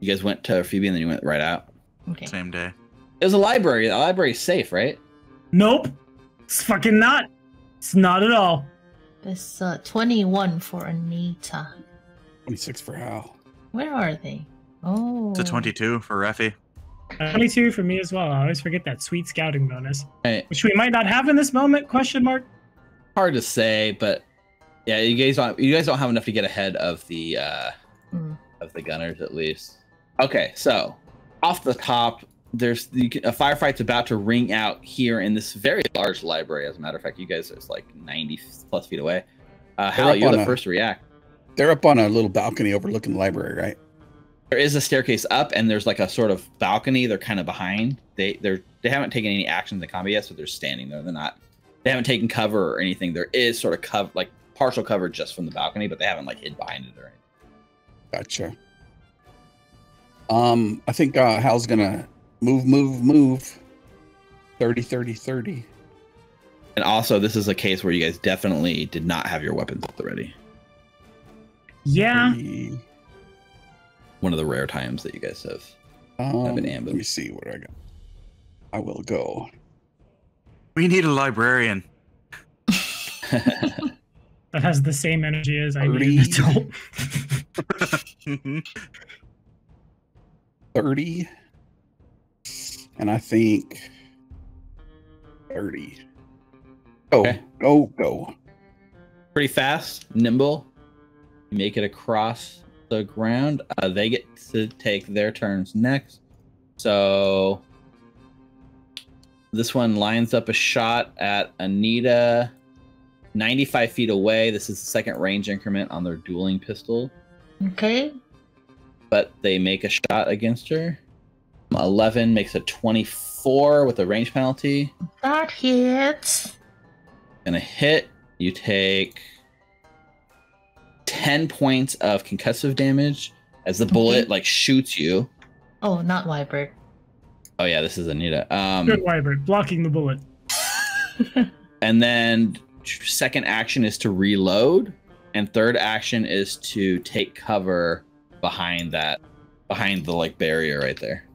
You guys went to Phoebe and then you went right out. Okay. Same day. It was a library. The library's safe, right? Nope. It's fucking not. It's not at all. It's uh, twenty-one for Anita. twenty-six for Hal. Where are they? Oh. It's a twenty-two for Ruffy. twenty-two for me as well. I always forget that sweet scouting bonus, right, which we might not have in this moment. Question mark. Hard to say, but yeah, you guys don't. You guys don't have enough to get ahead of the uh, mm. of the gunners, at least. Okay, so off the top, there's you can, a firefight's about to ring out here in this very large library. As a matter of fact, you guys are like ninety plus feet away. Uh, Hal, you're the a, first to react. They're up on a little balcony overlooking the library, right? There is a staircase up, and there's like a sort of balcony. They're kind of behind. They they're they haven't taken any action in the combat yet, so they're standing there. They're not. They haven't taken cover or anything. There is sort of cover, like partial cover, just from the balcony, but they haven't like hid behind it or anything. Gotcha. Um, I think uh, Hal's gonna move, move, move. thirty, thirty, thirty. And also, this is a case where you guys definitely did not have your weapons at the ready. Yeah. thirty. one of the rare times that you guys have um, have been ambushed. Let me see what I got. I will go. We need a librarian. That has the same energy as I need. thirty. And I think thirty. Go, okay. go, go. Pretty fast, nimble. Make it across the ground. Uh, they get to take their turns next. So this one lines up a shot at Anita, ninety-five feet away. This is the second range increment on their dueling pistol. Okay. But they make a shot against her. eleven makes a twenty-four with a range penalty. That hits. Gonna hit. You take ten points of concussive damage as the bullet okay. like shoots you. Oh, not Wybert. Oh yeah, this is Anita. Um, Good Wybert, blocking the bullet. And then second action is to reload, and third action is to take cover behind that, behind the like barrier right there.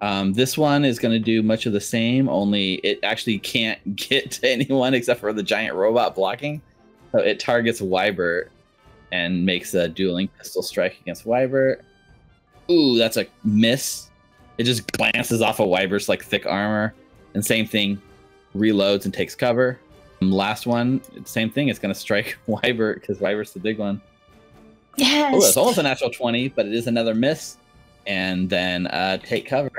Um, this one is going to do much of the same, only it actually can't get to anyone except for the giant robot blocking. So it targets Wybert and makes a dueling pistol strike against Wybert. Ooh, that's a miss. It just glances off of Wybert's like thick armor. And same thing, reloads and takes cover. And last one, same thing. It's going to strike Wybert because Wybert's the big one. Yes. Ooh, it's almost a natural twenty, but it is another miss. And then uh, take cover.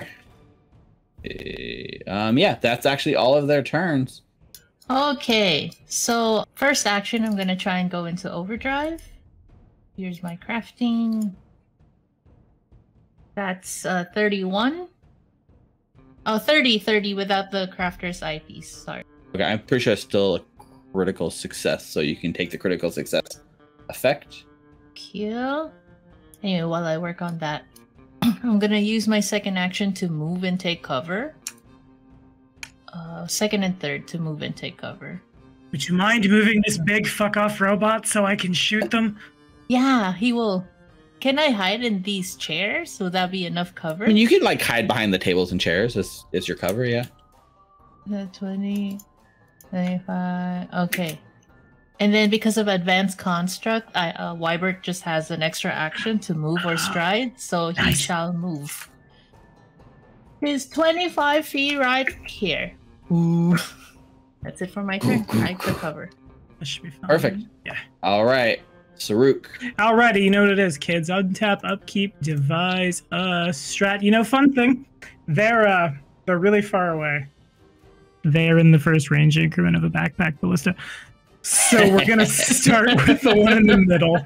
Um, yeah, that's actually all of their turns. Okay, so first action, I'm gonna try and go into overdrive. Here's my crafting. That's uh, thirty-one. Oh, thirty, thirty without the crafter's eyepiece, sorry. Okay, I'm pretty sure it's still a critical success, so you can take the critical success effect. Cute. Anyway, while I work on that, I'm gonna use my second action to move and take cover. Uh, second and third to move and take cover. Would you mind moving this big fuck-off robot so I can shoot them? Yeah, he will. Can I hide in these chairs? Will that be enough cover? I mean, you can like hide behind the tables and chairs as, as your cover, yeah. twenty, twenty-five, okay. And then because of advanced construct, I, uh, Wybert just has an extra action to move or stride, so he nice. shall move. He's twenty-five feet right here. Ooh. That's it for my turn. I took cover. That should be fun. Perfect. Yeah. All right, Saruk. Alrighty, you know what it is, kids. Untap, upkeep, devise, uh, strat. You know, fun thing. They're uh, they're really far away. They're in the first range increment of a backpack ballista. So we're gonna start with the one in the middle.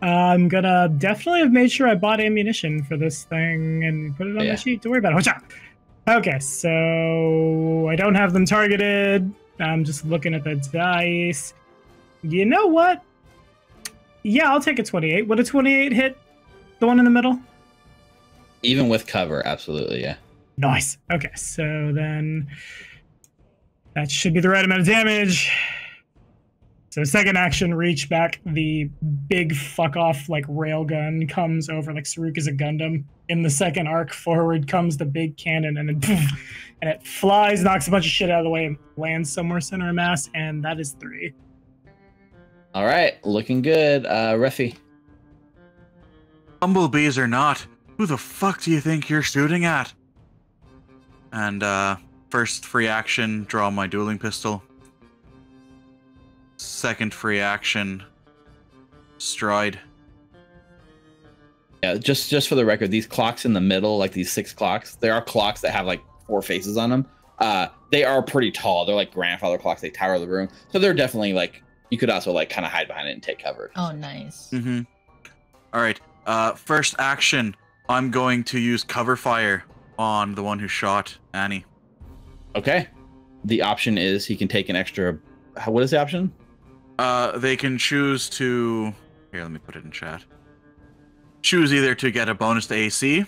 Uh, I'm gonna definitely have made sure I bought ammunition for this thing and put it on yeah. the sheet. Don't worry about it. Watch out. Okay, so I don't have them targeted. I'm just looking at the dice. You know what? Yeah, I'll take a twenty-eight. Would a twenty-eight hit the one in the middle? Even with cover, absolutely, yeah. Nice. Okay, so then that should be the right amount of damage. So second action, reach back, the big fuck-off, like, railgun comes over, like, Saruk is a Gundam. In the second arc, forward comes the big cannon, and it, and it flies, knocks a bunch of shit out of the way, and lands somewhere center of mass, and that is three. All right, looking good. Uh, Ruffy. Bumblebees or not, who the fuck do you think you're shooting at? And, uh, first free action, draw my dueling pistol. Second free action, stride. Yeah, just just for the record, these clocks in the middle, like these six clocks, there are clocks that have like four faces on them. Uh, they are pretty tall. They're like grandfather clocks. They tower the room, so they're definitely like you could also like kind of hide behind it and take cover. Oh, nice. Mm-hmm. All right. Uh, first action, I'm going to use cover fire on the one who shot Annie. Okay. The option is he can take an extra. What is the option? Uh, they can choose to... Here, let me put it in chat. Choose either to get a bonus to A C,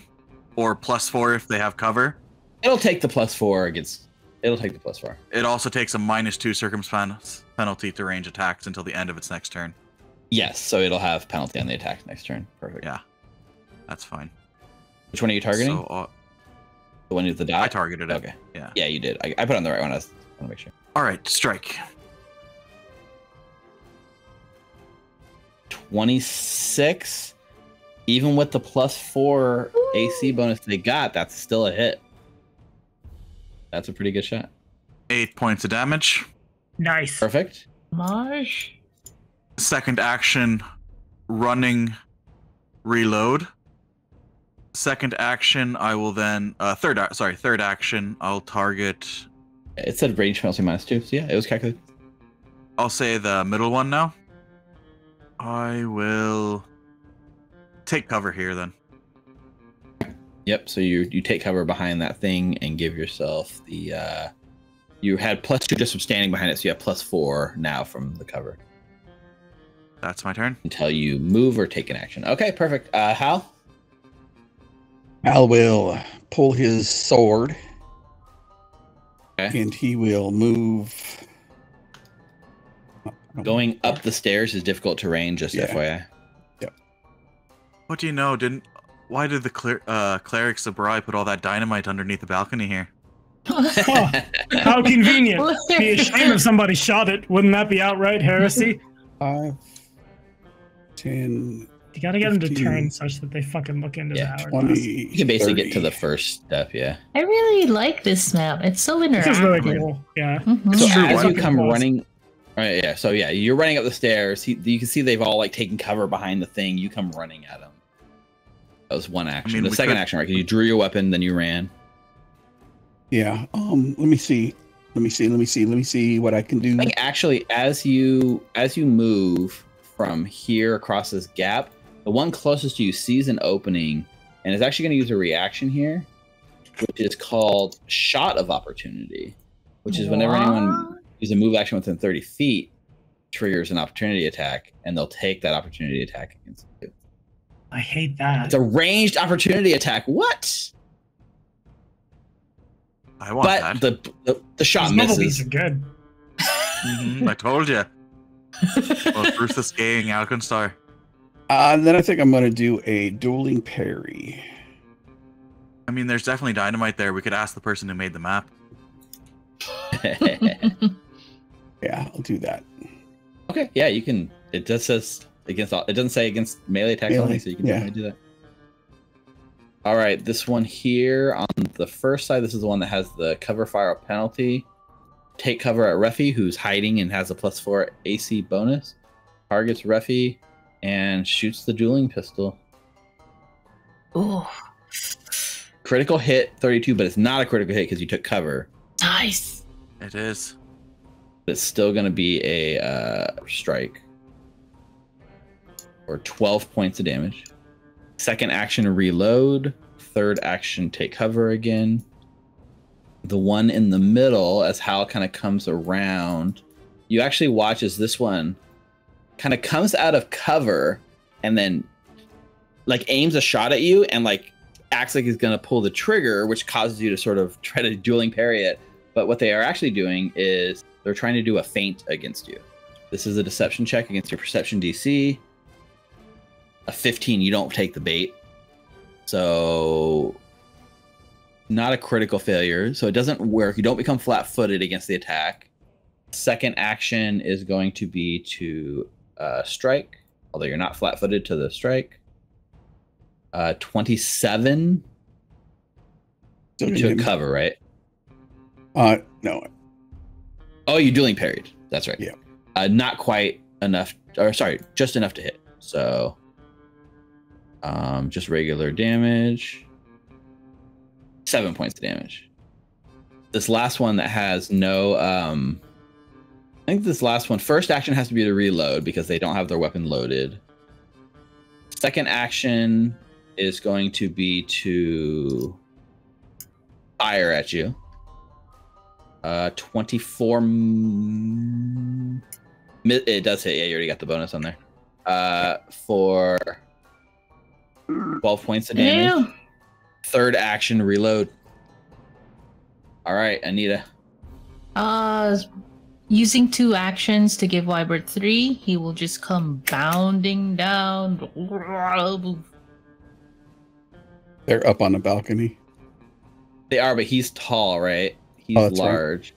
or plus four if they have cover. It'll take the plus four against... It'll take the plus four. It also takes a minus two circumstance penalty to range attacks until the end of its next turn. Yes, so it'll have penalty on the attack next turn. Perfect. Yeah. That's fine. Which one are you targeting? So, uh, the one with the dot? I targeted it. Okay. Yeah. Yeah, you did. I, I put on the right one. I want to make sure. All right, strike. twenty-six. Even with the plus four Ooh. A C bonus they got, that's still a hit. That's a pretty good shot. Eight points of damage. Nice. Perfect. Marsh. Second action, running, reload. Second action, I will then uh, third. Sorry, third action, I'll target. It said range penalty minus two. So yeah, it was calculated. I'll say the middle one now. I will take cover here then. Yep. So you you take cover behind that thing and give yourself the. Uh, you had plus two just from standing behind it, so you have plus four now from the cover. That's my turn. Until you move or take an action. Okay, perfect. Uh, Hal. Hal will pull his sword. Okay. And he will move. Going up the stairs is difficult terrain, just yeah. F Y I. Yep. What do you know? Didn't why did the cler uh, clerics of Bry put all that dynamite underneath the balcony here? Oh, how convenient. It'd be a shame if somebody shot it. Wouldn't that be outright heresy? five, ten. You gotta get fifteen, them to turn such that they fucking look into yeah, the hourglass. You can basically thirty. Get to the first step, yeah. I really like this map. It's so interactive. It's really cool. Yeah. Mm-hmm. So yeah, as you come close. Running, right? Yeah. So yeah, you're running up the stairs. He, you can see they've all like taken cover behind the thing. You come running at them. That was one action. I mean, the second could... action, right? You drew your weapon, then you ran. Yeah. Um. Let me see. Let me see. Let me see. Let me see what I can do. Like actually, as you as you move from here across this gap. The one closest to you sees an opening and is actually going to use a reaction here, which is called Shot of Opportunity, which is whenever what? Anyone uses a move action within thirty feet, triggers an opportunity attack, and they'll take that opportunity attack against you. I hate that. It's a ranged opportunity attack. What? I want but that. But the, the, the shot These misses. Bumblebees are good. Mm-hmm, I told you. Well, Bruce is gaying Alkenstar. Uh, then I think I'm going to do a dueling parry. I mean, there's definitely dynamite there. We could ask the person who made the map. Yeah, I'll do that. Okay, yeah, you can. It just says against all. It doesn't say against melee attacks melee, only, so you can yeah. definitely do that. All right, this one here on the first side. This is the one that has the cover fire penalty. Take cover at Ruffy, who's hiding and has a plus four A C bonus. Targets Ruffy. And shoots the dueling pistol. Ooh. Critical hit, thirty-two, but it's not a critical hit because you took cover. Nice. It is. But it's still going to be a uh, strike. Or twelve points of damage. Second action, reload. Third action, take cover again. The one in the middle, as Hal kind of comes around, you actually watch as this one kind of comes out of cover and then like aims a shot at you and like acts like he's gonna pull the trigger, which causes you to sort of try to dueling parry it. But what they are actually doing is they're trying to do a feint against you. This is a deception check against your perception D C. A fifteen, you don't take the bait. So not a critical failure. So it doesn't work. You don't become flat-footed against the attack. Second action is going to be to Uh, strike, although you're not flat-footed to the strike. Uh, twenty-seven. So you took cover, right? Uh, no. Oh, you dueling parried. That's right. Yeah. Uh, not quite enough, or sorry, just enough to hit. So, um, just regular damage. Seven points of damage. This last one that has no, um. I think this last one, first action has to be to reload because they don't have their weapon loaded. Second action is going to be to fire at you. Uh, twenty-four. It does hit. Yeah, you already got the bonus on there. Uh, for twelve points of damage. Ew. Third action, reload. All right, Anita. Uh. Using two actions to give Wybert three, he will just come bounding down. They're up on a balcony. They are, but he's tall, right? He's oh, large. Right.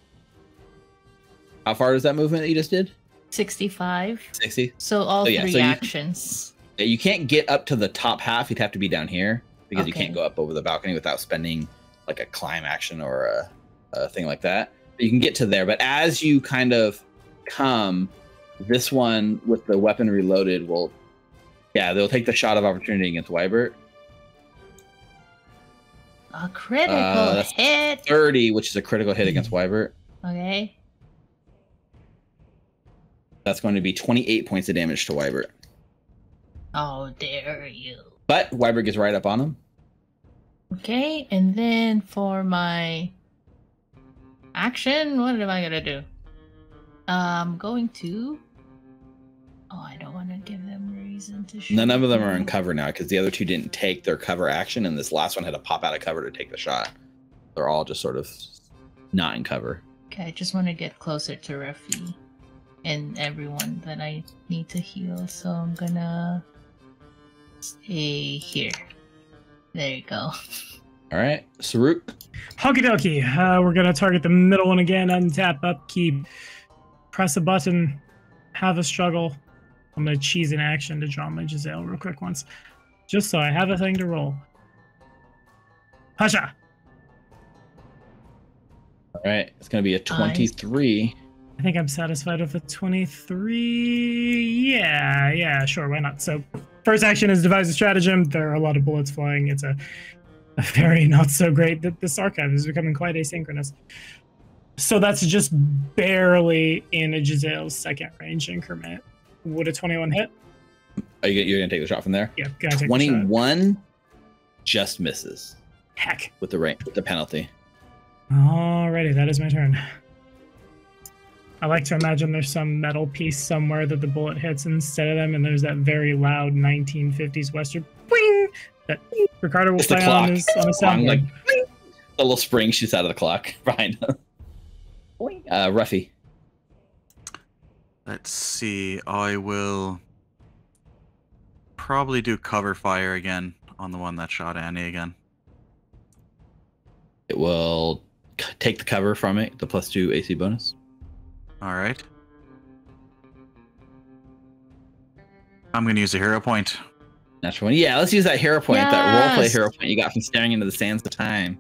How far is that movement that you just did? sixty-five. sixty? So all oh, yeah. three so actions. You, you can't get up to the top half. You'd have to be down here because okay. you can't go up over the balcony without spending like a climb action or a, a thing like that. But you can get to there. But as you kind of come, this one with the weapon reloaded will, yeah, they'll take the shot of opportunity against Wybert. A critical uh, that's hit. thirty, which is a critical hit against Wybert. Okay. That's going to be twenty-eight points of damage to Wybert. Oh, dare you. But Wybert gets right up on him. Okay, and then for my action, what am I going to do? I'm going to... Oh, I don't want to give them a reason to shoot. None of them are in cover now because the other two didn't take their cover action, and this last one had to pop out of cover to take the shot. They're all just sort of not in cover. Okay, I just want to get closer to Ruffy and everyone that I need to heal, so I'm gonna stay here. There you go. All right, Saruk. Honky dokie. Uh, we're gonna target the middle one again. Untap, upkeep, press a button, have a struggle. I'm gonna cheese an action to draw my Giselle real quick once, just so I have a thing to roll. Hasha. All right, it's gonna be a twenty-three. I I think I'm satisfied with a twenty-three. Yeah, yeah, sure, why not? So first action is devise a stratagem. There are a lot of bullets flying. It's a, a very not so great. This archive is becoming quite asynchronous. So that's just barely in a Giselle's second range increment. Would a twenty-one hit? Are you, you're going to take the shot from there? Yeah, gotta take twenty-one just misses. Heck. With the, range, with the penalty. Alrighty, that is my turn. I like to imagine there's some metal piece somewhere that the bullet hits instead of them, and there's that very loud nineteen fifties Western wing that Ricardo will play on his on his sound. Like, a little spring shoots out of the clock behind him. Uh, Ruffy. Let's see. I will probably do cover fire again on the one that shot Annie again. It will take the cover from it, the plus two A C bonus. All right. I'm going to use a hero point. Natural one. Yeah, let's use that hero point, yes! That roleplay hero point you got from staring into the sands of time.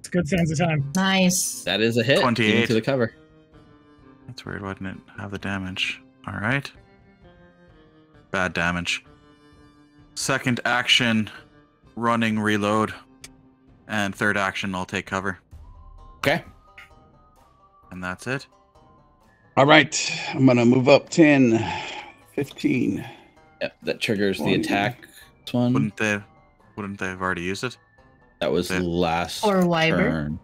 It's good sands of time. Nice. That is a hit. twenty-eight. Into the cover. That's weird. Why didn't it have the damage? All right. Bad damage. Second action, running, reload. And third action, I'll take cover. Okay. And that's it. All right, I'm gonna move up ten, fifteen. Yep, that triggers twenty. The attack. This one. Wouldn't they? Wouldn't they have already used it? That was they... last or Wybert. Turn.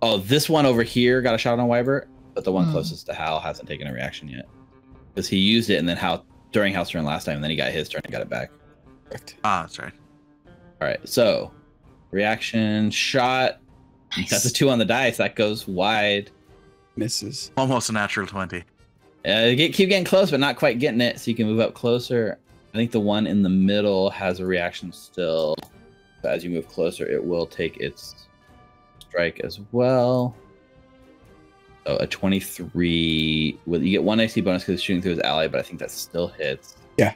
Oh, this one over here got a shot on Wybert, but the one hmm. closest to Hal hasn't taken a reaction yet because he used it and then Hal during Hal's turn last time, and then he got his turn and got it back. Correct. Ah, that's right. All right, so reaction shot. Nice. That's a two on the dice. That goes wide. Misses. Almost a natural twenty. Uh, get, keep getting close, but not quite getting it, so you can move up closer. I think the one in the middle has a reaction still. So as you move closer, it will take its strike as well. So a twenty-three. Well, you get one A C bonus because it's shooting through his ally, but I think that still hits. Yeah.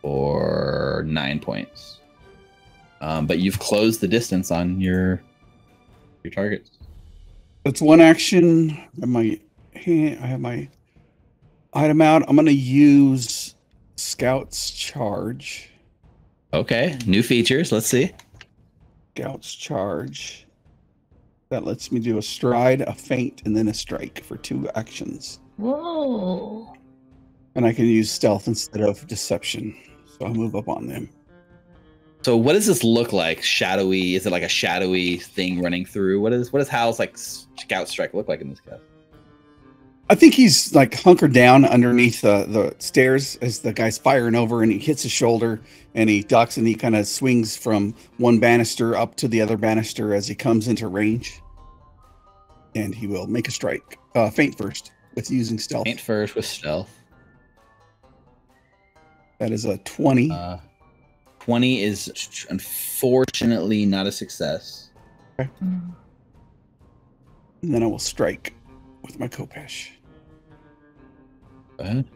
For nine points. Um, but you've closed the distance on your your targets. That's one action. I have my hand, I have my item out. I'm gonna use Scout's Charge. Okay, new features. Let's see. Scout's Charge. That lets me do a stride, a feint, and then a strike for two actions. Whoa! And I can use stealth instead of deception, so I'll move up on them. So what does this look like? Shadowy? Is it like a shadowy thing running through? What is what does Hal's like scout strike look like in this case? I think he's like hunkered down underneath the, the stairs as the guy's firing over, and he hits his shoulder and he ducks and he kind of swings from one banister up to the other banister as he comes into range. And he will make a strike, uh, feint first with using stealth. Feint first with stealth. That is a twenty. Uh, twenty is unfortunately not a success. Okay. And then I will strike with my Kopesh. Go ahead.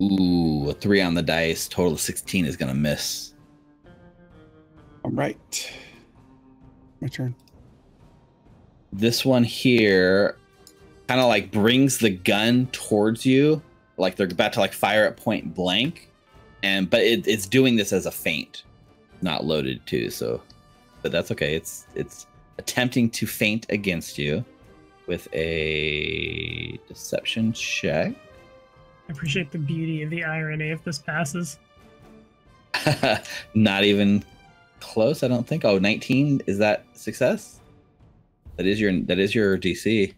Ooh, a three on the dice. Total of sixteen is going to miss. All right. My turn. This one here kind of like brings the gun towards you. Like they're about to like fire at point blank. And but it, it's doing this as a feint, not loaded too. So, but that's okay. It's it's attempting to feint against you with a deception check. I appreciate the beauty of the irony if this passes. Not even close, I don't think. Oh, nineteen, is that success? That is your that is your D C.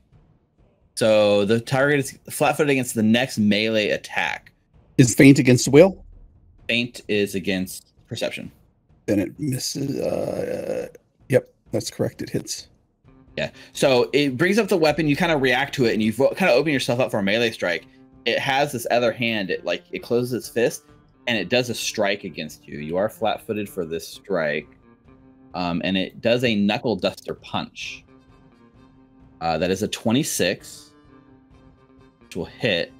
So the target is flat-footed against the next melee attack. Is feint against will? Feint is against perception. Then it misses. Uh, uh, yep, that's correct. It hits. Yeah. So it brings up the weapon. You kind of react to it, and you kind of open yourself up for a melee strike. It has this other hand. It like it closes its fist, and it does a strike against you. You are flat-footed for this strike, um, and it does a knuckle duster punch. Uh, that is a twenty-six, which will hit.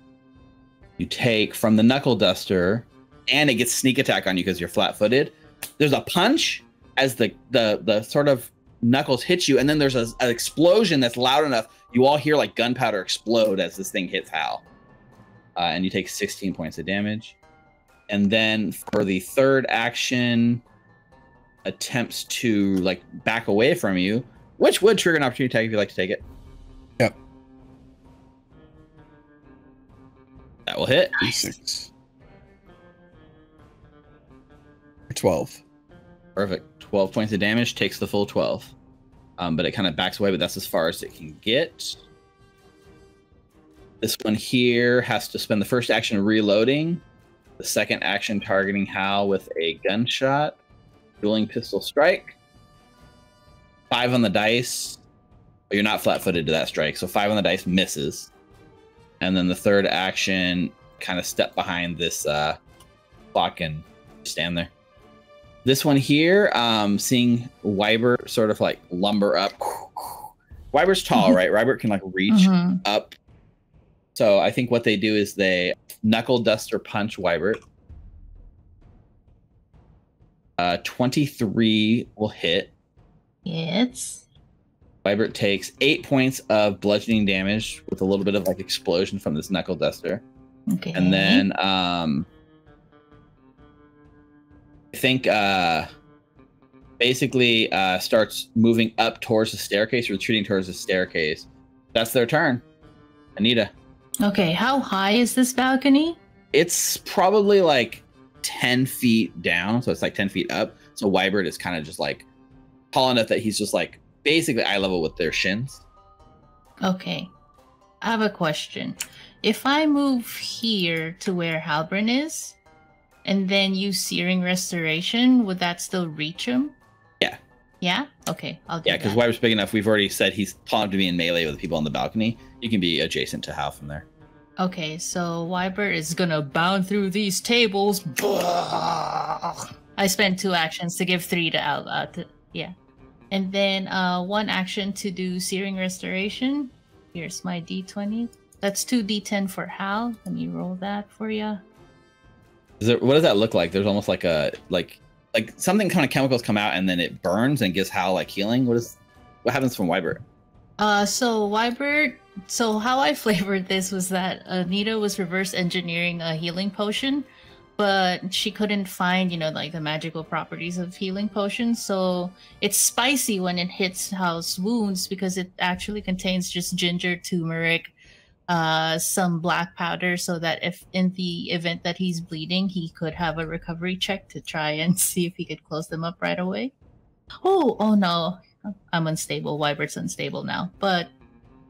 You take from the knuckle duster. And it gets sneak attack on you because you're flat-footed. There's a punch as the the the sort of knuckles hit you, and then there's a, an explosion that's loud enough. You all hear like gunpowder explode as this thing hits Hal, uh, and you take sixteen points of damage. And then for the third action, attempts to like back away from you, which would trigger an opportunity attack if you'd like to take it. Yep. That will hit. Nice. twelve. Perfect. twelve points of damage, takes the full twelve. Um, but it kind of backs away, but that's as far as it can get. This one here has to spend the first action reloading, the second action targeting Hal with a gunshot, dueling pistol strike. Five on the dice. You're not flat-footed to that strike, so five on the dice misses. And then the third action, kind of step behind this uh, clock and stand there. This one here, um, seeing Wybert sort of like lumber up. Wybert's tall, mm-hmm. right? Wybert can like reach mm-hmm. up. So I think what they do is they knuckle duster punch Wybert. Uh, twenty-three will hit. Yes. Wybert takes eight points of bludgeoning damage with a little bit of like explosion from this knuckle duster. Okay. And then, um, I think uh, basically uh, starts moving up towards the staircase, retreating towards the staircase. That's their turn. Anita. Okay, how high is this balcony? It's probably like ten feet down, so it's like ten feet up. So Wybert is kind of just like tall enough that he's just like basically eye level with their shins. Okay, I have a question. If I move here to where Halbrin is, and then use Searing Restoration, would that still reach him? Yeah. Yeah? Okay, I'll do yeah, that. Yeah, because Wybert's big enough, we've already said he's tall to be in melee with people on the balcony. You can be adjacent to Hal from there. Okay, so Wybert is gonna bound through these tables. I spent two actions to give three to Al. Uh, to, yeah. And then uh, one action to do Searing Restoration. Here's my d twenty. That's two d ten for Hal. Let me roll that for you. Is there, what does that look like? There's almost like a like like something kind of chemicals come out and then it burns and gives Hal like healing. What is what happens from Wybert? Uh, so Wybert. So how I flavored this was that Anita was reverse engineering a healing potion, but she couldn't find you know like the magical properties of healing potions. So it's spicy when it hits Hal's wounds because it actually contains just ginger, turmeric. Uh, some black powder so that if in the event that he's bleeding, he could have a recovery check to try and see if he could close them up right away. Oh, oh no. I'm unstable. Wybert's unstable now. But,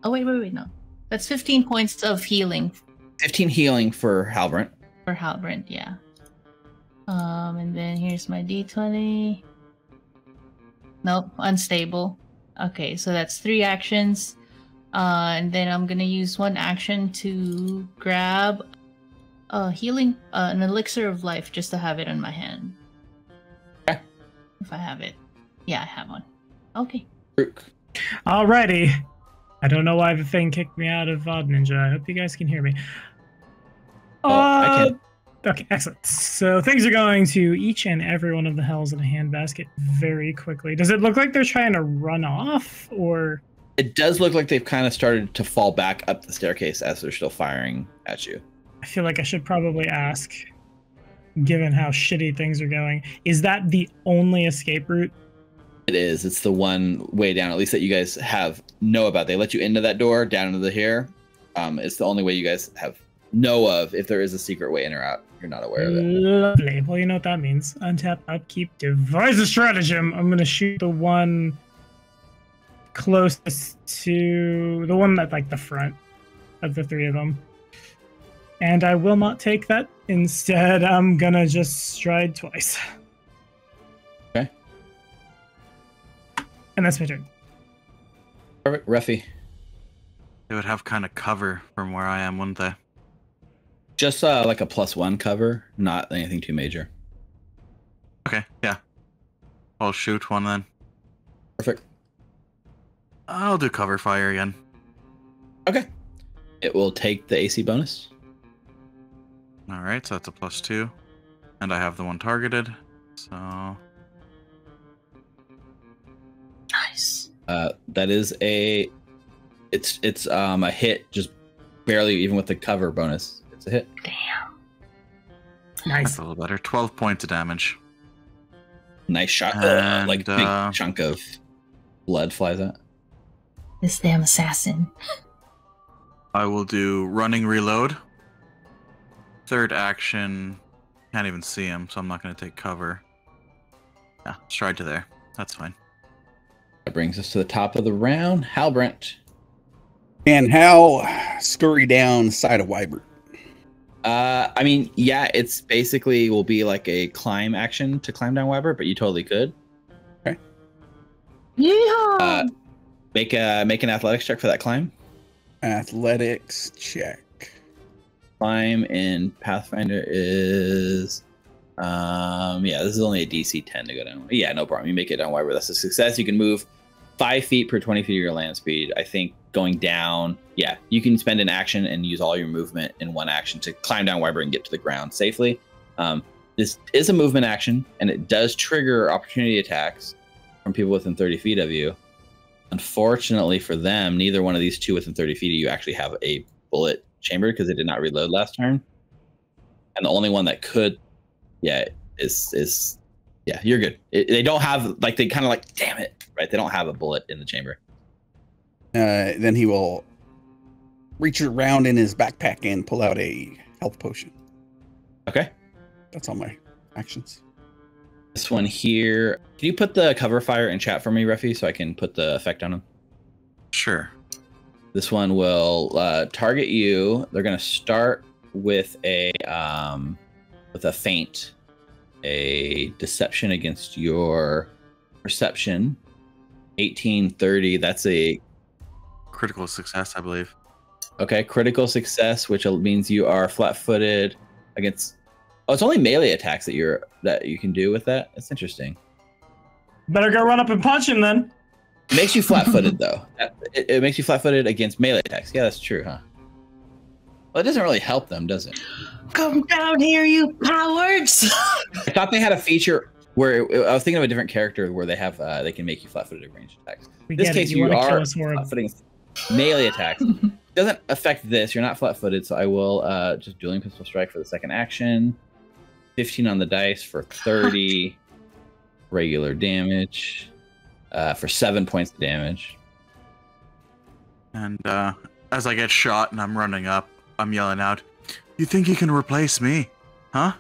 oh wait, wait, wait, no. That's fifteen points of healing. fifteen healing for Halbrand. For Halbrand, yeah. Um, and then here's my d twenty. Nope, unstable. Okay, so that's three actions. Uh, and then I'm gonna use one action to grab a healing, uh, an elixir of life, just to have it in my hand. If I have it. Yeah, I have one. Okay. Alrighty. I don't know why the thing kicked me out of VOD Ninja. I hope you guys can hear me. Oh, uh, I can. Okay, excellent. So things are going to each and every one of the hells in a handbasket very quickly. Does it look like they're trying to run off, or...? It does look like they've kind of started to fall back up the staircase as they're still firing at you. I feel like I should probably ask, given how shitty things are going, is that the only escape route? It is. It's the one way down, at least that you guys have know about. They let you into that door, down into the here. Um, it's the only way you guys have know of. If there is a secret way in or out, you're not aware of it. Lovely. Well, you know what that means. Untap, upkeep, devise a stratagem. I'm going to shoot the one closest to the one at like the front of the three of them. And I will not take that. Instead, I'm going to just stride twice. Okay. And that's my turn. Perfect. Ruffy. They would have kind of cover from where I am, wouldn't they? Just uh, like a plus one cover, not anything too major. Okay, yeah. I'll shoot one then. Perfect. I'll do cover fire again. Okay. It will take the A C bonus. All right, so that's a plus two. And I have the one targeted, so... Nice. Uh, that is a... It's, it's um, a hit, just barely, even with the cover bonus. A hit. Damn. Nice. That's a little better. twelve points of damage. Nice shot. And, uh, like big uh, chunk of blood flies out. This damn assassin. I will do running reload. Third action. Can't even see him, so I'm not going to take cover. Yeah, stride to there. That's fine. That brings us to the top of the round. Halbrant. And Hal scurry down the side of Wybert. Uh, I mean, yeah, it's basically will be like a climb action to climb down Wybert, but you totally could. Okay. Yeehaw! Uh, make a make an athletics check for that climb. Athletics check. Climb in Pathfinder is, um, yeah, this is only a D C ten to go down. Yeah, no problem. You make it down Wybert. That's a success. You can move five feet per twenty feet of your land speed. I think going down. Yeah, you can spend an action and use all your movement in one action to climb down Wybert and get to the ground safely. Um, this is a movement action, and it does trigger opportunity attacks from people within thirty feet of you. Unfortunately for them, neither one of these two within thirty feet of you actually have a bullet chambered because they did not reload last turn. And the only one that could, yeah, is, is yeah, you're good. It, they don't have, like, they kind of like, damn it, right? They don't have a bullet in the chamber. Uh, then he will... reach around in his backpack and pull out a health potion. Okay. That's all my actions. This one here. Can you put the cover fire in chat for me, Ruffy, so I can put the effect on him? Sure. This one will uh, target you. They're going to start with a um, with a feint, a deception against your perception. eighteen thirty. That's a critical success, I believe. Okay, critical success, which means you are flat-footed against. Oh, it's only melee attacks that you're that you can do with that. That's interesting. Better go run up and punch him then. It makes you flat-footed though. It, it makes you flat-footed against melee attacks. Yeah, that's true, huh? Well, it doesn't really help them, does it? Come down here, you cowards! I thought they had a feature where I was thinking of a different character where they have uh, they can make you flat-footed at ranged attacks. In this case, you, you are flat-footed against melee attacks. Doesn't affect this. You're not flat-footed, so I will uh, just dueling pistol strike for the second action. fifteen on the dice for thirty regular damage uh, for seven points of damage. And uh, as I get shot and I'm running up, I'm yelling out, "You think you can replace me, huh?"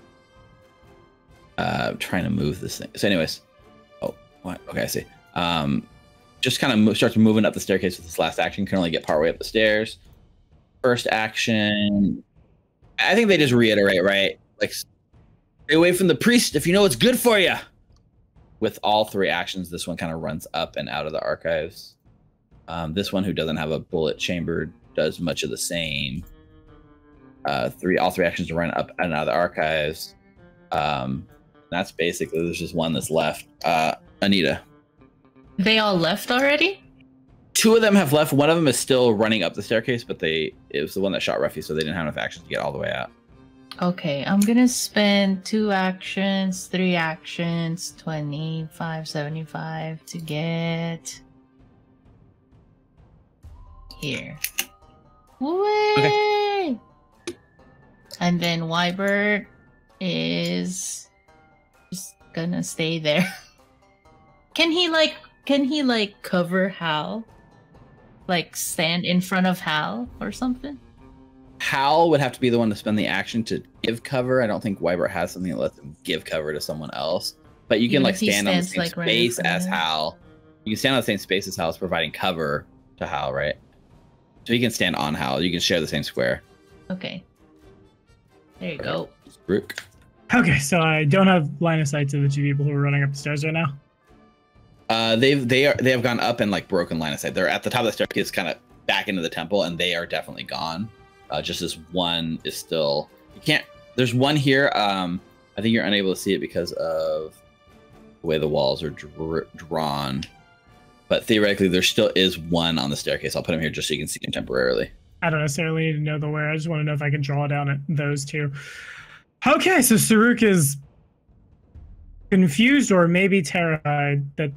Uh, I'm trying to move this thing. So, anyways, oh, what? Okay, I see. Um, just kind of mo starts moving up the staircase with this last action. Can only get partway up the stairs. First action. I think they just reiterate, right? Like, stay away from the priest if you know what's good for you. With all three actions, this one kind of runs up and out of the archives. Um, this one who doesn't have a bullet chamber does much of the same. Uh, three, all three actions run up and out of the archives. Um, That's basically, there's just one that's left. Uh, Anita. They all left already? Two of them have left. One of them is still running up the staircase, but they it was the one that shot Ruffy, so they didn't have enough action to get all the way out. Okay, I'm gonna spend two actions, three actions, twenty-five, seventy-five to get here. Whee! Okay. And then Wybert is just gonna stay there. Can he like can he like cover Hal? Like stand in front of Hal or something? Hal would have to be the one to spend the action to give cover. I don't think Wybert has something that lets him give cover to someone else. But you can Even like stand on the same like, space right as Hal. You can stand on the same space as Hal, is providing cover to Hal, right? So you can stand on Hal. You can share the same square. Okay. There you All go. Right. Okay, so I don't have line of sight to the two people who are running up the stairs right now. Uh, they've they are they have gone up and like broken line of sight. They're at the top of the staircase, kind of back into the temple, and they are definitely gone. Uh, just this one is still. You can't. There's one here. Um, I think you're unable to see it because of the way the walls are dr drawn. But theoretically, there still is one on the staircase. I'll put him here just so you can see him temporarily. I don't necessarily need to know the where. I just want to know if I can draw down at those two. Okay, so Saruk is confused or maybe terrified that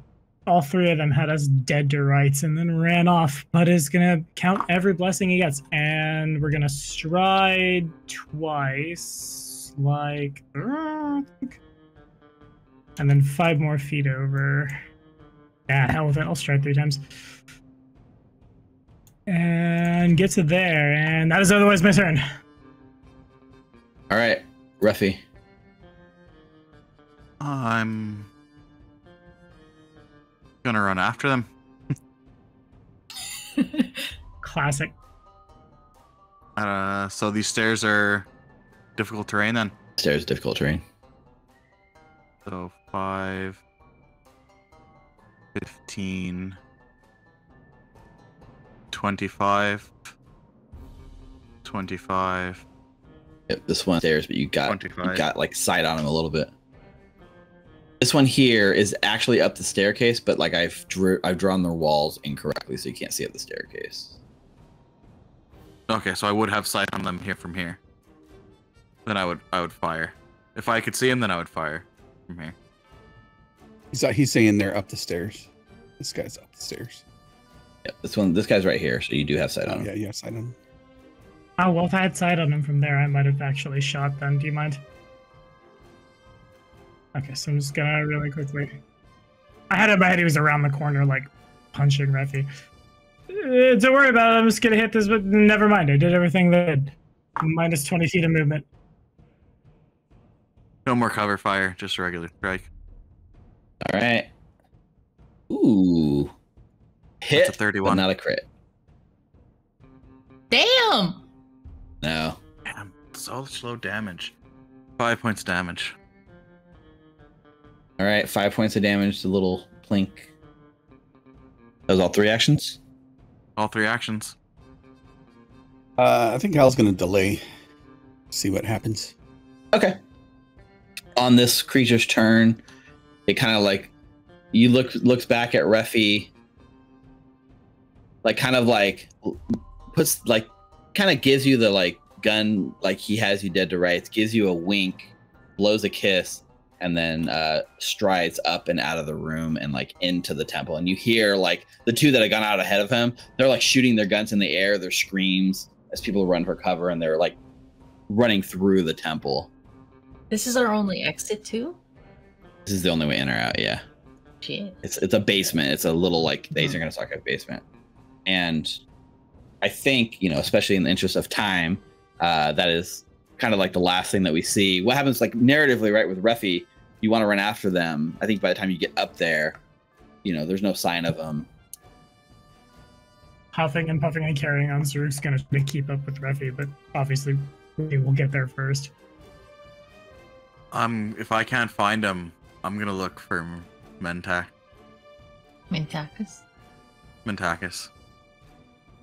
all three of them had us dead to rights and then ran off, but is gonna count every blessing he gets, and we're gonna stride twice, like, and then five more feet over. Yeah, hell with it, I'll stride three times. And get to there, and that is otherwise my turn. All right, Ruffy. I'm gonna run after them. Classic. Uh, so these stairs are difficult terrain then? Stairs difficult terrain. So five, fifteen, twenty-five, twenty-five. Yep, this one stairs, but you got you got like sight on him a little bit. This one here is actually up the staircase, but like I've drew, I've drawn the walls incorrectly, so you can't see up the staircase. Okay, so I would have sight on them here from here. Then I would I would fire. If I could see him, then I would fire from here. He's he's saying they're up the stairs. This guy's up the stairs. Yep, this one, this guy's right here, so you do have sight on him. Yeah, you have sight on him. Oh well, if I had sight on him from there, I might have actually shot them. Do you mind? Okay, so I'm just gonna really quickly. I had it in my head he was around the corner, like punching Ruffy. Uh, don't worry about it. I'm just gonna hit this, but never mind. I did everything that minus twenty feet of movement. No more cover fire, just a regular strike. All right. Ooh, hit. That's a thirty-one, but not a crit. Damn. No. Damn. So slow damage. Five points damage. All right, five points of damage to little Plink. That was all three actions? All three actions. Uh, I think Hal's going to delay. See what happens. Okay. On this creature's turn, it kind of like, you look looks back at Ruffy, like kind of like, puts like, kind of gives you the like gun, like he has you dead to rights, gives you a wink, blows a kiss, and then uh, strides up and out of the room and like into the temple. And you hear like the two that had gone out ahead of him, they're like shooting their guns in the air, their screams as people run for cover, and they're like running through the temple. This is our only exit too? This is the only way in or out, yeah. Shit. It's, it's a basement. It's a little like, these are gonna suck at basement. And I think, you know, especially in the interest of time, uh, that is kind of like the last thing that we see. What happens like narratively, right, with Ruffy, you want to run after them. I think by the time you get up there, you know, there's no sign of them. Huffing and puffing and carrying on, Saruk's going to keep up with Ruffy, but obviously we will get there first. Um, if I can't find him, I'm going to look for Mentak. Mentakis? Mentakis.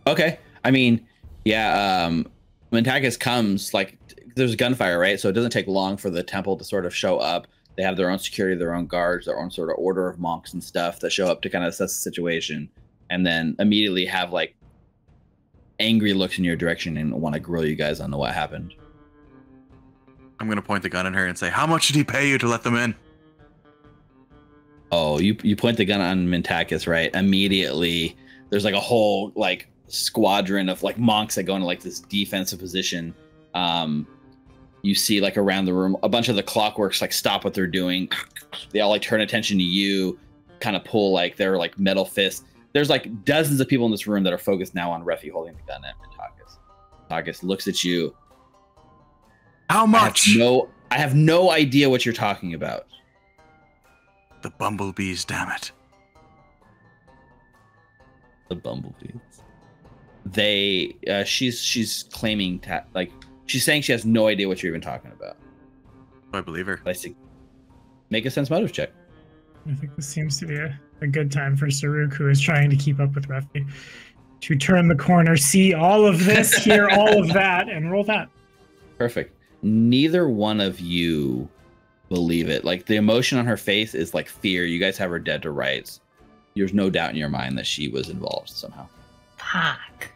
Okay. I mean, yeah, um, Mentakis comes like, there's gunfire, right? So it doesn't take long for the temple to sort of show up. They have their own security, their own guards, their own sort of order of monks and stuff that show up to kind of assess the situation, and then immediately have like angry looks in your direction and want to grill you guys on what happened. I'm going to point the gun at her and say, how much did he pay you to let them in? Oh, you, you point the gun on Mintakis, right? Immediately, there's like a whole like squadron of like monks that go into like this defensive position. Um, you see like around the room, a bunch of the clockworks like stop what they're doing. They all like turn attention to you, kind of pull like their like metal fists. There's like dozens of people in this room that are focused now on Ruffy holding the gun at Mintakis. Mintakis looks at you. How much? I have no, I have no idea what you're talking about. The bumblebees, damn it. The bumblebees. They, uh, she's, she's claiming, ta like, she's saying she has no idea what you're even talking about. I believe her. I see. Make a sense motive check. I think this seems to be a, a good time for Saruk, who is trying to keep up with Ruffy, to turn the corner, see all of this, hear all of that, and roll that. Perfect. Neither one of you believe it. Like, the emotion on her face is like fear. You guys have her dead to rights. There's no doubt in your mind that she was involved somehow. Fuck.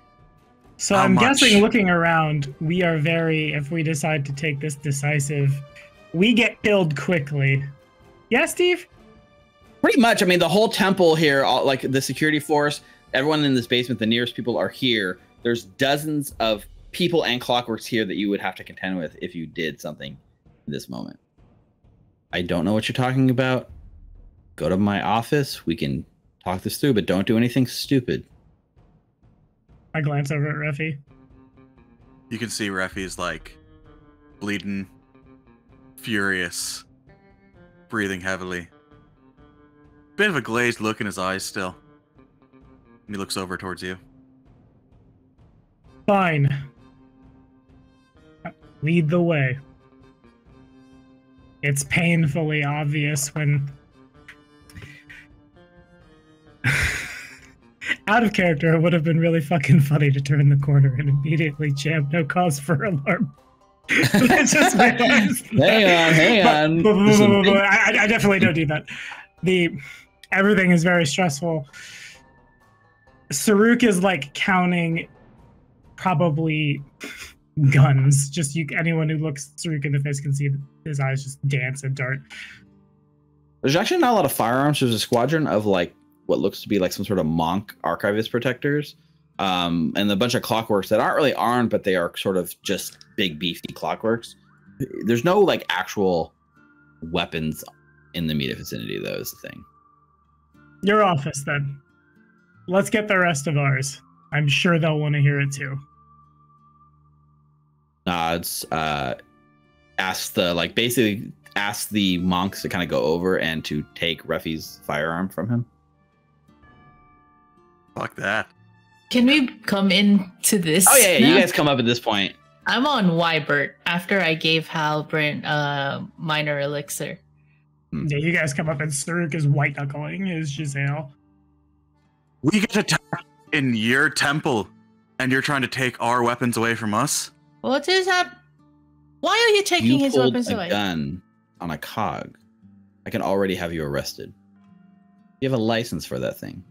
So How I'm much? guessing, looking around, we are very, if we decide to take this decisive, we get killed quickly. Yeah, Steve? Pretty much. I mean, the whole temple here, all, like the security force, everyone in this basement, the nearest people are here. There's dozens of people and clockworks here that you would have to contend with if you did something in this moment. I don't know what you're talking about. Go to my office. We can talk this through, but don't do anything stupid. I glance over at Ruffy. You can see Ruffy's like bleeding, furious, breathing heavily. Bit of a glazed look in his eyes still. And he looks over towards you. Fine. Lead the way. It's painfully obvious when... Out of character, it would have been really fucking funny to turn the corner and immediately jam no cause for alarm. just hang on, hang on. But, but, but, but, I, I definitely don't do that. The everything is very stressful. Saruk is like counting probably guns. Just you, anyone who looks Saruk in the face can see his eyes just dance and dart. There's actually not a lot of firearms. There's a squadron of like what looks to be like some sort of monk archivist protectors, um, and a bunch of clockworks that aren't really armed, but they are sort of just big beefy clockworks. There's no like actual weapons in the immediate vicinity, though, is the thing. Your office, then. Let's get the rest of ours. I'm sure they'll want to hear it too. Nods. Uh, asks the like basically asks the monks to kind of go over and to take Ruffy's firearm from him. Fuck that. Can we come into this? Oh yeah, yeah you guys come up at this point. I'm on Wybert after I gave Halbrand uh minor elixir. Hmm. Yeah, you guys come up and Saruk is white knuckling his Giselle. We get attacked in your temple, and you're trying to take our weapons away from us. What is happening? Why are you taking you his pulled weapons a away? Gun on a cog. I can already have you arrested. You have a license for that thing.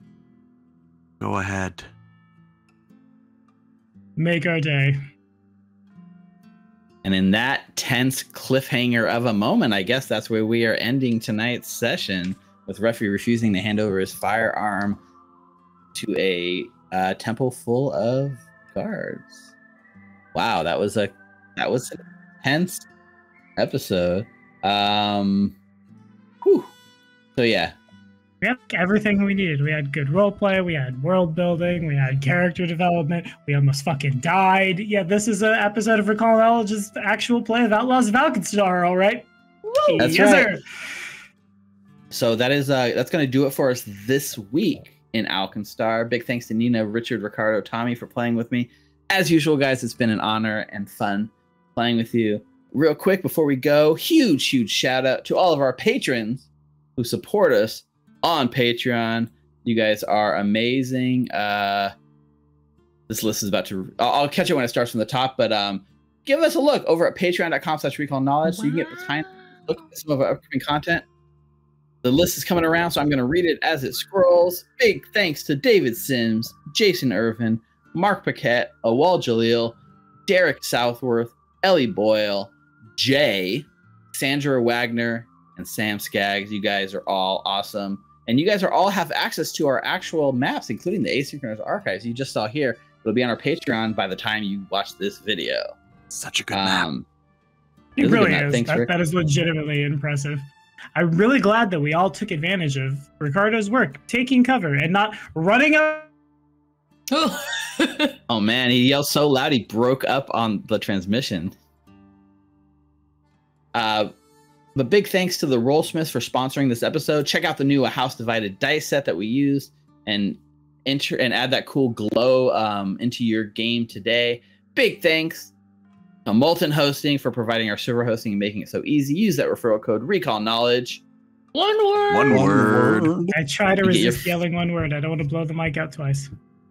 Go ahead. Make our day. And in that tense cliffhanger of a moment, I guess that's where we are ending tonight's session, with Ruffy refusing to hand over his firearm to a uh, temple full of guards. Wow, that was a that was a tense episode. Um, whew. So yeah. We had everything we needed. We had good roleplay, we had world building, we had character development, we almost fucking died. Yeah, this is an episode of Recall Knowledge's actual play of Outlaws of Alkenstar, all right? Woo! That's yes, right. Sir. So that is, uh, that's going to do it for us this week in Alkenstar. Big thanks to Nina, Richard, Ricardo, Tommy for playing with me. As usual, guys, it's been an honor and fun playing with you. Real quick, before we go, huge, huge shout out to all of our patrons who support us on Patreon. You guys are amazing. Uh this list is about to I'll, I'll catch it when it starts from the top, but um give us a look over at patreon dot com slash recall knowledge. Wow. So you can get behind look at some of our upcoming content. The list is coming around, so I'm going to read it as it scrolls. Big thanks to David Sims, Jason Irvin, Mark Paquette, Awal Jalil, Derek Southworth, Ellie Boyle, Jay, Sandra Wagner, and Sam Skaggs. You guys are all awesome. And you guys are all have access to our actual maps, including the Asynchronous Archives you just saw here. It'll be on our Patreon by the time you watch this video. Such a good um, map. It really is. That, that is legitimately impressive. I'm really glad that we all took advantage of Ricardo's work, taking cover and not running up. Oh, oh man, he yelled so loud he broke up on the transmission. Uh, but big thanks to the Rollsmith for sponsoring this episode. Check out the new A House Divided dice set that we used, and enter and add that cool glow um, into your game today. Big thanks to Molten Hosting for providing our server hosting and making it so easy. Use that referral code Recall Knowledge. One word. One word. I try to resist yelling one word. I don't want to blow the mic out twice.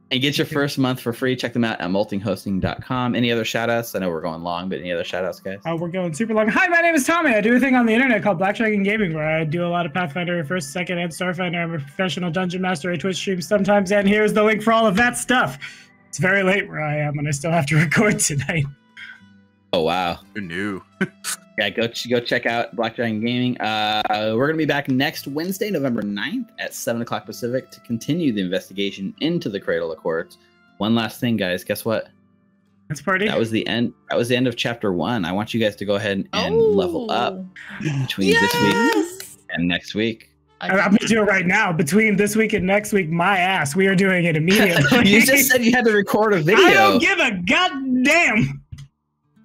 And get your first month for free. Check them out at molten hosting dot com. Any other shout-outs? I know we're going long, but any other shout-outs, guys? Oh, we're going super long. Hi, my name is Tommy. I do a thing on the internet called Blackjack and Gaming, where I do a lot of Pathfinder, First, Second, and Starfinder. I'm a professional dungeon master. I Twitch stream sometimes, and here's the link for all of that stuff. It's very late where I am, and I still have to record tonight. Oh, wow. Who knew? Yeah, go, go check out Black Dragon Gaming. Uh, we're going to be back next Wednesday, November ninth at seven o'clock Pacific to continue the investigation into the Cradle of Quartz. One last thing, guys. Guess what? That's party. That was the end. That was the end of chapter one. I want you guys to go ahead and, and oh. level up between yes! this week and next week. I'm going to do it right now. Between this week and next week, my ass. We are doing it immediately. You just said you had to record a video. I don't give a goddamn.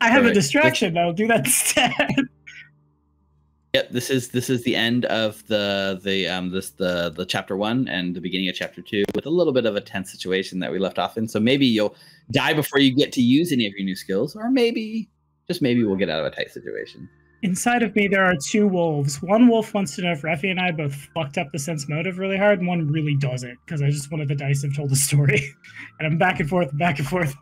I have Perfect. a distraction. I'll do that instead. Yep, this is this is the end of the the um this the the chapter one and the beginning of chapter two with a little bit of a tense situation that we left off in. So maybe you'll die before you get to use any of your new skills, or maybe just maybe we'll get out of a tight situation. Inside of me, there are two wolves. One wolf wants to know if Ruffy and I both fucked up the sense motive really hard, and one really doesn't because I just wanted the dice have told a story, and I'm back and forth, back and forth.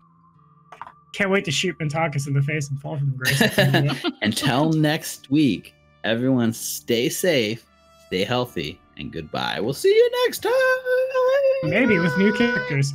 Can't wait to shoot Mintakis in the face and fall from the grace. Until next week, everyone stay safe, stay healthy, and goodbye. We'll see you next time. Maybe with new characters.